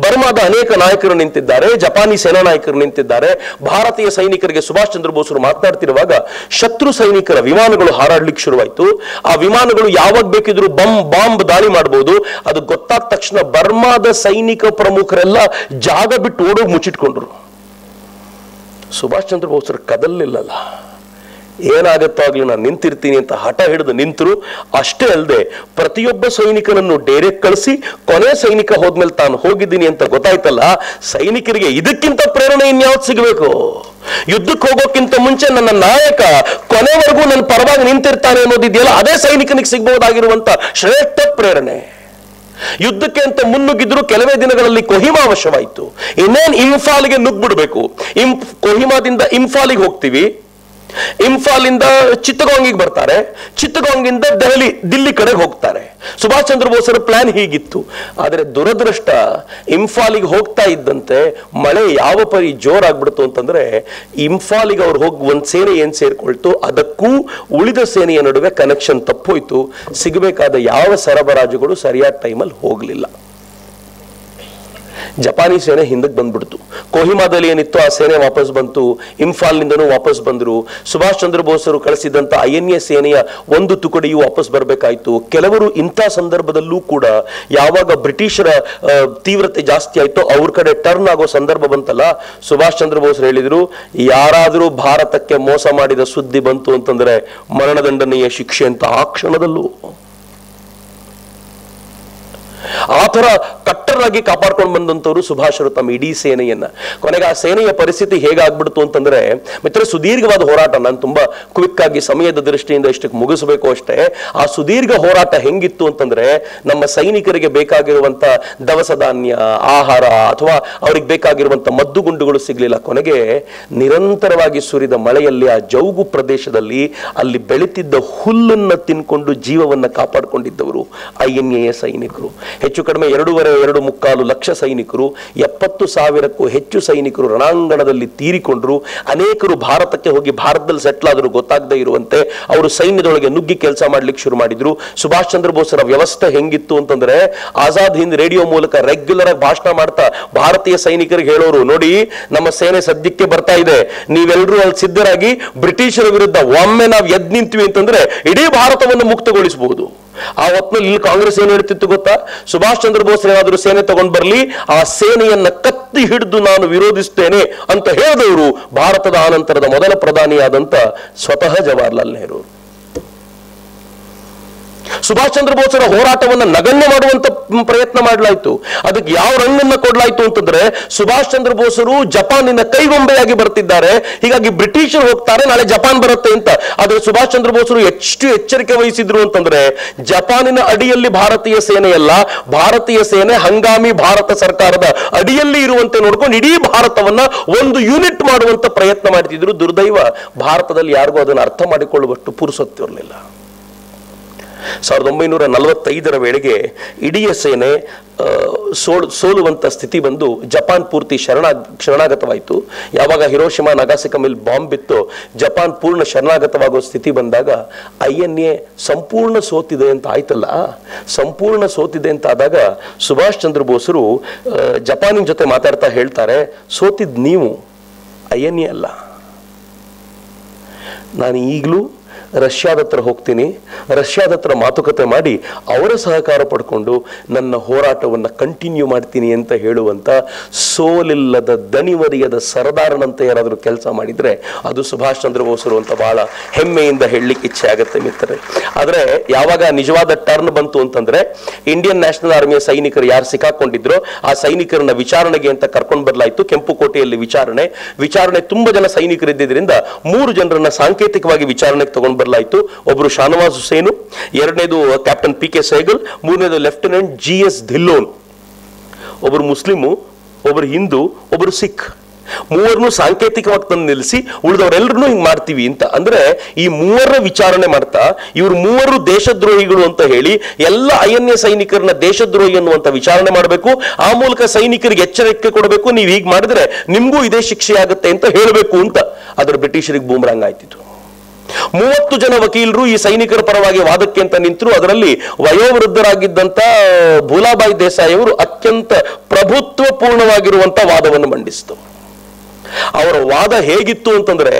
ಬರ್ಮಾದ ಅನೇಕ ನಾಯಕರು ನಿಂತಿದ್ದಾರೆ, ಜಪಾನಿ ಸೇನಾ ನಾಯಕರು ನಿಂತಿದ್ದಾರೆ. ಭಾರತೀಯ ಸೈನಿಕರಿಗೆ ಸುಭಾಷ್ ಚಂದ್ರ ಬೋಸರು ಮಾತನಾಡ್ತಿರುವಾಗ ಶತ್ರು ಸೈನಿಕರ ವಿಮಾನಗಳು ಹಾರಾಡ್ಲಿಕ್ಕೆ ಶುರುವಾಯಿತು. ಆ ವಿಮಾನಗಳು ಯಾವಾಗ ಬೇಕಿದ್ರು ಬಾಂಬ್ ಬಾಂಬ್ ದಾಳಿ ಮಾಡಬಹುದು. ಅದು ಗೊತ್ತಾದ ತಕ್ಷಣ ಬರ್ಮಾದ ಸೈನಿಕ ಪ್ರಮುಖರೆಲ್ಲ ಜಾಗ ಬಿಟ್ಟು ಓಡೋಗಿ ಮುಚ್ಚಿಟ್ಕೊಂಡ್ರು. ಸುಭಾಷ್ ಚಂದ್ರ ಬೋಸರು ಕದಲಿಲ್ಲಲ್ಲ, ಏನಾಗತ್ತೋ ಆಗ್ಲಿ ನಾನು ನಿಂತಿರ್ತೀನಿ ಅಂತ ಹಠ ಹಿಡಿದು ನಿಂತರು. ಅಷ್ಟೇ ಅಲ್ಲದೆ ಪ್ರತಿಯೊಬ್ಬ ಸೈನಿಕನನ್ನು ಡೇರೆಕ್ ಕಳಿಸಿ, ಕೊನೆ ಸೈನಿಕ ಹೋದ್ಮೇಲೆ ತಾನು ಹೋಗಿದ್ದೀನಿ ಅಂತ ಗೊತ್ತಾಯ್ತಲ್ಲ, ಸೈನಿಕರಿಗೆ ಇದಕ್ಕಿಂತ ಪ್ರೇರಣೆ ಇನ್ಯಾವ್ದು ಸಿಗಬೇಕು? ಯುದ್ಧಕ್ಕೆ ಹೋಗೋಕ್ಕಿಂತ ಮುಂಚೆ ನನ್ನ ನಾಯಕ ಕೊನೆವರೆಗೂ ನನ್ನ ಪರವಾಗಿ ನಿಂತಿರ್ತಾನೆ ಅನ್ನೋದಿದೆಯಲ್ಲ, ಅದೇ ಸೈನಿಕನಿಗೆ ಸಿಗ್ಬಹುದಾಗಿರುವಂತ ಶ್ರೇಷ್ಠ ಪ್ರೇರಣೆ. ಯುದ್ಧಕ್ಕೆ ಅಂತ ಮುನ್ನುಗ್ಗಿದ್ರು, ಕೆಲವೇ ದಿನಗಳಲ್ಲಿ ಕೊಹಿಮಾ ವಶವಾಯಿತು. ಇನ್ನೇನ್ ಇಂಫಾಲ್ಗೆ ನುಗ್ಬಿಡ್ಬೇಕು. ಇಂ ಕೊಹಿಮಾದಿಂದ ಇಂಫಾಲಿಗೆ ಹೋಗ್ತೀವಿ, ಇಂಫಾಲಿಂದ ಚಿತ್ತಗಾಂಗಿಗೆ ಬರ್ತಾರೆ, ಚಿತ್ತಗಾಂಗಿನಿಂದ ದೆಹಲಿ ದಿಲ್ಲಿ ಕಡೆಗೆ ಹೋಗ್ತಾರೆ. ಸುಭಾಷ್ ಚಂದ್ರ ಬೋಸರ ಪ್ಲಾನ್ ಹೀಗಿತ್ತು. ಆದರೆ ದುರದೃಷ್ಟ, ಇಂಫಾಲಿಗೆ ಹೋಗ್ತಾ ಇದ್ದಂತೆ ಮಳೆ ಯಾವ ಪರಿ ಜೋರಾಗ್ಬಿಡ್ತು ಅಂತಂದ್ರೆ ಇಂಫಾಲಿಗೆ ಅವ್ರು ಹೋಗಿ ಒಂದು ಸೇನೆ ಏನು ಸೇರಿಕೊಳ್ತು, ಅದಕ್ಕೂ ಉಳಿದ ಸೇನೆಯ ನಡುವೆ ಕನೆಕ್ಷನ್ ತಪ್ಪೋಯ್ತು. ಸಿಗಬೇಕಾದ ಯಾವ ಸರಬರಾಜುಗಳು ಸರಿಯಾದ ಟೈಮಲ್ಲಿ ಹೋಗಲಿಲ್ಲ. ಜಪಾನಿ ಸೇನೆ ಹಿಂದಕ್ಕೆ ಬಂದ್ಬಿಡ್ತು. ಕೋಹಿಮಾದಲ್ಲಿ ಏನಿತ್ತು ಆ ಸೇನೆ ವಾಪಸ್ ಬಂತು, ಇಂಫಾಲ್ನಿಂದನೂ ವಾಪಸ್ ಬಂದರು. ಸುಭಾಷ್ ಚಂದ್ರ ಬೋಸರು ಕಳಿಸಿದಂಥ ಐ ಎನ್ ಎ ಸೇನೆಯ ಒಂದು ತುಕಡಿಯು ವಾಪಸ್ ಬರಬೇಕಾಯಿತು. ಕೆಲವರು ಇಂಥ ಸಂದರ್ಭದಲ್ಲೂ ಕೂಡ ಯಾವಾಗ ಬ್ರಿಟಿಷರ ತೀವ್ರತೆ ಜಾಸ್ತಿ ಆಯಿತೋ ಅವ್ರ ಕಡೆ ಟರ್ನ್ ಆಗೋ ಸಂದರ್ಭ ಬಂತಲ್ಲ, ಸುಭಾಷ್ ಚಂದ್ರ ಬೋಸರು ಹೇಳಿದರು, ಯಾರಾದರೂ ಭಾರತಕ್ಕೆ ಮೋಸ ಮಾಡಿದ ಸುದ್ದಿ ಬಂತು ಅಂತಂದರೆ ಮರಣದಂಡನೆಯ ಶಿಕ್ಷೆ ಅಂತ. ಆ ಕ್ಷಣದಲ್ಲೂ ಆ ಥರ ಕಟ್ಟರಾಗಿ ಕಾಪಾಡ್ಕೊಂಡು ಬಂದಂಥವ್ರು ಸುಭಾಷರು ತಮ್ಮ ಇಡೀ ಸೇನೆಯನ್ನ. ಕೊನೆಗೆ ಆ ಸೇನೆಯ ಪರಿಸ್ಥಿತಿ ಹೇಗಾಗ್ಬಿಡ್ತು ಅಂತಂದ್ರೆ ಮಿತ್ರ, ಸುದೀರ್ಘವಾದ ಹೋರಾಟ, ನಾನು ತುಂಬಾ ಕ್ವಿಕ್ ಆಗಿ ಸಮಯದ ದೃಷ್ಟಿಯಿಂದ ಇಷ್ಟಕ್ಕೆ ಮುಗಿಸಬೇಕು ಅಷ್ಟೇ. ಆ ಸುದೀರ್ಘ ಹೋರಾಟ ಹೆಂಗಿತ್ತು ಅಂತಂದ್ರೆ ನಮ್ಮ ಸೈನಿಕರಿಗೆ ಬೇಕಾಗಿರುವಂತ ದವಸ ಧಾನ್ಯ, ಆಹಾರ ಅಥವಾ ಅವ್ರಿಗೆ ಬೇಕಾಗಿರುವಂತ ಮದ್ದುಗುಂಡುಗಳು ಸಿಗ್ಲಿಲ್ಲ. ಕೊನೆಗೆ ನಿರಂತರವಾಗಿ ಸುರಿದ ಮಳೆಯಲ್ಲಿ ಆ ಜೌಗು ಪ್ರದೇಶದಲ್ಲಿ ಅಲ್ಲಿ ಬೆಳೆತಿದ್ದ ಹುಲ್ಲನ್ನ ತಿನ್ಕೊಂಡು ಜೀವವನ್ನ ಕಾಪಾಡಿಕೊಂಡಿದ್ದವರು ಐ ಎನ್ ಎ ಸೈನಿಕರು. ಹೆಚ್ಚು ಕಡಿಮೆ ಎರಡೂವರೆ ಎರಡು ಮುಕ್ಕಾಲು ಲಕ್ಷ ಸೈನಿಕರು, ಎಪ್ಪತ್ತು ಸಾವಿರಕ್ಕೂ ಹೆಚ್ಚು ಸೈನಿಕರು ರಣಾಂಗಣದಲ್ಲಿ ತೀರಿಕೊಂಡ್ರು. ಅನೇಕರು ಭಾರತಕ್ಕೆ ಹೋಗಿ ಭಾರತದಲ್ಲಿ ಸೆಟ್ಲ್ ಆದರೂ ಗೊತ್ತಾಗದೇ ಇರುವಂತೆ ಅವರು ಸೈನ್ಯದೊಳಗೆ ನುಗ್ಗಿ ಕೆಲಸ ಮಾಡ್ಲಿಕ್ಕೆ ಶುರು ಮಾಡಿದ್ರು. ಸುಭಾಷ್ ಚಂದ್ರ ಬೋಸರ ವ್ಯವಸ್ಥೆ ಹೆಂಗಿತ್ತು ಅಂತಂದ್ರೆ ಆಜಾದ್ ಹಿಂದ್ ರೇಡಿಯೋ ಮೂಲಕ ರೆಗ್ಯುಲರ್ ಆಗಿ ಭಾಷಣ ಮಾಡ್ತಾ ಭಾರತೀಯ ಸೈನಿಕರಿಗೆ ಹೇಳೋರು, ನೋಡಿ ನಮ್ಮ ಸೇನೆ ಸದ್ಯಕ್ಕೆ ಬರ್ತಾ ಇದೆ, ನೀವೆಲ್ಲರೂ ಅಲ್ಲಿ ಸಿದ್ಧರಾಗಿ ಬ್ರಿಟಿಷರ ವಿರುದ್ಧ ಒಮ್ಮೆ ನಾವು ಎದ್ದು ನಿಂತೀವಿ ಅಂತಂದ್ರೆ ಇಡೀ ಭಾರತವನ್ನು ಮುಕ್ತಗೊಳಿಸಬಹುದು. ಆ ಹೊತ್ತಿನಲ್ಲಿ ಇಲ್ಲಿ ಕಾಂಗ್ರೆಸ್ ಏನು ಹೇಳ್ತಿತ್ತು ಗೊತ್ತಾ, ಸುಭಾಷ್ ಚಂದ್ರ ಬೋಸ್ ಏನಾದರೂ ಸೇನೆ ತಗೊಂಡ್ ಬರ್ಲಿ, ಆ ಸೇನೆಯನ್ನ ಕತ್ತಿ ಹಿಡಿದು ನಾನು ವಿರೋಧಿಸ್ತೇನೆ ಅಂತ ಹೇಳಿದವರು ಭಾರತದ ಆನಂತರದ ಮೊದಲ ಪ್ರಧಾನಿಯಾದಂತ ಸ್ವತಃ ಜವಾಹರ್ಲಾಲ್ ನೆಹರು. ಸುಭಾಷ್ ಚಂದ್ರ ಬೋಸರ ಹೋರಾಟವನ್ನ ನಗಣ್ಯ ಮಾಡುವಂತ ಪ್ರಯತ್ನ ಮಾಡಲಾಯಿತು. ಅದಕ್ಕೆ ಯಾವ ರಂಗನ್ನ ಕೊಡಲಾಯಿತು ಅಂತಂದ್ರೆ ಸುಭಾಷ್ ಚಂದ್ರ ಬೋಸರು ಜಪಾನಿನ ಕೈಗೊಂಬೆಯಾಗಿ ಬರ್ತಿದ್ದಾರೆ, ಹೀಗಾಗಿ ಬ್ರಿಟಿಷರು ಹೋಗ್ತಾರೆ, ನಾಳೆ ಜಪಾನ್ ಬರುತ್ತೆ ಅಂತ. ಆದ್ರೆ ಸುಭಾಷ್ ಚಂದ್ರ ಬೋಸರು ಎಷ್ಟು ಎಚ್ಚರಿಕೆ ವಹಿಸಿದ್ರು ಅಂತಂದ್ರೆ ಜಪಾನಿನ ಅಡಿಯಲ್ಲಿ ಭಾರತೀಯ ಸೇನೆಯಲ್ಲ, ಭಾರತೀಯ ಸೇನೆ ಹಂಗಾಮಿ ಭಾರತ ಸರ್ಕಾರದ ಅಡಿಯಲ್ಲಿ ಇರುವಂತೆ ನೋಡ್ಕೊಂಡು ಇಡೀ ಭಾರತವನ್ನ ಒಂದು ಯೂನಿಟ್ ಮಾಡುವಂತ ಪ್ರಯತ್ನ ಮಾಡ್ತಿದ್ರು. ದುರ್ದೈವ, ಭಾರತದಲ್ಲಿ ಯಾರಿಗೂ ಅದನ್ನು ಅರ್ಥ ಮಾಡಿಕೊಳ್ಳುವಷ್ಟು ಪುರುಸೊತ್ತಿರಲಿಲ್ಲ. ಸಾವಿರದ ಒಂಬೈನೂರ ನಲವತ್ತೈದರ ವೇಳೆಗೆ ಇಡೀ ಸೇನೆ ಸೋಲ್ ಸೋಲುವಂಥ ಸ್ಥಿತಿ ಬಂದು ಜಪಾನ್ ಪೂರ್ತಿ ಶರಣ ಶರಣಾಗತವಾಯಿತು. ಯಾವಾಗ ಹಿರೋಶಿಮಾ ನಗಾಸಿಕ ಮೇಲೆ ಬಾಂಬ್ ಬಿತ್ತು, ಜಪಾನ್ ಪೂರ್ಣ ಶರಣಾಗತವಾಗೋ ಸ್ಥಿತಿ ಬಂದಾಗ ಐ ಎನ್ ಎ ಸಂಪೂರ್ಣ ಸೋತಿದೆ ಅಂತ ಆಯ್ತಲ್ಲ, ಸಂಪೂರ್ಣ ಸೋತಿದೆ ಅಂತ ಆದಾಗ ಸುಭಾಷ್ ಚಂದ್ರ ಬೋಸರು ಜಪಾನಿನ ಜೊತೆ ಮಾತಾಡ್ತಾ ಹೇಳ್ತಾರೆ, ಸೋತಿದ್ ನೀವು, ಐ ಎನ್ ಎ ಅಲ್ಲ. ನಾನು ಈಗಲೂ ರಷ್ಯಾದ ಹತ್ರ ಹೋಗ್ತೀನಿ, ರಷ್ಯಾದ ಹತ್ರ ಮಾತುಕತೆ ಮಾಡಿ ಅವರ ಸಹಕಾರ ಪಡ್ಕೊಂಡು ನನ್ನ ಹೋರಾಟವನ್ನು ಕಂಟಿನ್ಯೂ ಮಾಡ್ತೀನಿ ಅಂತ ಹೇಳುವಂಥ ಸೋಲಿಲ್ಲದ ದಣಿವರಿಯದ ಸರದಾರನಂತೆ ಏನಾದರೂ ಕೆಲಸ ಮಾಡಿದರೆ ಅದು ಸುಭಾಷ್ ಚಂದ್ರ ಬೋಸರು ಅಂತ ಭಾಳ ಹೆಮ್ಮೆಯಿಂದ ಹೇಳಲಿಕ್ಕೆ ಇಚ್ಛೆ ಆಗುತ್ತೆ ಮಿತ್ರರೇ. ಆದರೆ ಯಾವಾಗ ನಿಜವಾದ ಟರ್ನ್ ಬಂತು ಅಂತಂದರೆ ಇಂಡಿಯನ್ ನ್ಯಾಷನಲ್ ಆರ್ಮಿಯ ಸೈನಿಕರು ಯಾರು ಸಿಕ್ಕಾಕೊಂಡಿದ್ರೋ ಆ ಸೈನಿಕರನ್ನ ವಿಚಾರಣೆಗೆ ಅಂತ ಕರ್ಕೊಂಡು ಬರಲಾಯಿತು. ಕೆಂಪುಕೋಟೆಯಲ್ಲಿ ವಿಚಾರಣೆ ವಿಚಾರಣೆ ತುಂಬ ಜನ ಸೈನಿಕರು ಇದ್ದಿದ್ದರಿಂದ ಮೂರು ಜನರನ್ನ ಸಾಂಕೇತಿಕವಾಗಿ ವಿಚಾರಣೆಗೆ ತಗೊಂಡು ಬರಲಾಯಿತು. ಒಬ್ಬರು ಶಾನವಾಜ್ ಹುಸೇನು, ಎರಡನೇದು ಕ್ಯಾಪ್ಟನ್ ಪಿ ಕೆ ಸೈಗಲ್, ಮೂರನೇದು ಲೆಫ್ಟಿನೆಂಟ್ ಜಿ ಎಸ್ ಧಿಲ್ಲೋನ್. ಒಬ್ಬರು ಮುಸ್ಲಿಮು, ಒಬ್ಬರು ಹಿಂದೂ, ಒಬ್ಬರು ಸಿಖ್. ಮೂವರನ್ನು ಸಾಂಕೇತಿಕವಾಗಿ ತಂದು ನಿಲ್ಲಿಸಿ ಉಳಿದವರೆಲ್ಲರನ್ನೂ ಹಿಂಗೆ ಮಾಡ್ತೀವಿ ಅಂತ. ಅಂದರೆ ಈ ಮೂವರ ವಿಚಾರಣೆ ಮಾಡ್ತಾ ಇವರು ಮೂವರು ದೇಶದ್ರೋಹಿಗಳು ಅಂತ ಹೇಳಿ ಎಲ್ಲ ಐ ಎನ್ ಎ ಸೈನಿಕರನ್ನ ದೇಶದ್ರೋಹಿ ಅನ್ನುವಂಥ ವಿಚಾರಣೆ ಮಾಡಬೇಕು. ಆ ಮೂಲಕ ಸೈನಿಕರಿಗೆ ಎಚ್ಚರಿಕೆ ಕೊಡಬೇಕು, ನೀವು ಹೀಗೆ ಮಾಡಿದ್ರೆ ನಿಮಗೂ ಇದೇ ಶಿಕ್ಷೆ ಆಗುತ್ತೆ ಅಂತ ಹೇಳಬೇಕು ಅಂತ. ಆದರೆ ಬ್ರಿಟಿಷರಿಗೆ ಬೂಮ್ರಾಂಗ್ ಆಯ್ತಿತ್ತು. ಮೂವತ್ತು ಜನ ವಕೀಲರು ಈ ಸೈನಿಕರ ಪರವಾಗಿ ವಾದಕ್ಕೆ ಅಂತ ನಿಂತರು. ಅದರಲ್ಲಿ ವಯೋವೃದ್ಧರಾಗಿದ್ದಂಥ ಭೂಲಾಬಾಯಿ ದೇಸಾಯಿ ಅವರು ಅತ್ಯಂತ ಪ್ರಭುತ್ವ ಪೂರ್ಣವಾಗಿರುವಂಥ ವಾದವನ್ನು ಮಂಡಿಸಿತು. ಅವರ ವಾದ ಹೇಗಿತ್ತು ಅಂತಂದ್ರೆ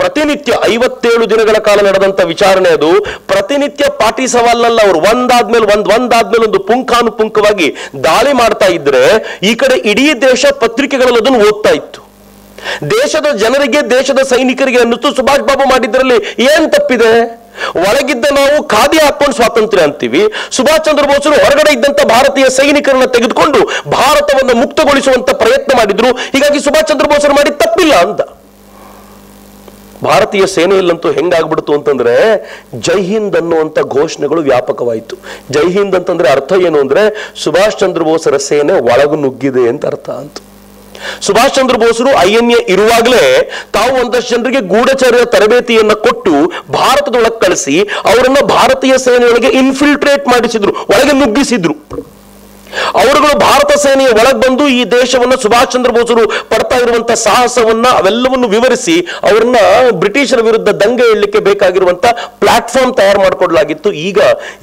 ಪ್ರತಿನಿತ್ಯ ಐವತ್ತೇಳು ದಿನಗಳ ಕಾಲ ನಡೆದಂತ ವಿಚಾರಣೆ ಅದು. ಪ್ರತಿನಿತ್ಯ ಪಾಟಿ ಸವಾಲ್ನಲ್ಲಿ ಅವರು ಒಂದಾದ್ಮೇಲೆ ಒಂದು ಒಂದಾದ್ಮೇಲೆ ಒಂದು ಪುಂಖಾನುಪುಂಖವಾಗಿ ದಾಳಿ ಮಾಡ್ತಾ ಇದ್ರೆ ಈ ಕಡೆ ಇಡೀ ದೇಶ ಪತ್ರಿಕೆಗಳಲ್ಲಿ ಅದನ್ನು ಓದ್ತಾ ಇತ್ತು. ದೇಶದ ಜನರಿಗೆ, ದೇಶದ ಸೈನಿಕರಿಗೆ ಅನ್ನಿಸ್ತು ಸುಭಾಷ್ ಬಾಬು ಮಾಡಿದ್ರಲ್ಲಿ ಏನ್ ತಪ್ಪಿದೆ? ಒಳಗಿದ್ದ ನಾವು ಖಾದಿ ಹಾಕೊಂಡು ಸ್ವಾತಂತ್ರ್ಯ ಅಂತೀವಿ, ಸುಭಾಷ್ ಚಂದ್ರ ಬೋಸರು ಹೊರಗಡೆ ಇದ್ದಂತ ಭಾರತೀಯ ಸೈನಿಕರನ್ನ ತೆಗೆದುಕೊಂಡು ಭಾರತವನ್ನು ಮುಕ್ತಗೊಳಿಸುವಂತ ಪ್ರಯತ್ನ ಮಾಡಿದ್ರು, ಹೀಗಾಗಿ ಸುಭಾಷ್ ಚಂದ್ರ ಬೋಸರು ಮಾಡಿದ ತಪ್ಪಿಲ್ಲ ಅಂತ. ಭಾರತೀಯ ಸೇನೆಯಲ್ಲಂತೂ ಹೆಂಗಾಗ್ಬಿಡ್ತು ಅಂತಂದ್ರೆ ಜೈ ಹಿಂದ್ ಅನ್ನುವಂಥ ಘೋಷಣೆಗಳು ವ್ಯಾಪಕವಾಯಿತು. ಜೈ ಹಿಂದ್ ಅಂತಂದ್ರೆ ಅರ್ಥ ಏನು ಅಂದ್ರೆ ಸುಭಾಷ್ ಚಂದ್ರ ಬೋಸರ ಸೇನೆ ಒಳಗು ನುಗ್ಗಿದೆ ಅಂತ ಅರ್ಥ ಅಂತ. ಸುಭಾಷ್ ಚಂದ್ರ ಬೋಸರು ಐಎನ್ಎ ಇರುವಾಗಲೇ ತಾವು ಒಂದಷ್ಟು ಜನರಿಗೆ ಗೂಢಚರ್ಯ ತರಬೇತಿಯನ್ನ ಕೊಟ್ಟು ಭಾರತದೊಳಗೆ ಕಳಿಸಿ ಅವರನ್ನು ಭಾರತೀಯ ಸೇನೆಯೊಳಗೆ ಇನ್ಫಿಲ್ಟ್ರೇಟ್ ಮಾಡಿಸಿದ್ರು, ಒಳಗೆ ನುಗ್ಗಿಸಿದ್ರು. ಅವರುಗಳು ಭಾರತ ಸೇನೆಯ ಒಳಗೆ ಬಂದು ಈ ದೇಶವನ್ನು ಸುಭಾಷ್ ಚಂದ್ರ ಬೋಸರು ಪಡ್ತಾ ಇರುವಂತ ಸಾಹಸವನ್ನ ಅವೆಲ್ಲವನ್ನು ವಿವರಿಸಿ ಅವರನ್ನ ಬ್ರಿಟಿಷರ ವಿರುದ್ಧ ದಂಗೆ ಏಳಲಿಕ್ಕೆ ಬೇಕಾಗಿರುವಂತ ಪ್ಲಾಟ್ಫಾರ್ಮ್ ತಯಾರು ಮಾಡಿಕೊಡಲಾಗಿತ್ತು. ಈಗ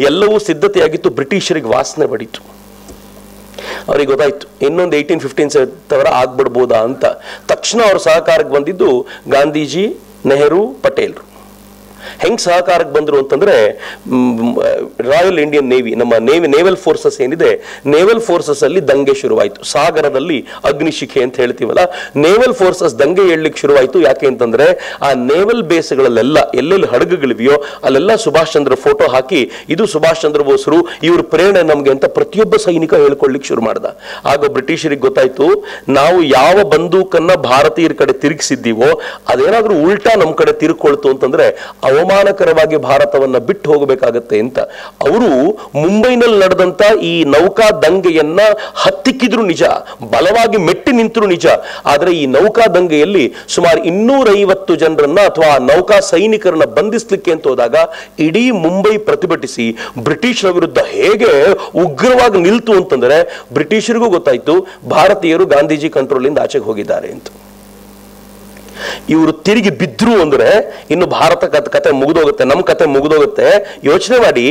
ಎಲ್ಲವೂ ಸಿದ್ಧತೆಯಾಗಿತ್ತು, ಬ್ರಿಟಿಷರಿಗೆ ವಾಸನೆ ಬಡಿತು. ಅವರಿಗೆ ಗೊತ್ತಾಯ್ತು ಇನ್ನೊಂದು ಏಯ್ಟೀನ್ ಫಿಫ್ಟೀನ್ ತವರ ಆಗ್ಬಿಡ್ಬೋದಾ ಅಂತ. ತಕ್ಷಣ ಅವ್ರ ಸಹಕಾರಕ್ಕೆ ಬಂದಿದ್ದು ಗಾಂಧೀಜಿ, ನೆಹರು, ಪಟೇಲ್ರು. ಹೆಂಗ್ ಸಹಕಾರಕ್ಕೆ ಬಂದರು ಅಂತಂದ್ರೆ ರಾಯಲ್ ಇಂಡಿಯನ್ ನೇವಿ, ನಮ್ಮ ನೇವಿ ನೇವಲ್ ಫೋರ್ಸಸ್ ಏನಿದೆ, ನೇವಲ್ ಫೋರ್ಸಸ್ ಅಲ್ಲಿ ದಂಗೆ ಶುರುವಾಯಿತು. ಸಾಗರದಲ್ಲಿ ಅಗ್ನಿಶಿಖೆ ಅಂತ ಹೇಳ್ತೀವಲ್ಲ, ನೇವಲ್ ಫೋರ್ಸಸ್ ದಂಗೆ ಏಳಲಿಕ್ಕೆ ಶುರುವಾಯಿತು. ಯಾಕೆ ಅಂತಂದ್ರೆ ಆ ನೇವಲ್ ಬೇಸ್ಗಳಲ್ಲೆಲ್ಲ ಎಲ್ಲೆಲ್ಲಿ ಹಡಗುಗಳಿವೆಯೋ ಅಲ್ಲೆಲ್ಲ ಸುಭಾಷ್ ಚಂದ್ರ ಫೋಟೋ ಹಾಕಿ ಇದು ಸುಭಾಷ್ ಚಂದ್ರ ಬೋಸರು, ಇವ್ರ ಪ್ರೇರಣೆ ನಮ್ಗೆ ಅಂತ ಪ್ರತಿಯೊಬ್ಬ ಸೈನಿಕ ಹೇಳ್ಕೊಳ್ಳಿಕ್ಕೆ ಶುರು ಮಾಡ್ದ. ಆಗ ಬ್ರಿಟಿಷರಿಗೆ ಗೊತ್ತಾಯ್ತು ನಾವು ಯಾವ ಬಂದೂಕನ್ನ ಭಾರತೀಯರ ಕಡೆ ತಿರುಗಿಸಿದ್ದೀವೋ ಅದೇನಾದ್ರೂ ಉಲ್ಟಾ ನಮ್ಮ ಕಡೆ ತಿರುಕೊಳ್ತು ಅಂತಂದ್ರೆ ಅವಮಾನಕರವಾಗಿ ಭಾರತವನ್ನ ಬಿಟ್ಟು ಹೋಗಬೇಕಾಗತ್ತೆ ಅಂತ. ಅವರು ಮುಂಬೈನಲ್ಲಿ ನಡೆದಂತ ಈ ನೌಕಾ ದಂಗೆಯನ್ನ ಹತ್ತಿಕ್ಕಿದ್ರು ನಿಜ, ಬಲವಾಗಿ ಮೆಟ್ಟಿ ನಿಂತರು ನಿಜ, ಆದರೆ ಈ ನೌಕಾ ದಂಗೆಯಲ್ಲಿ ಸುಮಾರು ಇನ್ನೂರ ಐವತ್ತು ಜನರನ್ನ ಅಥವಾ ನೌಕಾ ಸೈನಿಕರನ್ನ ಬಂಧಿಸ್ಲಿಕ್ಕೆ ಅಂತ ಹೋದಾಗ ಇಡೀ ಮುಂಬೈ ಪ್ರತಿಭಟಿಸಿ ಬ್ರಿಟಿಷರ ವಿರುದ್ಧ ಹೇಗೆ ಉಗ್ರವಾಗಿ ನಿಲ್ತು ಅಂತಂದ್ರೆ ಬ್ರಿಟಿಷರಿಗೂ ಗೊತ್ತಾಯ್ತು ಭಾರತೀಯರು ಗಾಂಧೀಜಿ ಕಂಟ್ರೋಲ್ ಇಂದ ಆಚೆಗೆ ಹೋಗಿದ್ದಾರೆ ಅಂತ. ಇವರು ತಿರುಗಿ ಬಿದ್ರು ಅಂದ್ರೆ ಇನ್ನು ಭಾರತ ಕತೆ ಮುಗಿದೋಗುತ್ತೆ, ನಮ್ಮ ಕತೆ ಮುಗಿದೋಗುತ್ತೆ. ಯೋಚನೆ ಮಾಡಿ,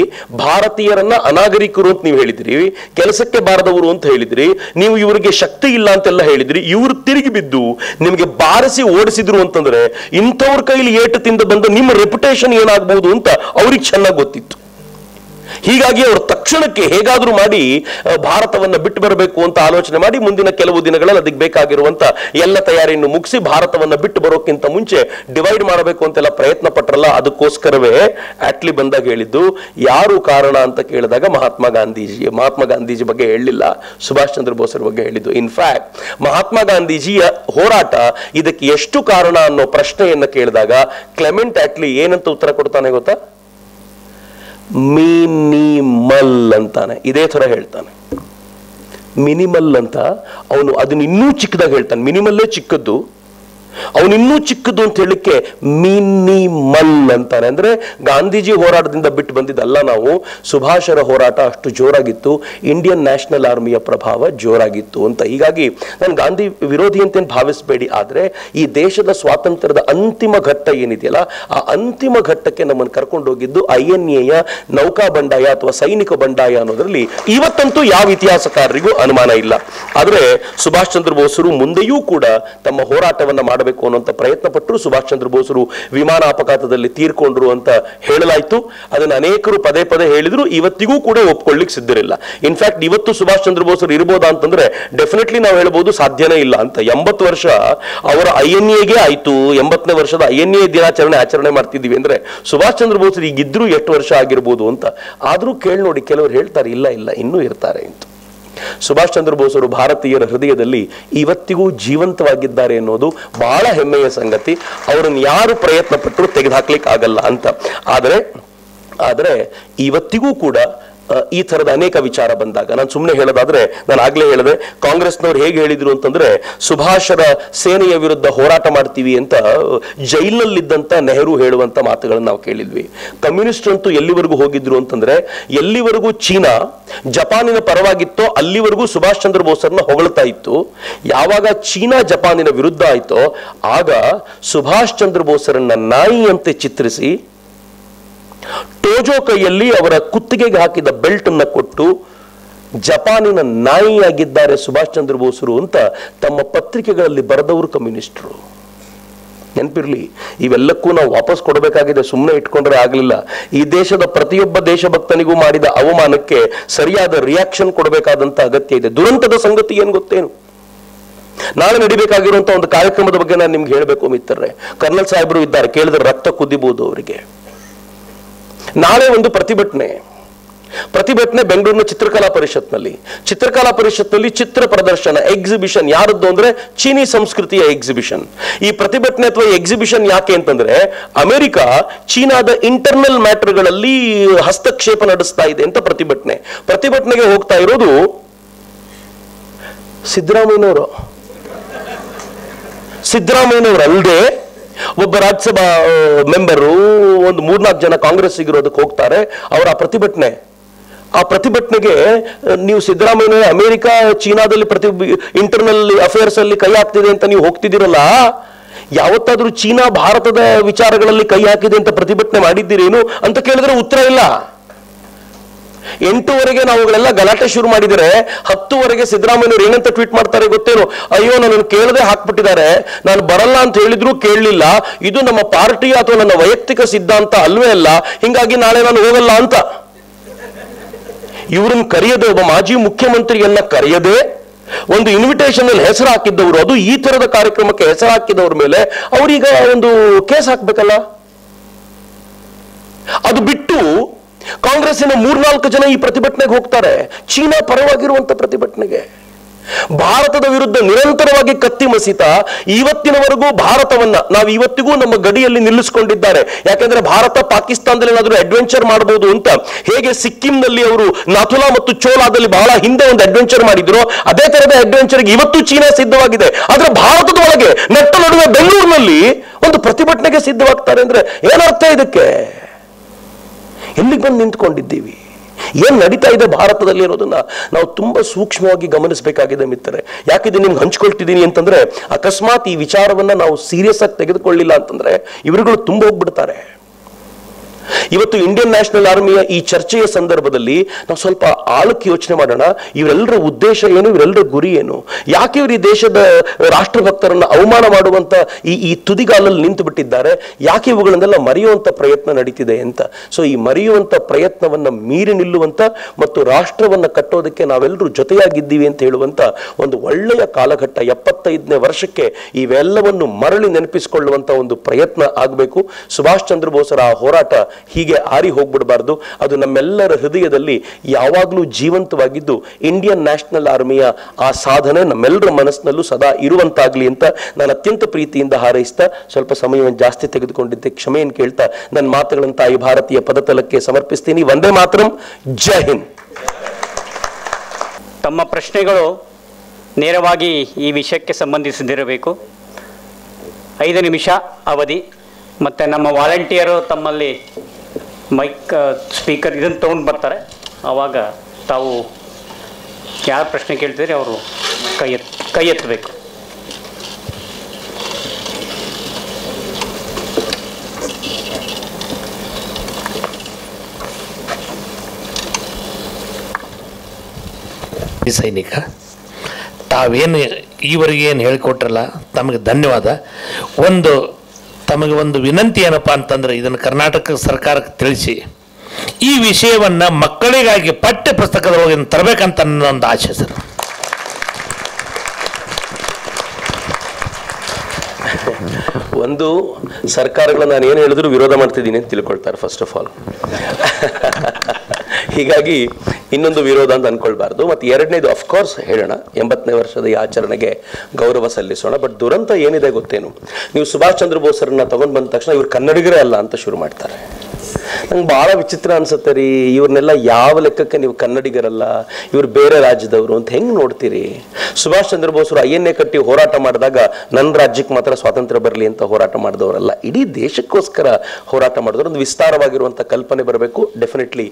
ಭಾರತೀಯರನ್ನ ಅನಾಗರಿಕರು ಅಂತ ನೀವು ಹೇಳಿದ್ರಿ, ಕೆಲಸಕ್ಕೆ ಬಾರದವರು ಅಂತ ಹೇಳಿದ್ರಿ, ನೀವು ಇವರಿಗೆ ಶಕ್ತಿ ಇಲ್ಲ ಅಂತೆಲ್ಲ ಹೇಳಿದ್ರಿ. ಇವರು ತಿರುಗಿ ಬಿದ್ದು ನಿಮಗೆ ಬಾರಿಸಿ ಓಡಿಸಿದ್ರು ಅಂತಂದ್ರೆ ಇಂಥವ್ರ ಕೈಲಿ ಏಟು ತಿಂದು ಬಂದ ನಿಮ್ಮ ರೆಪ್ಯುಟೇಷನ್ ಏನಾಗಬಹುದು ಅಂತ ಅವ್ರಿಗೆ ಚೆನ್ನಾಗಿ ಗೊತ್ತಿತ್ತು. ಹೀಗಾಗಿ ಅವರು ತಕ್ಷಣಕ್ಕೆ ಹೇಗಾದ್ರೂ ಮಾಡಿ ಭಾರತವನ್ನ ಬಿಟ್ಟು ಬರಬೇಕು ಅಂತ ಆಲೋಚನೆ ಮಾಡಿ ಮುಂದಿನ ಕೆಲವು ದಿನಗಳಲ್ಲಿ ಅದಕ್ಕೆ ಬೇಕಾಗಿರುವಂತ ಎಲ್ಲ ತಯಾರಿಯನ್ನು ಮುಗಿಸಿ ಭಾರತವನ್ನ ಬಿಟ್ಟು ಬರೋಕ್ಕಿಂತ ಮುಂಚೆ ಡಿವೈಡ್ ಮಾಡಬೇಕು ಅಂತೆಲ್ಲ ಪ್ರಯತ್ನ ಪಟ್ರಲ್ಲ. ಅದಕ್ಕೋಸ್ಕರವೇ ಆಟ್ಲಿ ಬಂದಾಗ ಹೇಳಿದ್ದು, ಯಾರು ಕಾರಣ ಅಂತ ಕೇಳಿದಾಗ ಮಹಾತ್ಮ ಗಾಂಧೀಜಿ ಮಹಾತ್ಮ ಗಾಂಧೀಜಿ ಬಗ್ಗೆ ಹೇಳಿಲ್ಲ, ಸುಭಾಷ್ ಚಂದ್ರ ಬೋಸರ ಬಗ್ಗೆ ಹೇಳಿದ್ದು. ಇನ್ಫ್ಯಾಕ್ಟ್ ಮಹಾತ್ಮ ಗಾಂಧೀಜಿಯ ಹೋರಾಟ ಇದಕ್ಕೆ ಎಷ್ಟು ಕಾರಣ ಅನ್ನೋ ಪ್ರಶ್ನೆಯನ್ನ ಕೇಳಿದಾಗ ಕ್ಲೆಮೆಂಟ್ ಆಟ್ಲಿ ಏನಂತ ಉತ್ತರ ಕೊಡ್ತಾನೆ ಗೊತ್ತಾ? ಮಿನಿಮಲ್ ಅಂತಾನೆ. ಇದೇ ಥರ ಹೇಳ್ತಾನೆ ಮಿನಿಮಲ್ ಅಂತ. ಅವನು ಅದನ್ನ ಇನ್ನೂ ಚಿಕ್ಕದಾಗಿ ಹೇಳ್ತಾನೆ, ಮಿನಿಮಲ್ಲೇ ಚಿಕ್ಕದ್ದು, ಅವನಿನ್ನೂ ಚಿಕ್ಕದು ಅಂತ ಹೇಳಿಕ್ಕೆ ಮಿನಿಮಲ್ ಅಂತಾನೆ. ಅಂದ್ರೆ ಗಾಂಧೀಜಿ ಹೋರಾಟದಿಂದ ಬಿಟ್ಟು ಬಂದಿದ್ದಲ್ಲ ನಾವು, ಸುಭಾಷರ ಹೋರಾಟ ಅಷ್ಟು ಜೋರಾಗಿತ್ತು, ಇಂಡಿಯನ್ ನ್ಯಾಷನಲ್ ಆರ್ಮಿಯ ಪ್ರಭಾವ ಜೋರಾಗಿತ್ತು ಅಂತ. ಹೀಗಾಗಿ ನಾನು ಗಾಂಧಿ ವಿರೋಧಿ ಅಂತೇನು ಭಾವಿಸಬೇಡಿ, ಆದರೆ ಈ ದೇಶದ ಸ್ವಾತಂತ್ರ್ಯದ ಅಂತಿಮ ಘಟ್ಟ ಏನಿದೆಯಲ್ಲ ಆ ಅಂತಿಮ ಘಟ್ಟಕ್ಕೆ ನಮ್ಮನ್ನು ಕರ್ಕೊಂಡೋಗಿದ್ದು ಐ ಎನ್ ಎಯ ನೌಕಾ ಬಂಡಾಯ ಅಥವಾ ಸೈನಿಕ ಬಂಡಾಯ ಅನ್ನೋದ್ರಲ್ಲಿ ಇವತ್ತಂತೂ ಯಾವ ಇತಿಹಾಸಕಾರರಿಗೂ ಅನುಮಾನ ಇಲ್ಲ. ಆದರೆ ಸುಭಾಷ್ ಚಂದ್ರ ಬೋಸರು ಮುಂದೆಯೂ ಕೂಡ ತಮ್ಮ ಹೋರಾಟವನ್ನು ಮಾಡಿ ಮಾಡಬೇಕು ಅನ್ನುವಂಥ ಪ್ರಯತ್ನ ಪಟ್ಟರು. ಸುಭಾಷ್ ಚಂದ್ರ ಬೋಸರು ವಿಮಾನ ಅಪಘಾತದಲ್ಲಿ ತೀರ್ಕೊಂಡ್ರು ಅಂತ ಹೇಳಲಾಯಿತು. ಅದನ್ನು ಅನೇಕರು ಪದೇ ಪದೇ ಹೇಳಿದ್ರು, ಇವತ್ತಿಗೂ ಕೂಡ ಒಪ್ಕೊಳ್ಳಿಕ್ಕೆ ಸಿದ್ಧರಿಲ್ಲ. ಇನ್ಫ್ಯಾಕ್ಟ್ ಇವತ್ತು ಸುಭಾಷ್ ಚಂದ್ರ ಬೋಸರು ಇರ್ಬೋದಾ ಅಂತಂದ್ರೆ ಡೆಫಿನೆಟ್ಲಿ ನಾವು ಹೇಳ್ಬೋದು ಸಾಧ್ಯನೇ ಇಲ್ಲ ಅಂತ. ಎಂಬತ್ತು ವರ್ಷ ಅವರ ಐ ಎನ್ ಎಗೆ ಆಯಿತು, ಎಂಬತ್ತನೇ ವರ್ಷದ ಐ ಎನ್ ಎ ದಿನಾಚರಣೆ ಆಚರಣೆ ಮಾಡ್ತಿದ್ದೀವಿ ಅಂದ್ರೆ ಸುಭಾಷ್ ಚಂದ್ರ ಬೋಸರು ಈಗಿದ್ರು ಎಷ್ಟು ವರ್ಷ ಆಗಿರ್ಬೋದು ಅಂತ. ಆದರೂ ಕೇಳಿ ನೋಡಿ, ಕೆಲವರು ಹೇಳ್ತಾರೆ ಇಲ್ಲ ಇಲ್ಲ ಇನ್ನೂ ಇರ್ತಾರೆ ಅಂತ. ಸುಭಾಷ್ ಚಂದ್ರ ಬೋಸರು ಭಾರತೀಯರ ಹೃದಯದಲ್ಲಿ ಇವತ್ತಿಗೂ ಜೀವಂತವಾಗಿದ್ದಾರೆ ಅನ್ನೋದು ಬಹಳ ಹೆಮ್ಮೆಯ ಸಂಗತಿ. ಅವರನ್ನು ಯಾರು ಪ್ರಯತ್ನ ಪಟ್ಟರು ತೆಗೆದುಹಾಕ್ಲಿಕ್ಕೆ ಆಗಲ್ಲ ಅಂತ. ಆದರೆ ಆದರೆ ಇವತ್ತಿಗೂ ಕೂಡ ಈ ಥರದ ಅನೇಕ ವಿಚಾರ ಬಂದಾಗ ನಾನು ಸುಮ್ಮನೆ ಹೇಳೋದಾದ್ರೆ, ನಾನು ಆಗಲೇ ಹೇಳಿದೆ ಕಾಂಗ್ರೆಸ್ನವ್ರು ಹೇಗೆ ಹೇಳಿದ್ರು ಅಂತಂದ್ರೆ ಸುಭಾಷರ ಸೇನೆಯ ವಿರುದ್ಧ ಹೋರಾಟ ಮಾಡ್ತೀವಿ ಅಂತ ಜೈಲಿನಲ್ಲಿದ್ದಂಥ ನೆಹರು ಹೇಳುವಂಥ ಮಾತುಗಳನ್ನು ನಾವು ಕೇಳಿದ್ವಿ. ಕಮ್ಯುನಿಸ್ಟ್ ಅಂತೂ ಎಲ್ಲಿವರೆಗೂ ಹೋಗಿದ್ರು ಅಂತಂದ್ರೆ ಎಲ್ಲಿವರೆಗೂ ಚೀನಾ ಜಪಾನಿನ ಪರವಾಗಿತ್ತೋ ಅಲ್ಲಿವರೆಗೂ ಸುಭಾಷ್ ಚಂದ್ರ ಬೋಸರನ್ನ ಹೊಗಳ್ತಾ ಇತ್ತು. ಯಾವಾಗ ಚೀನಾ ಜಪಾನಿನ ವಿರುದ್ಧ ಆಯಿತೋ ಆಗ ಸುಭಾಷ್ ಚಂದ್ರ ಬೋಸರನ್ನ ನಾಯಿಯಂತೆ ಚಿತ್ರಿಸಿ ಟೋಜೋ ಕೈಯಲ್ಲಿ ಅವರ ಕುತ್ತಿಗೆಗೆ ಹಾಕಿದ ಬೆಲ್ಟ್ ಅನ್ನ ಕೊಟ್ಟು ಜಪಾನಿನ ನಾಯಿಯಾಗಿದ್ದಾರೆ ಸುಭಾಷ್ ಚಂದ್ರ ಬೋಸರು ಅಂತ ತಮ್ಮ ಪತ್ರಿಕೆಗಳಲ್ಲಿ ಬರೆದವರು ಕಮ್ಯುನಿಸ್ಟರು. ನೆನಪಿರ್ಲಿ, ಇವೆಲ್ಲಕ್ಕೂ ನಾವು ವಾಪಸ್ ಕೊಡಬೇಕಾಗಿದೆ, ಸುಮ್ಮನೆ ಇಟ್ಕೊಂಡ್ರೆ ಆಗಲಿಲ್ಲ. ಈ ದೇಶದ ಪ್ರತಿಯೊಬ್ಬ ದೇಶಭಕ್ತನಿಗೂ ಮಾಡಿದ ಅವಮಾನಕ್ಕೆ ಸರಿಯಾದ ರಿಯಾಕ್ಷನ್ ಕೊಡಬೇಕಾದಂತ ಅಗತ್ಯ ಇದೆ. ದುರಂತದ ಸಂಗತಿ ಏನು ಗೊತ್ತೇನು? ನಾಳೆ ನಡಿಬೇಕಾಗಿರುವಂಥ ಒಂದು ಕಾರ್ಯಕ್ರಮದ ಬಗ್ಗೆ ನಾನು ನಿಮ್ಗೆ ಹೇಳಬೇಕು ಮಿತ್ರರೇ. ಕರ್ನಲ್ ಸಾಹೇಬರು ಇದ್ದಾರೆ, ಕೇಳಿದ್ರೆ ರಕ್ತ ಕುದಿಬಹುದು ಅವರಿಗೆ. ನಾಳೆ ಒಂದು ಪ್ರತಿಭಟನೆ ಪ್ರತಿಭಟನೆ ಬೆಂಗಳೂರಿನ ಚಿತ್ರಕಲಾ ಪರಿಷತ್ನಲ್ಲಿ ಚಿತ್ರಕಲಾ ಪರಿಷತ್ನಲ್ಲಿ ಚಿತ್ರ ಪ್ರದರ್ಶನ, ಎಕ್ಸಿಬಿಷನ್. ಯಾರದ್ದು ಅಂದ್ರೆ ಚೀನಿ ಸಂಸ್ಕೃತಿಯ ಎಕ್ಸಿಬಿಷನ್. ಈ ಪ್ರತಿಭಟನೆ ಅಥವಾ ಎಕ್ಸಿಬಿಷನ್ ಯಾಕೆ ಅಂತಂದ್ರೆ ಅಮೆರಿಕ ಚೀನಾದ ಇಂಟರ್ನಲ್ ಮ್ಯಾಟರ್ಗಳಲ್ಲಿ ಹಸ್ತಕ್ಷೇಪ ನಡೆಸ್ತಾ ಇದೆ ಅಂತ ಪ್ರತಿಭಟನೆ. ಪ್ರತಿಭಟನೆಗೆ ಹೋಗ್ತಾ ಇರೋದು ಸಿದ್ದರಾಮಯ್ಯನವರು, ಸಿದ್ದರಾಮಯ್ಯನವರಲ್ಲದೆ ಒಬ್ಬ ರಾಜ್ಯಸಭಾ ಮೆಂಬರು ಒಂದು ಮೂರ್ನಾಲ್ಕು ಜನ ಕಾಂಗ್ರೆಸ್ಸಿಗೆ ಇರೋದಕ್ಕೆ ಹೋಗ್ತಾರೆ. ಅವರ ಪ್ರತಿಭಟನೆ ಆ ಪ್ರತಿಭಟನೆಗೆ ನೀವು ಸಿದ್ದರಾಮಯ್ಯ ಅಮೆರಿಕಾ ಚೀನಾದಲ್ಲಿ ಪ್ರತಿ ಇಂಟರ್ನಲ್ ಅಫೇರ್ಸಲ್ಲಿ ಕೈ ಹಾಕ್ತಿದೆ ಅಂತ ನೀವು ಹೋಗ್ತಿದ್ದೀರಲ್ಲ, ಯಾವತ್ತಾದರೂ ಚೀನಾ ಭಾರತದ ವಿಚಾರಗಳಲ್ಲಿ ಕೈ ಹಾಕಿದೆ ಅಂತ ಪ್ರತಿಭಟನೆ ಮಾಡಿದ್ದೀರೇನು ಅಂತ ಕೇಳಿದ್ರೆ ಉತ್ತರ ಇಲ್ಲ. ಎಂಟುವರೆಗೆ ನಾವುಗಳೆಲ್ಲ ಗಲಾಟೆ ಶುರು ಮಾಡಿದರೆ ಹತ್ತುವರೆಗೆ ಸಿದ್ದರಾಮಯ್ಯವ್ರು ಏನಂತ ಟ್ವೀಟ್ ಮಾಡ್ತಾರೆ ಗೊತ್ತೇನು, ಅಯ್ಯೋ ನಾನು ಕೇಳದೆ ಹಾಕ್ಬಿಟ್ಟಿದ್ದಾರೆ, ನಾನು ಬರಲ್ಲ ಅಂತ ಹೇಳಿದ್ರು ಕೇಳಲಿಲ್ಲ, ಇದು ನಮ್ಮ ಪಾರ್ಟಿ ಅಥವಾ ನನ್ನ ವೈಯಕ್ತಿಕ ಸಿದ್ಧಾಂತ ಅಲ್ವೇ ಅಲ್ಲ, ಹಿಂಗಾಗಿ ನಾಳೆ ನಾನು ಹೋಗಲ್ಲ ಅಂತ. ಇವ್ರನ್ನ ಕರೆಯದೆ, ಒಬ್ಬ ಮಾಜಿ ಮುಖ್ಯಮಂತ್ರಿಯನ್ನ ಕರೆಯದೆ ಒಂದು ಇನ್ವಿಟೇಷನ್ ಅಲ್ಲಿ ಹೆಸರು ಹಾಕಿದ್ದವರು, ಅದು ಈ ತರದ ಕಾರ್ಯಕ್ರಮಕ್ಕೆ ಹೆಸರು ಹಾಕಿದವ್ರ ಮೇಲೆ ಅವ್ರೀಗ ಒಂದು ಕೇಸ್ ಹಾಕ್ಬೇಕಲ್ಲ. ಅದು ಬಿಟ್ಟು ಕಾಂಗ್ರೆಸ್ಸಿನ ಮೂರ್ನಾಲ್ಕು ಜನ ಈ ಪ್ರತಿಭಟನೆಗೆ ಹೋಗ್ತಾರೆ, ಚೀನಾ ಪರವಾಗಿರುವಂತ ಪ್ರತಿಭಟನೆಗೆ, ಭಾರತದ ವಿರುದ್ಧ ನಿರಂತರವಾಗಿ ಕತ್ತಿ ಮಸೀತಾ ಇವತ್ತಿನವರೆಗೂ ಭಾರತವನ್ನ ನಾವು ಇವತ್ತಿಗೂ ನಮ್ಮ ಗಡಿಯಲ್ಲಿ ನಿಲ್ಲಿಸಿಕೊಂಡಿದ್ದಾರೆ. ಯಾಕೆಂದ್ರೆ ಭಾರತ ಪಾಕಿಸ್ತಾನದಲ್ಲಿ ಏನಾದರೂ ಅಡ್ವೆಂಚರ್ ಮಾಡಬಹುದು ಅಂತ ಹೇಗೆ ಸಿಕ್ಕಿಂನಲ್ಲಿ ಅವರು ನಾಥುಲಾ ಮತ್ತು ಚೋಲಾದಲ್ಲಿ ಬಹಳ ಹಿಂದೆ ಒಂದು ಅಡ್ವೆಂಚರ್ ಮಾಡಿದ್ರು, ಅದೇ ತರಹದ ಅಡ್ವೆಂಚರ್ಗೆ ಇವತ್ತು ಚೀನಾ ಸಿದ್ಧವಾಗಿದೆ. ಆದ್ರೆ ಭಾರತದ ಒಳಗೆ ನೆಟ್ಟ ನಡುವೆ ಬೆಂಗಳೂರಿನಲ್ಲಿ ಒಂದು ಪ್ರತಿಭಟನೆಗೆ ಸಿದ್ಧವಾಗ್ತಾರೆ ಅಂದ್ರೆ ಏನರ್ಥ ಇದಕ್ಕೆ? ಎಲ್ಲಿಗೆ ಬಂದು ನಿಂತ್ಕೊಂಡಿದ್ದೀವಿ? ಏನು ನಡೀತಾ ಇದೆ ಭಾರತದಲ್ಲಿ ಅನ್ನೋದನ್ನ ನಾವು ತುಂಬಾ ಸೂಕ್ಷ್ಮವಾಗಿ ಗಮನಿಸಬೇಕಾಗಿದೆ ಮಿತ್ರರೆ. ಯಾಕಿದೆ ನಿಮ್ಗೆ ಹಂಚ್ಕೊಳ್ತಿದ್ದೀನಿ ಅಂತಂದ್ರೆ, ಅಕಸ್ಮಾತ್ ಈ ವಿಚಾರವನ್ನ ನಾವು ಸೀರಿಯಸ್ ಆಗಿ ತೆಗೆದುಕೊಳ್ಳಿಲ್ಲ ಅಂತಂದ್ರೆ ಇವರುಗಳು ತುಂಬ ಹೋಗ್ಬಿಡ್ತಾರೆ. ಇವತ್ತು ಇಂಡಿಯನ್ ನ್ಯಾಷನಲ್ ಆರ್ಮಿಯ ಈ ಚರ್ಚೆಯ ಸಂದರ್ಭದಲ್ಲಿ ನಾವು ಸ್ವಲ್ಪ ಆಳಕ್ಕೆ ಯೋಚನೆ ಮಾಡೋಣ. ಇವರೆಲ್ಲರ ಉದ್ದೇಶ ಏನು? ಇವರೆಲ್ಲರ ಗುರಿ ಏನು? ಯಾಕೆ ಇವರು ಈ ದೇಶದ ರಾಷ್ಟ್ರಭಕ್ತರನ್ನು ಅವಮಾನ ಮಾಡುವಂತ ಈ ಈ ತುದಿಗಾಲಲ್ಲಿ ನಿಂತು ಬಿಟ್ಟಿದ್ದಾರೆ? ಯಾಕೆ ಇವುಗಳನ್ನೆಲ್ಲ ಮರೆಯುವಂಥ ಪ್ರಯತ್ನ ನಡೀತಿದೆ ಅಂತ. ಸೊ ಈ ಮರೆಯುವಂಥ ಪ್ರಯತ್ನವನ್ನು ಮೀರಿ ನಿಲ್ಲುವಂಥ ಮತ್ತು ರಾಷ್ಟ್ರವನ್ನು ಕಟ್ಟೋದಕ್ಕೆ ನಾವೆಲ್ಲರೂ ಜೊತೆಯಾಗಿದ್ದೀವಿ ಅಂತ ಹೇಳುವಂಥ ಒಂದು ಒಳ್ಳೆಯ ಕಾಲಘಟ್ಟ, ಎಪ್ಪತ್ತೈದನೇ ವರ್ಷಕ್ಕೆ ಇವೆಲ್ಲವನ್ನು ಮರಳಿ ನೆನಪಿಸಿಕೊಳ್ಳುವಂಥ ಒಂದು ಪ್ರಯತ್ನ ಆಗಬೇಕು. ಸುಭಾಷ್ ಚಂದ್ರ ಬೋಸರ ಆ ಹೋರಾಟ ಹೀಗೆ ಆರಿ ಹೋಗ್ಬಿಡಬಾರ್ದು. ಅದು ನಮ್ಮೆಲ್ಲರ ಹೃದಯದಲ್ಲಿ ಯಾವಾಗಲೂ ಜೀವಂತವಾಗಿದ್ದು, ಇಂಡಿಯನ್ ನ್ಯಾಷನಲ್ ಆರ್ಮಿಯ ಆ ಸಾಧನೆ ನಮ್ಮೆಲ್ಲರ ಮನಸ್ಸಿನಲ್ಲೂ ಸದಾ ಇರುವಂತಾಗ್ಲಿ ಅಂತ ನಾನು ಅತ್ಯಂತ ಪ್ರೀತಿಯಿಂದ ಹಾರೈಸ್ತಾ, ಸ್ವಲ್ಪ ಸಮಯವನ್ನು ಜಾಸ್ತಿ ತೆಗೆದುಕೊಂಡಿದ್ದೆ ಕ್ಷಮೆಯನ್ನು ಕೇಳ್ತಾ, ನನ್ನ ಮಾತುಗಳಂತ ಈ ಭಾರತೀಯ ಪದತಲಕ್ಕೆ ಸಮರ್ಪಿಸ್ತೀನಿ. ವಂದೇ ಮಾತರಂ, ಜೈ ಹಿಂದ್. ತಮ್ಮ ಪ್ರಶ್ನೆಗಳು ನೇರವಾಗಿ ಈ ವಿಷಯಕ್ಕೆ ಸಂಬಂಧಿಸದಿರಬೇಕು. ಐದು ನಿಮಿಷ ಅವಧಿ. ಮತ್ತು ನಮ್ಮ ವಾಲಂಟಿಯರು ತಮ್ಮಲ್ಲಿ ಮೈಕ್ ಸ್ಪೀಕರ್ ಇದನ್ನು ತೊಗೊಂಡು ಬರ್ತಾರೆ, ಆವಾಗ ತಾವು ಯಾರು ಪ್ರಶ್ನೆ ಕೇಳ್ತೀರಿ ಅವರು ಕೈ ಎತ್ ಕೈ ಎತ್ತಬೇಕು. ಸೈನಿಕ ತಾವೇನು ಈವರೆಗೆ ಏನು ಹೇಳಿಕೊಟ್ರಲ್ಲ, ತಮಗೆ ಧನ್ಯವಾದ. ಒಂದು ತಮಗೆ ಒಂದು ವಿನಂತಿ ಏನಪ್ಪ ಅಂತಂದರೆ, ಇದನ್ನು ಕರ್ನಾಟಕ ಸರ್ಕಾರಕ್ಕೆ ತಿಳಿಸಿ ಈ ವಿಷಯವನ್ನು ಮಕ್ಕಳಿಗಾಗಿ ಪಠ್ಯ ಪುಸ್ತಕದೊಳಗೆ ತರಬೇಕಂತ ನನ್ನೊಂದು ಆಶೆ ಸರ್. ಒಂದು ಸರ್ಕಾರಗಳು ನಾನು ಏನು ಹೇಳಿದ್ರು ವಿರೋಧ ಮಾಡ್ತಿದ್ದೀನಿ ಅಂತ ತಿಳ್ಕೊಳ್ತಾರೆ ಫಸ್ಟ್ ಆಫ್ ಆಲ್. ಹೀಗಾಗಿ ಇನ್ನೊಂದು ವಿರೋಧ ಅಂತ ಅಂದ್ಕೊಳ್ಬಾರ್ದು. ಮತ್ತು ಎರಡನೇದು ಅಫ್ಕೋರ್ಸ್ ಹೇಳೋಣ, ಎಂಬತ್ತನೇ ವರ್ಷದ ಈ ಆಚರಣೆಗೆ ಗೌರವ ಸಲ್ಲಿಸೋಣ. ಬಟ್ ದುರಂತ ಏನಿದೆ ಗೊತ್ತೇನು, ನೀವು ಸುಭಾಷ್ ಚಂದ್ರ ಬೋಸರನ್ನ ತಗೊಂಡು ಬಂದ ತಕ್ಷಣ ಇವ್ರು ಕನ್ನಡಿಗರೇ ಅಲ್ಲ ಅಂತ ಶುರು ಮಾಡ್ತಾರೆ. ನಂಗೆ ಭಾಳ ವಿಚಿತ್ರ ಅನಿಸುತ್ತೆ ರೀ, ಇವ್ರನ್ನೆಲ್ಲ ಯಾವ ಲೆಕ್ಕಕ್ಕೆ ನೀವು ಕನ್ನಡಿಗರಲ್ಲ, ಇವ್ರು ಬೇರೆ ರಾಜ್ಯದವರು ಅಂತ ಹೆಂಗೆ ನೋಡ್ತೀರಿ? ಸುಭಾಷ್ ಚಂದ್ರ ಬೋಸರು ಐ ಎನ್ ಎ ಕಟ್ಟಿ ಹೋರಾಟ ಮಾಡಿದಾಗ ನನ್ನ ರಾಜ್ಯಕ್ಕೆ ಮಾತ್ರ ಸ್ವಾತಂತ್ರ್ಯ ಬರಲಿ ಅಂತ ಹೋರಾಟ ಮಾಡಿದವರಲ್ಲ, ಇಡೀ ದೇಶಕ್ಕೋಸ್ಕರ ಹೋರಾಟ ಮಾಡಿದವರು. ಒಂದು ವಿಸ್ತಾರವಾಗಿರುವಂಥ ಕಲ್ಪನೆ ಬರಬೇಕು. ಡೆಫಿನೆಟ್ಲಿ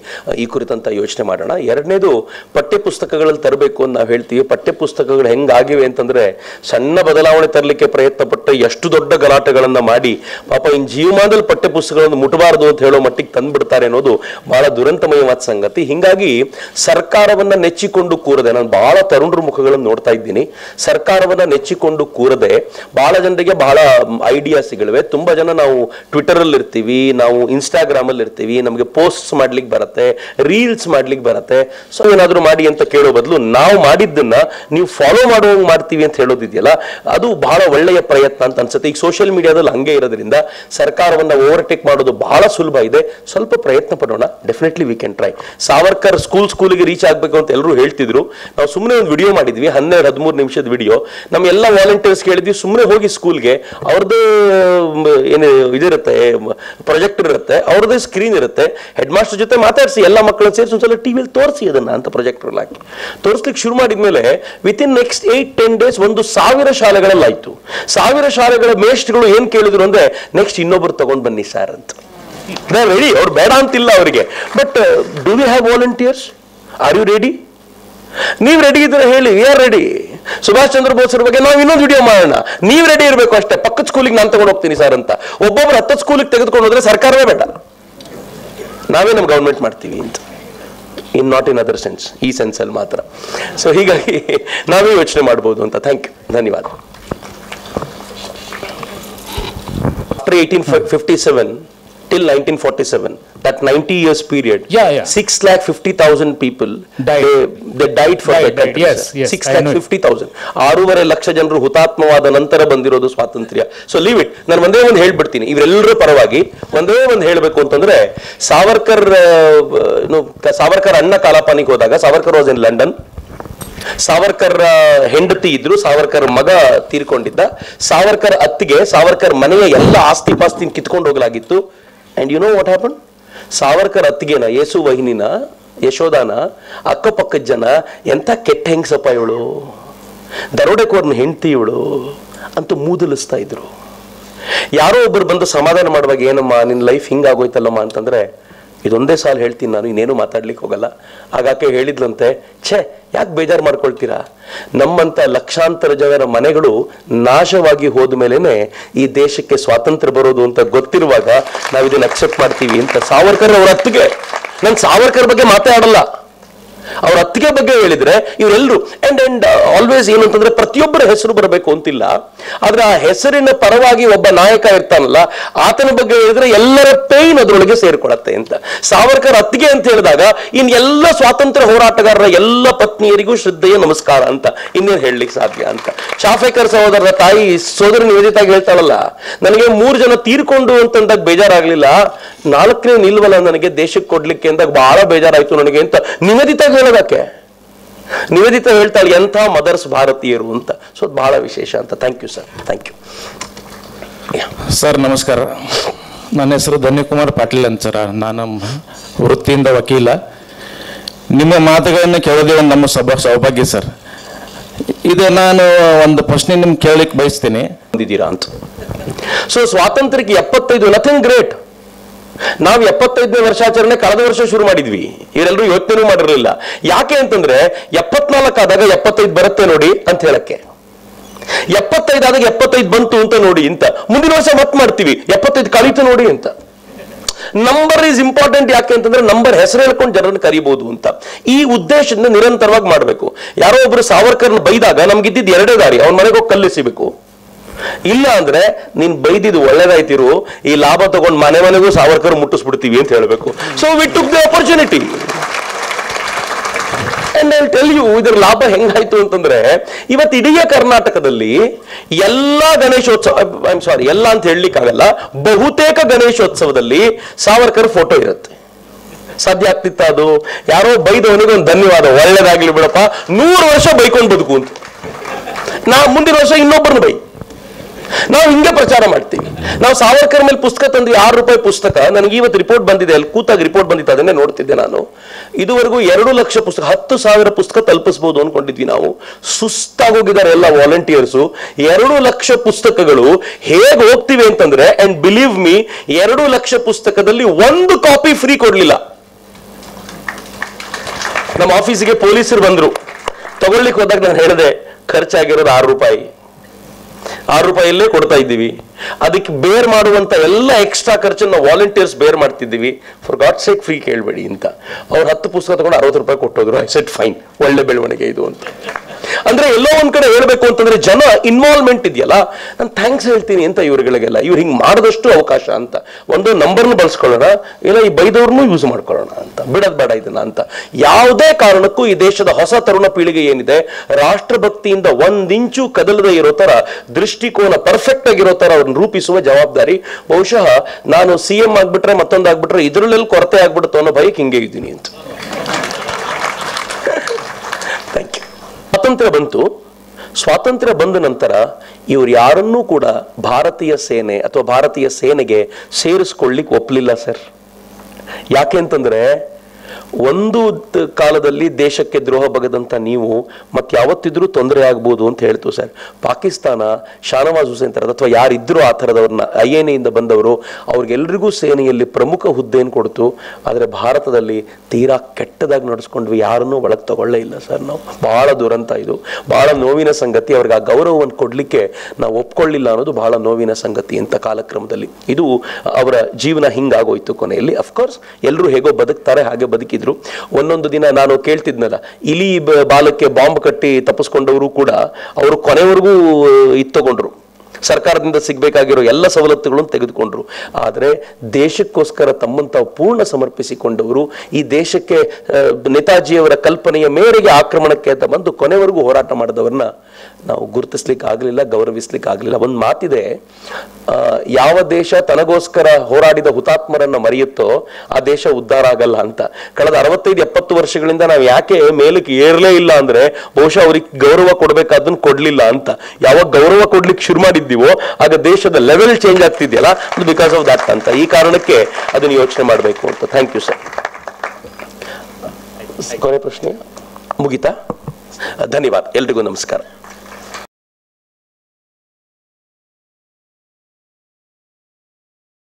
ಈ ಕುರಿತಂತ ಯೋಚನೆ ಮಾಡೋಣ. ಎರಡನೇದು ಪಠ್ಯ ಪುಸ್ತಕಗಳಲ್ಲಿ ತರಬೇಕು ಅಂತ ನಾವು ಹೇಳ್ತೀವಿ. ಪಠ್ಯ ಪುಸ್ತಕಗಳು ಹೆಂಗಾಗಿವೆ ಅಂತಂದರೆ, ಸಣ್ಣ ಬದಲಾವಣೆ ತರಲಿಕ್ಕೆ ಪ್ರಯತ್ನ ಪಟ್ಟು ಎಷ್ಟು ದೊಡ್ಡ ಗಲಾಟೆಗಳನ್ನು ಮಾಡಿ ಪಾಪ ಇನ್ನು ಜೀವಮಾನದಲ್ಲಿ ಪಠ್ಯ ಪುಸ್ತಕಗಳನ್ನು ಮುಟ್ಟಬಾರದು ಅಂತ ಹೇಳೋ ಮಟ್ಟಿಗೆ ತಂದ್ಬಿಡ್ತಾರೆ ಅನ್ನೋದು ಬಹಳ ದುರಂತಮಯವಾದ ಸಂಗತಿ. ಹಿಂಗಾಗಿ ಸರ್ಕಾರವನ್ನು ನೆಚ್ಚಿಕೊಂಡು ಕೂರದೆ, ನಾನು ಬಹಳ ತರುಣರ ಮುಖಗಳನ್ನು ನೋಡ್ತಾ ಇದ್ದೀನಿ, ಸರ್ಕಾರವನ್ನು ನೆಚ್ಚಿಕೊಂಡು ಕೂರದೆ ಬಹಳ ಜನರಿಗೆ ಬಹಳ ಐಡಿಯಾಸ್ಗಳಿವೆ. ತುಂಬ ಜನ ನಾವು ಟ್ವಿಟರಲ್ಲಿ ಇರ್ತೀವಿ, ನಾವು ಇನ್ಸ್ಟಾಗ್ರಾಮಲ್ಲಿ ಇರ್ತೀವಿ, ನಮಗೆ ಪೋಸ್ಟ್ಸ್ ಮಾಡ್ಲಿಕ್ಕೆ ಬರುತ್ತೆ, ರೀಲ್ಸ್ ಮಾಡ್ಲಿಕ್ಕೆ ಬರುತ್ತೆ. ಸೊ ಏನಾದರೂ ಮಾಡಿ ಅಂತ ಕೇಳೋ ಬದಲು ನಾವು ಮಾಡಿದ್ದನ್ನ ನೀವು ಫಾಲೋ ಮಾಡುವಂಗೆ ಮಾಡ್ತೀವಿ ಅಂತ ಹೇಳೋದಿದೆಯಲ್ಲ, ಅದು ಬಹಳ ಒಳ್ಳೆಯ ಪ್ರಯತ್ನ ಅಂತ ಅನ್ಸುತ್ತೆ. ಈಗ ಸೋಷಿಯಲ್ ಮೀಡಿಯಾದಲ್ಲಿ ಹಂಗೆ ಇರೋದ್ರಿಂದ ಸರ್ಕಾರವನ್ನು ಓವರ್ಟೇಕ್ ಮಾಡೋದು ಬಹಳ ಸುಲಭ ಇದೆ. ಸ್ವಲ್ಪ ಪ್ರಯತ್ನ ಪಡೋಣ, definitely we can try. Savarkar school ಸ್ಕೂಲಿಗೆ ರೀಚ್ ಆಗಬೇಕು ಅಂತ ಎಲ್ಲರೂ ಹೇಳ್ತಿದ್ರು. ನಾವು ಸುಮ್ಮನೆ ಒಂದು ವಿಡಿಯೋ ಮಾಡಿದ್ವಿ, ಹನ್ನೆರಡು ಹದಿಮೂರು ನಿಮಿಷದ ವಿಡಿಯೋ. ನಮ್ಮ ಎಲ್ಲ ವಾಲಂಟಿಯರ್ಸ್ ಹೇಳಿದ್ವಿ ಸುಮ್ಮನೆ ಹೋಗಿ ಸ್ಕೂಲ್ಗೆ, ಅವ್ರದ್ದೇ ಏನು ಇದಿರುತ್ತೆ, ಪ್ರೊಜೆಕ್ಟರ್ ಇರುತ್ತೆ, ಅವ್ರದ್ದೇ ಸ್ಕ್ರೀನ್ ಇರುತ್ತೆ, ಹೆಡ್ ಮಾಸ್ಟರ್ ಜೊತೆ ಮಾತಾಡಿಸಿ ಎಲ್ಲ ಮಕ್ಕಳನ್ನ ಸೇರಿಸಿ ಒಂದ್ಸಲ ಟಿವಿಯಲ್ಲಿ ತೋರಿಸಿ ಅದನ್ನು ಅಂತ ಪ್ರೊಜೆಕ್ಟರ್ ಹಾಕಿ ತೋರಿಸ್ಲಿಕ್ಕೆ ಶುರು ಮಾಡಿದ್ಮೇಲೆ within next eight ten days ಒಂದು ಸಾವಿರ ಶಾಲೆಗಳಲ್ಲಾಯಿತು. ಸಾವಿರ ಶಾಲೆಗಳ ಮೇಷ್ಟ್ಗಳು ಏನು ಕೇಳಿದ್ರು ಅಂದರೆ ನೆಕ್ಸ್ಟ್ ಇನ್ನೊಬ್ರು ತಗೊಂಡು ಬನ್ನಿ ಸರ್ ಅಂತ. ನಾವು ರೆಡಿ, ಅವ್ರು ಬೇಡ ಅಂತಿಲ್ಲ ಅವರಿಗೆ, but do we have volunteers, are you ready? ನೀವು ರೆಡಿ ಇದ್ರೆ ಹೇಳಿ, we are ready. Subhash Chandra Bose ಬಗ್ಗೆ ನಾವು ಇನ್ನೊಂದು ವಿಡಿಯೋ ಮಾಡೋಣ, ನೀವು ರೆಡಿ ಇರಬೇಕು ಅಷ್ಟೇ. ಪಕ್ಕದ ಸ್ಕೂಲಿಗೆ ನಾನು ತಗೊಂಡು ಹೋಗ್ತೀನಿ ಸರ್ ಅಂತ ಒಬ್ಬೊಬ್ರು ಹತ್ತ ಸ್ಕೂಲಿಗೆ ತೆಗೆದುಕೊಂಡು ಹೋದ್ರೆ ಸರ್ಕಾರವೇ ಬೇಡ, ನಾವೇ ನಮ್ಮ ಗೌರ್ಮೆಂಟ್ ಮಾಡ್ತೀವಿ ಅಂತ. In not in other sense, ಈ ಸೆನ್ಸಲ್ಲಿ ಮಾತ್ರ. ಸೊ ಹೀಗಾಗಿ ನಾವೇ ಯೋಚನೆ ಮಾಡ್ಬೋದು ಅಂತ. ಥ್ಯಾಂಕ್ ಯು, ಧನ್ಯವಾದ. After eighteen fifty seven till nineteen forty-seven, that ninety years period, yeah, yeah. six lakh fifty thousand people died. They, they died for died, that country, yes, sir. Yes, six lakh fifty thousand six lakh fifty thousand ಜನರು ಹುತಾತ್ಮವಾದ ನಂತರ ಬಂದಿರೋದು ಸ್ವಾತಂತ್ರ್ಯ. So leave it. ನಾನು ಒಂದೇ ಒಂದು ಹೇಳ್ಬಿಡ್ತೀನಿ ಇವರೆಲ್ಲರೂ ಪರವಾಗಿ, ಒಂದೇ ಒಂದು ಹೇಳಬೇಕು ಅಂತಂದ್ರೆ ಸಾವರ್ಕರ್ ಸಾವರ್ಕರ್ ಅಣ್ಣ ಕಾಲಾಪಾನಿಗೆ ಹೋದಾಗ, Savarkar was in London, Savarkar ಹೆಂಡತಿ ಇದ್ರು, ಸಾವರ್ಕರ್ ಮಗ ತೀರ್ಕೊಂಡಿದ್ದ, ಸಾವರ್ಕರ್ ಅತ್ತಿಗೆ ಸಾವರ್ಕರ್ ಮನೆಯ ಎಲ್ಲ ಆಸ್ತಿ ಪಾಸ್ತಿನ ಕಿತ್ಕೊಂಡು ಹೋಗಲಾಗಿತ್ತು. And you know what happened? Savarkar ಅತ್ತಿಗೆನ, ಯೇಸು ವಹಿನಿನ, ಯಶೋದಾನ ಅಕ್ಕಪಕ್ಕದ ಜನ ಎಂಥ ಕೆಟ್ಟ ಹೆಂಗಸಪ್ಪ ಇವಳು, ದರೋಡೆಕೋರ್ನ ಹೆಂಡತಿ ಇವಳು ಅಂತ ಮೂದಲಿಸ್ತಾ ಇದ್ರು. ಯಾರೋ ಒಬ್ಬರು ಬಂದು ಸಮಾಧಾನ ಮಾಡುವಾಗ ಏನಮ್ಮ ನಿನ್ನ ಲೈಫ್ ಹಿಂಗಾಗೋಯ್ತಲ್ಲಮ್ಮ ಅಂತಂದರೆ, ಇದೊಂದೇ ಸಾಲು ಹೇಳ್ತೀನಿ ನಾನು, ಇನ್ನೇನು ಮಾತಾಡ್ಲಿಕ್ಕೆ ಹೋಗಲ್ಲ. ಆಗಾಕೆ ಹೇಳಿದ್ಲಂತೆ, ಛೇ ಯಾಕೆ ಬೇಜಾರು ಮಾಡ್ಕೊಳ್ತೀರಾ, ನಮ್ಮಂಥ ಲಕ್ಷಾಂತರ ಜನರ ಮನೆಗಳು ನಾಶವಾಗಿ ಹೋದ ಮೇಲೇ ಈ ದೇಶಕ್ಕೆ ಸ್ವಾತಂತ್ರ್ಯ ಬರೋದು ಅಂತ ಗೊತ್ತಿರುವಾಗ ನಾವು ಇದನ್ನು ಅಕ್ಸೆಪ್ಟ್ ಮಾಡ್ತೀವಿ ಅಂತ ಸಾವರ್ಕರ್ ಅವ್ರ ಅತ್ತಿಗೆ. ನಾನು ಸಾವರ್ಕರ್ ಬಗ್ಗೆ ಮಾತಾಡಲ್ಲ, ಅವ್ರ ಅತ್ತಿಗೆ ಬಗ್ಗೆ ಹೇಳಿದ್ರೆ ಇವರೆಲ್ಲರೂ ಅಂಡ್ ಅಂಡ್ ಆಲ್ವೇಸ್ ಏನು ಅಂತಂದ್ರೆ ಪ್ರತಿಯೊಬ್ಬರ ಹೆಸರು ಬರಬೇಕು ಅಂತಿಲ್ಲ, ಆದ್ರೆ ಆ ಹೆಸರಿನ ಪರವಾಗಿ ಒಬ್ಬ ನಾಯಕ ಇರ್ತಾನಲ್ಲ ಆತನ ಬಗ್ಗೆ ಹೇಳಿದ್ರೆ ಎಲ್ಲರ ಪೇನ್ ಅದರೊಳಗೆ ಸೇರ್ಕೊಳತ್ತೆ ಅಂತ. ಸಾವರ್ಕರ್ ಅತ್ತಿಗೆ ಅಂತ ಹೇಳಿದಾಗ ಇನ್ ಎಲ್ಲ ಸ್ವಾತಂತ್ರ್ಯ ಹೋರಾಟಗಾರರ ಎಲ್ಲ ಪತ್ನಿಯರಿಗೂ ಶ್ರದ್ಧೆಯ ನಮಸ್ಕಾರ ಅಂತ ಇನ್ನೇನು ಹೇಳಲಿಕ್ಕೆ ಸಾಧ್ಯ ಅಂತ. ಚಾಫೇಕರ್ ಸಹೋದರರ ತಾಯಿ ಸೋದರ ನಿವೇದಿತಾಗಿ ಹೇಳ್ತಾಳಲ್ಲ, ನನಗೆ ಮೂರು ಜನ ತೀರ್ಕೊಂಡು ಅಂತಂದಾಗ ಬೇಜಾರಾಗ್ಲಿಲ್ಲ, ನಾಲ್ಕನೇ ನಿಲ್ವಲ್ಲ ನನಗೆ ದೇಶಕ್ಕೆ ಕೊಡ್ಲಿಕ್ಕೆ ಅಂದಾಗ ಬಹಳ ಬೇಜಾರಾಯ್ತು ನನಗೆ ಅಂತ ನಿವೇದಿತಾಗಿ ಹೇಳೋದಕ್ಕೆ. ನಿವೇದಿತ ಹೇಳ್ತಾಳೆ ಎಂಥ ಮದರ್ಸ್ ಭಾರತೀಯರು ಅಂತ. ಸೊ ಬಹಳ ವಿಶೇಷ ಅಂತ. Thank you sir. Thank you sir. ನಮಸ್ಕಾರ, ನನ್ನ ಹೆಸರು ಧನ್ಯಕುಮಾರ್ ಪಾಟೀಲ್ ಅಂತ ಸರ್. ನಾನು ವೃತ್ತಿಯಿಂದ ವಕೀಲ. ನಿಮ್ಮ ಮಾತುಗಳನ್ನು ಕೇಳೋದೇ ಒಂದು ನಮ್ಮ ಸಭಾ ಸೌಭಾಗ್ಯ ಸರ್. ಇದು ನಾನು ಒಂದು ಪ್ರಶ್ನೆ ನಿಮ್ಗೆ ಕೇಳಲಿಕ್ಕೆ ಬಯಸ್ತೀನಿ ಅಂತ. ಸೊ ಸ್ವಾತಂತ್ರ್ಯಕ್ಕೆ ಎಪ್ಪತ್ತೈದು, ನಥಿಂಗ್ ಗ್ರೇಟ್. ನಾವು ಎಪ್ಪತ್ತೈದನೇ ವರ್ಷಾಚರಣೆ ಕಳೆದ ವರ್ಷ ಶುರು ಮಾಡಿದ್ವಿ, ಇವರೆಲ್ಲರೂ ಯೋಚನೆ ಮಾಡಿರಲಿಲ್ಲ. ಯಾಕೆ ಅಂತಂದ್ರೆ ಎಪ್ಪತ್ನಾಲ್ಕು ಆದಾಗ ಎಪ್ಪತ್ತೈದು ಬರುತ್ತೆ ನೋಡಿ ಅಂತ ಹೇಳಕ್ಕೆ, ಎಪ್ಪತ್ತೈದು ಆದಾಗ ಎಪ್ಪತ್ತೈದು ಬಂತು ಅಂತ ನೋಡಿ ಅಂತ, ಮುಂದಿನ ವರ್ಷ ಮತ್ ಮಾಡ್ತೀವಿ ಎಪ್ಪತ್ತೈದು ಕಳೀತು ನೋಡಿ ಅಂತ. Number is important. ಯಾಕೆ ಅಂತಂದ್ರೆ ನಂಬರ್ ಹೆಸರು ಹೇಳ್ಕೊಂಡು ಜನರನ್ನು ಕರಿಬಹುದು ಅಂತ. ಈ ಉದ್ದೇಶದಿಂದ ನಿರಂತರವಾಗಿ ಮಾಡಬೇಕು. ಯಾರೋ ಒಬ್ರು ಸಾವರ್ಕರ್ನ ಬೈದಾಗ ನಮ್ಗಿದ್ದಿದ್ದು ಎರಡೇ ದಾರಿ, ಅವ್ನ ಮನೆಗೆ ಹೋಗಿ ಕಲ್ಲಿಸಬೇಕು, ಇಲ್ಲ ಅಂದ್ರೆ ನೀನ್ ಬೈದಿದ್ದು ಒಳ್ಳೇದಾಯ್ತಿರು, ಈ ಲಾಭ ತಗೊಂಡು ಮನೆ ಮನೆಗೂ ಸಾವರ್ಕರ್ ಮುಟ್ಟಿಸ್ಬಿಡ್ತೀವಿ ಅಂತ ಹೇಳಬೇಕು. So we took the opportunity and I will tell you ಇದರ ಲಾಭ ಹೆಂಗಾಯ್ತು ಅಂತಂದ್ರೆ, ಇವತ್ತು ಇಡೀ ಕರ್ನಾಟಕದಲ್ಲಿ ಎಲ್ಲ ಗಣೇಶೋತ್ಸವ, ಐ ಆಮ್ ಸಾರಿ ಎಲ್ಲ ಅಂತ ಹೇಳಲಿಕ್ಕಾಗಲ್ಲ, ಬಹುತೇಕ ಗಣೇಶೋತ್ಸವದಲ್ಲಿ ಸಾವರ್ಕರ್ ಫೋಟೋ ಇರುತ್ತೆ. ಸಾಧ್ಯ ಆಗ್ತಿತ್ತ ಅದು? ಯಾರೋ ಬೈದವನಿಗೆ ಒಂದು ಧನ್ಯವಾದ, ಒಳ್ಳೇದಾಗ್ಲಿ ಬಿಡಪ್ಪ, ನೂರು ವರ್ಷ ಬೈಕೊಂಡು ಬದುಕು ಅಂತ. ನಾ ಮುಂದಿನ ವರ್ಷ ಇನ್ನೊಬ್ಬರನ್ನ ಬೈ. ನಾವು ಹಿಂಗೆ ಪ್ರಚಾರ ಮಾಡ್ತೀವಿ. ನಾವು ಸಾವರ್ಕರ್ ಮೇಲೆ ಪುಸ್ತಕ ತಂದ್ವಿ, ಆರು ರೂಪಾಯಿ ಪುಸ್ತಕ. ನನಗೆ ಇವತ್ತು ರಿಪೋರ್ಟ್ ಬಂದಿದೆ, ಅಲ್ಲಿ ಕೂತಾಗ ರಿಪೋರ್ಟ್ ಬಂದಿತ್ತು, ಅದನ್ನೇ ನೋಡ್ತಿದ್ದೆ ನಾನು. ಇದುವರೆಗೂ ಎರಡು ಲಕ್ಷ ಪುಸ್ತಕ, ಹತ್ತು ಸಾವಿರ ಪುಸ್ತಕ ತಲುಪಿಸ್ಬೋದು ಅನ್ಕೊಂಡಿದ್ವಿ ನಾವು. ಸುಸ್ತಾಗೋಗಿದ್ದಾರೆ ಎಲ್ಲ ವಾಲಂಟಿಯರ್ಸು. ಎರಡು ಲಕ್ಷ ಪುಸ್ತಕಗಳು ಹೇಗೆ ಹೋಗ್ತಿವೆ ಅಂತಂದ್ರೆ, ಅಂಡ್ ಬಿಲೀವ್ ಮೀ, ಎರಡು ಲಕ್ಷ ಪುಸ್ತಕದಲ್ಲಿ ಒಂದು ಕಾಪಿ ಫ್ರೀ ಕೊಡ್ಲಿಲ್ಲ. ನಮ್ಮ ಆಫೀಸಿಗೆ ಪೊಲೀಸರು ಬಂದ್ರು, ತಗೊಳ್ಲಿಕ್ಕೆ ಹೋದಾಗ ನಾನು ಹೇಳಿದೆ ಖರ್ಚಾಗಿರೋದು ಆರು ರೂಪಾಯಿ ಆರು ರೂಪಾಯಲ್ಲೇ ಕೊಡ್ತಾ ಇದ್ದೀವಿ, ಅದಕ್ಕೆ ಬೇರ್ ಮಾಡುವಂತ ಎಲ್ಲ ಎಕ್ಸ್ಟ್ರಾ ಖರ್ಚನ್ನು ವಾಲಂಟಿಯರ್ಸ್ ಬೇರ್ ಮಾಡ್ತಿದ್ದೀವಿ, ಫಾರ್ ಗಾಡ್ ಸೇಕ್ ಫ್ರೀ ಕೇಳಬೇಡಿ ಅಂತ. ಅವ್ರು ಹತ್ತು ಪುಸ್ತಕ ತಗೊಂಡು ಅರವತ್ತು ರೂಪಾಯಿ ಕೊಟ್ಟೋದ್ರು. ಐ ಸೆಡ್ ಫೈನ್, ಒಳ್ಳೆ ಬೆಳವಣಿಗೆ ಇದು ಅಂತ. ಅಂದ್ರೆ ಎಲ್ಲೋ ಒಂದ ಕಡೆ ಹೇಳಬೇಕು ಅಂತಂದ್ರೆ ಜನ ಇನ್ವಾಲ್ವ್ಮೆಂಟ್ ಇದೆಯಲ್ಲ, ನಾನು ಥ್ಯಾಂಕ್ಸ್ ಹೇಳ್ತೀನಿ ಅಂತ ಇವರಿಗೆಲ್ಲ, ಇವ್ರು ಹಿಂಗ್ ಮಾಡಿದಷ್ಟು ಅವಕಾಶ ಅಂತ ಒಂದು ನಂಬರ್ನ ಬಳಸ್ಕೊಳ್ಳೋಣ, ಇಲ್ಲ ಈ ಬೈದವ್ರನ್ನೂ ಯೂಸ್ ಮಾಡ್ಕೊಳ್ಳೋಣ ಅಂತ, ಬಿಡೋದ್ ಬೇಡ ಇದನ್ನ ಅಂತ. ಯಾವುದೇ ಕಾರಣಕ್ಕೂ ಈ ದೇಶದ ಹೊಸ ತರುಣ ಪೀಳಿಗೆ ಏನಿದೆ ರಾಷ್ಟ್ರಭಕ್ತಿಯಿಂದ ಒಂದಿಂಚು ಕದಲದೇ ಇರೋ ತರ, ದೃಷ್ಟಿಕೋನ ಪರ್ಫೆಕ್ಟ್ ಆಗಿರೋ ತರ ಅವ್ರನ್ನ ರೂಪಿಸುವ ಜವಾಬ್ದಾರಿ ಬಹುಶಃ ನಾನು ಸಿ ಎಂ ಆಗ್ಬಿಟ್ರೆ ಮತ್ತೊಂದಾಗ್ಬಿಟ್ರೆ ಇದ್ರಲ್ಲೆಲ್ಲಿ ಕೊರತೆ ಆಗ್ಬಿಡುತ್ತೋ ಅನ್ನೋ ಬೈಕ್ ಹಿಂಗೆ ಇದ್ದೀನಿ ಅಂತ. Thank you. ಸ್ವಾತಂತ್ರ್ಯ ಬಂತು. ಸ್ವಾತಂತ್ರ್ಯ ಬಂದ ನಂತರ ಇವ್ರು ಯಾರನ್ನೂ ಕೂಡ ಭಾರತೀಯ ಸೇನೆ ಅಥವಾ ಭಾರತೀಯ ಸೇನೆಗೆ ಸೇರಿಸ್ಕೊಳ್ಳಿಕ್ಕೆ ಒಪ್ಪಲಿಲ್ಲ ಸರ್. ಯಾಕೆ ಅಂತಂದ್ರೆ ಒಂದು ಕಾಲದಲ್ಲಿ ದೇಶಕ್ಕೆ ದ್ರೋಹ ಬಗೆದಂತ ನೀವು ಮತ್ತೆ ಯಾವತ್ತಿದ್ರೂ ತೊಂದರೆ ಆಗ್ಬೋದು ಅಂತ ಹೇಳ್ತು ಸರ್. ಪಾಕಿಸ್ತಾನ ಶಾನವಾಜ್ ಹುಸೇನ್ ತರದ ಅಥವಾ ಯಾರಿದ್ರೂ ಆ ಥರದವ್ರನ್ನ ಐ ಎನ್ ಎಯಿಂದ ಬಂದವರು ಅವ್ರಿಗೆಲ್ರಿಗೂ ಸೇನೆಯಲ್ಲಿ ಪ್ರಮುಖ ಹುದ್ದೆಯನ್ನು ಕೊಡ್ತು. ಆದರೆ ಭಾರತದಲ್ಲಿ ತೀರಾ ಕೆಟ್ಟದಾಗಿ ನಡೆಸ್ಕೊಂಡ್ವಿ, ಯಾರನ್ನೂ ಒಳಗೆ ತಗೊಳ್ಳೇ ಇಲ್ಲ ಸರ್. ನಾವು ಬಹಳ ದುರಂತ, ಇದು ಬಹಳ ನೋವಿನ ಸಂಗತಿ. ಅವ್ರಿಗೆ ಆ ಗೌರವವನ್ನು ಕೊಡಲಿಕ್ಕೆ ನಾವು ಒಪ್ಕೊಳ್ಳಿಲ್ಲ ಅನ್ನೋದು ಬಹಳ ನೋವಿನ ಸಂಗತಿ ಅಂತ ಕಾಲಕ್ರಮದಲ್ಲಿ. ಇದು ಅವರ ಜೀವನ ಹಿಂಗಾಗೋಯ್ತು ಕೊನೆಯಲ್ಲಿ. ಅಫ್ಕೋರ್ಸ್ ಎಲ್ಲರೂ ಹೇಗೋ ಬದುಕ್ತಾರೆ ಹಾಗೆ ಬದುಕಿ ಒಂದೊಂದು ದಿನ ನಾನು ಕೇಳ್ತಿದ್ನಲ್ಲ, ಇಲಿ ಬಾಲಕ್ಕೆ ಬಾಂಬ್ ಕಟ್ಟಿ ತಪ್ಪಿಸ್ಕೊಂಡವರು ಕೂಡ ಅವರು ಕೊನೆವರೆಗೂ ಇದು ತಗೊಂಡ್ರು, ಸರ್ಕಾರದಿಂದ ಸಿಗಬೇಕಾಗಿರೋ ಎಲ್ಲ ಸವಲತ್ತುಗಳನ್ನು ತೆಗೆದುಕೊಂಡ್ರು. ಆದರೆ ದೇಶಕ್ಕೋಸ್ಕರ ತಮ್ಮನ್ನು ತಾವು ಪೂರ್ಣ ಸಮರ್ಪಿಸಿಕೊಂಡವರು, ಈ ದೇಶಕ್ಕೆ ನೇತಾಜಿಯವರ ಕಲ್ಪನೆಯ ಮೇರೆಗೆ ಆಕ್ರಮಣಕ್ಕೆ ಅಂತ ಬಂದು ಕೊನೆವರೆಗೂ ಹೋರಾಟ ಮಾಡಿದವ್ರನ್ನ ನಾವು ಗುರುತಿಸ್ಲಿಕ್ಕೆ ಆಗಲಿಲ್ಲ, ಗೌರವಿಸ್ಲಿಕ್ಕೆ ಆಗಲಿಲ್ಲ. ಒಂದು ಮಾತಿದೆ, ಯಾವ ದೇಶ ತನಗೋಸ್ಕರ ಹೋರಾಡಿದ ಹುತಾತ್ಮರನ್ನು ಮರೆಯುತ್ತೋ ಆ ದೇಶ ಉದ್ಧಾರ ಆಗಲ್ಲ ಅಂತ. ಕಳೆದ ಅರವತ್ತೈದು ಎಪ್ಪತ್ತು ವರ್ಷಗಳಿಂದ ನಾವು ಯಾಕೆ ಮೇಲಕ್ಕೆ ಏರಲೇ ಇಲ್ಲ ಅಂದರೆ ಬಹುಶಃ ಅವ್ರಿಗೆ ಗೌರವ ಕೊಡಬೇಕಾದನ್ನು ಕೊಡಲಿಲ್ಲ ಅಂತ. ಯಾವಾಗ ಗೌರವ ಕೊಡ್ಲಿಕ್ಕೆ ಶುರು ಮಾಡಿದ್ದೀವೋ ಆಗ ದೇಶದ ಲೆವೆಲ್ ಚೇಂಜ್ ಆಗ್ತಿದೆಯಲ್ಲ, ಬಿಕಾಸ್ ಆಫ್ ದಟ್ ಅಂತ. ಈ ಕಾರಣಕ್ಕೆ ಅದನ್ನು ಯೋಚನೆ ಮಾಡಬೇಕು ಅಂತ. Thank you sir. ಕೊನೆ ಪ್ರಶ್ನೆ ಮುಗಿತಾ? ಧನ್ಯವಾದ, ಎಲ್ರಿಗೂ ನಮಸ್ಕಾರ.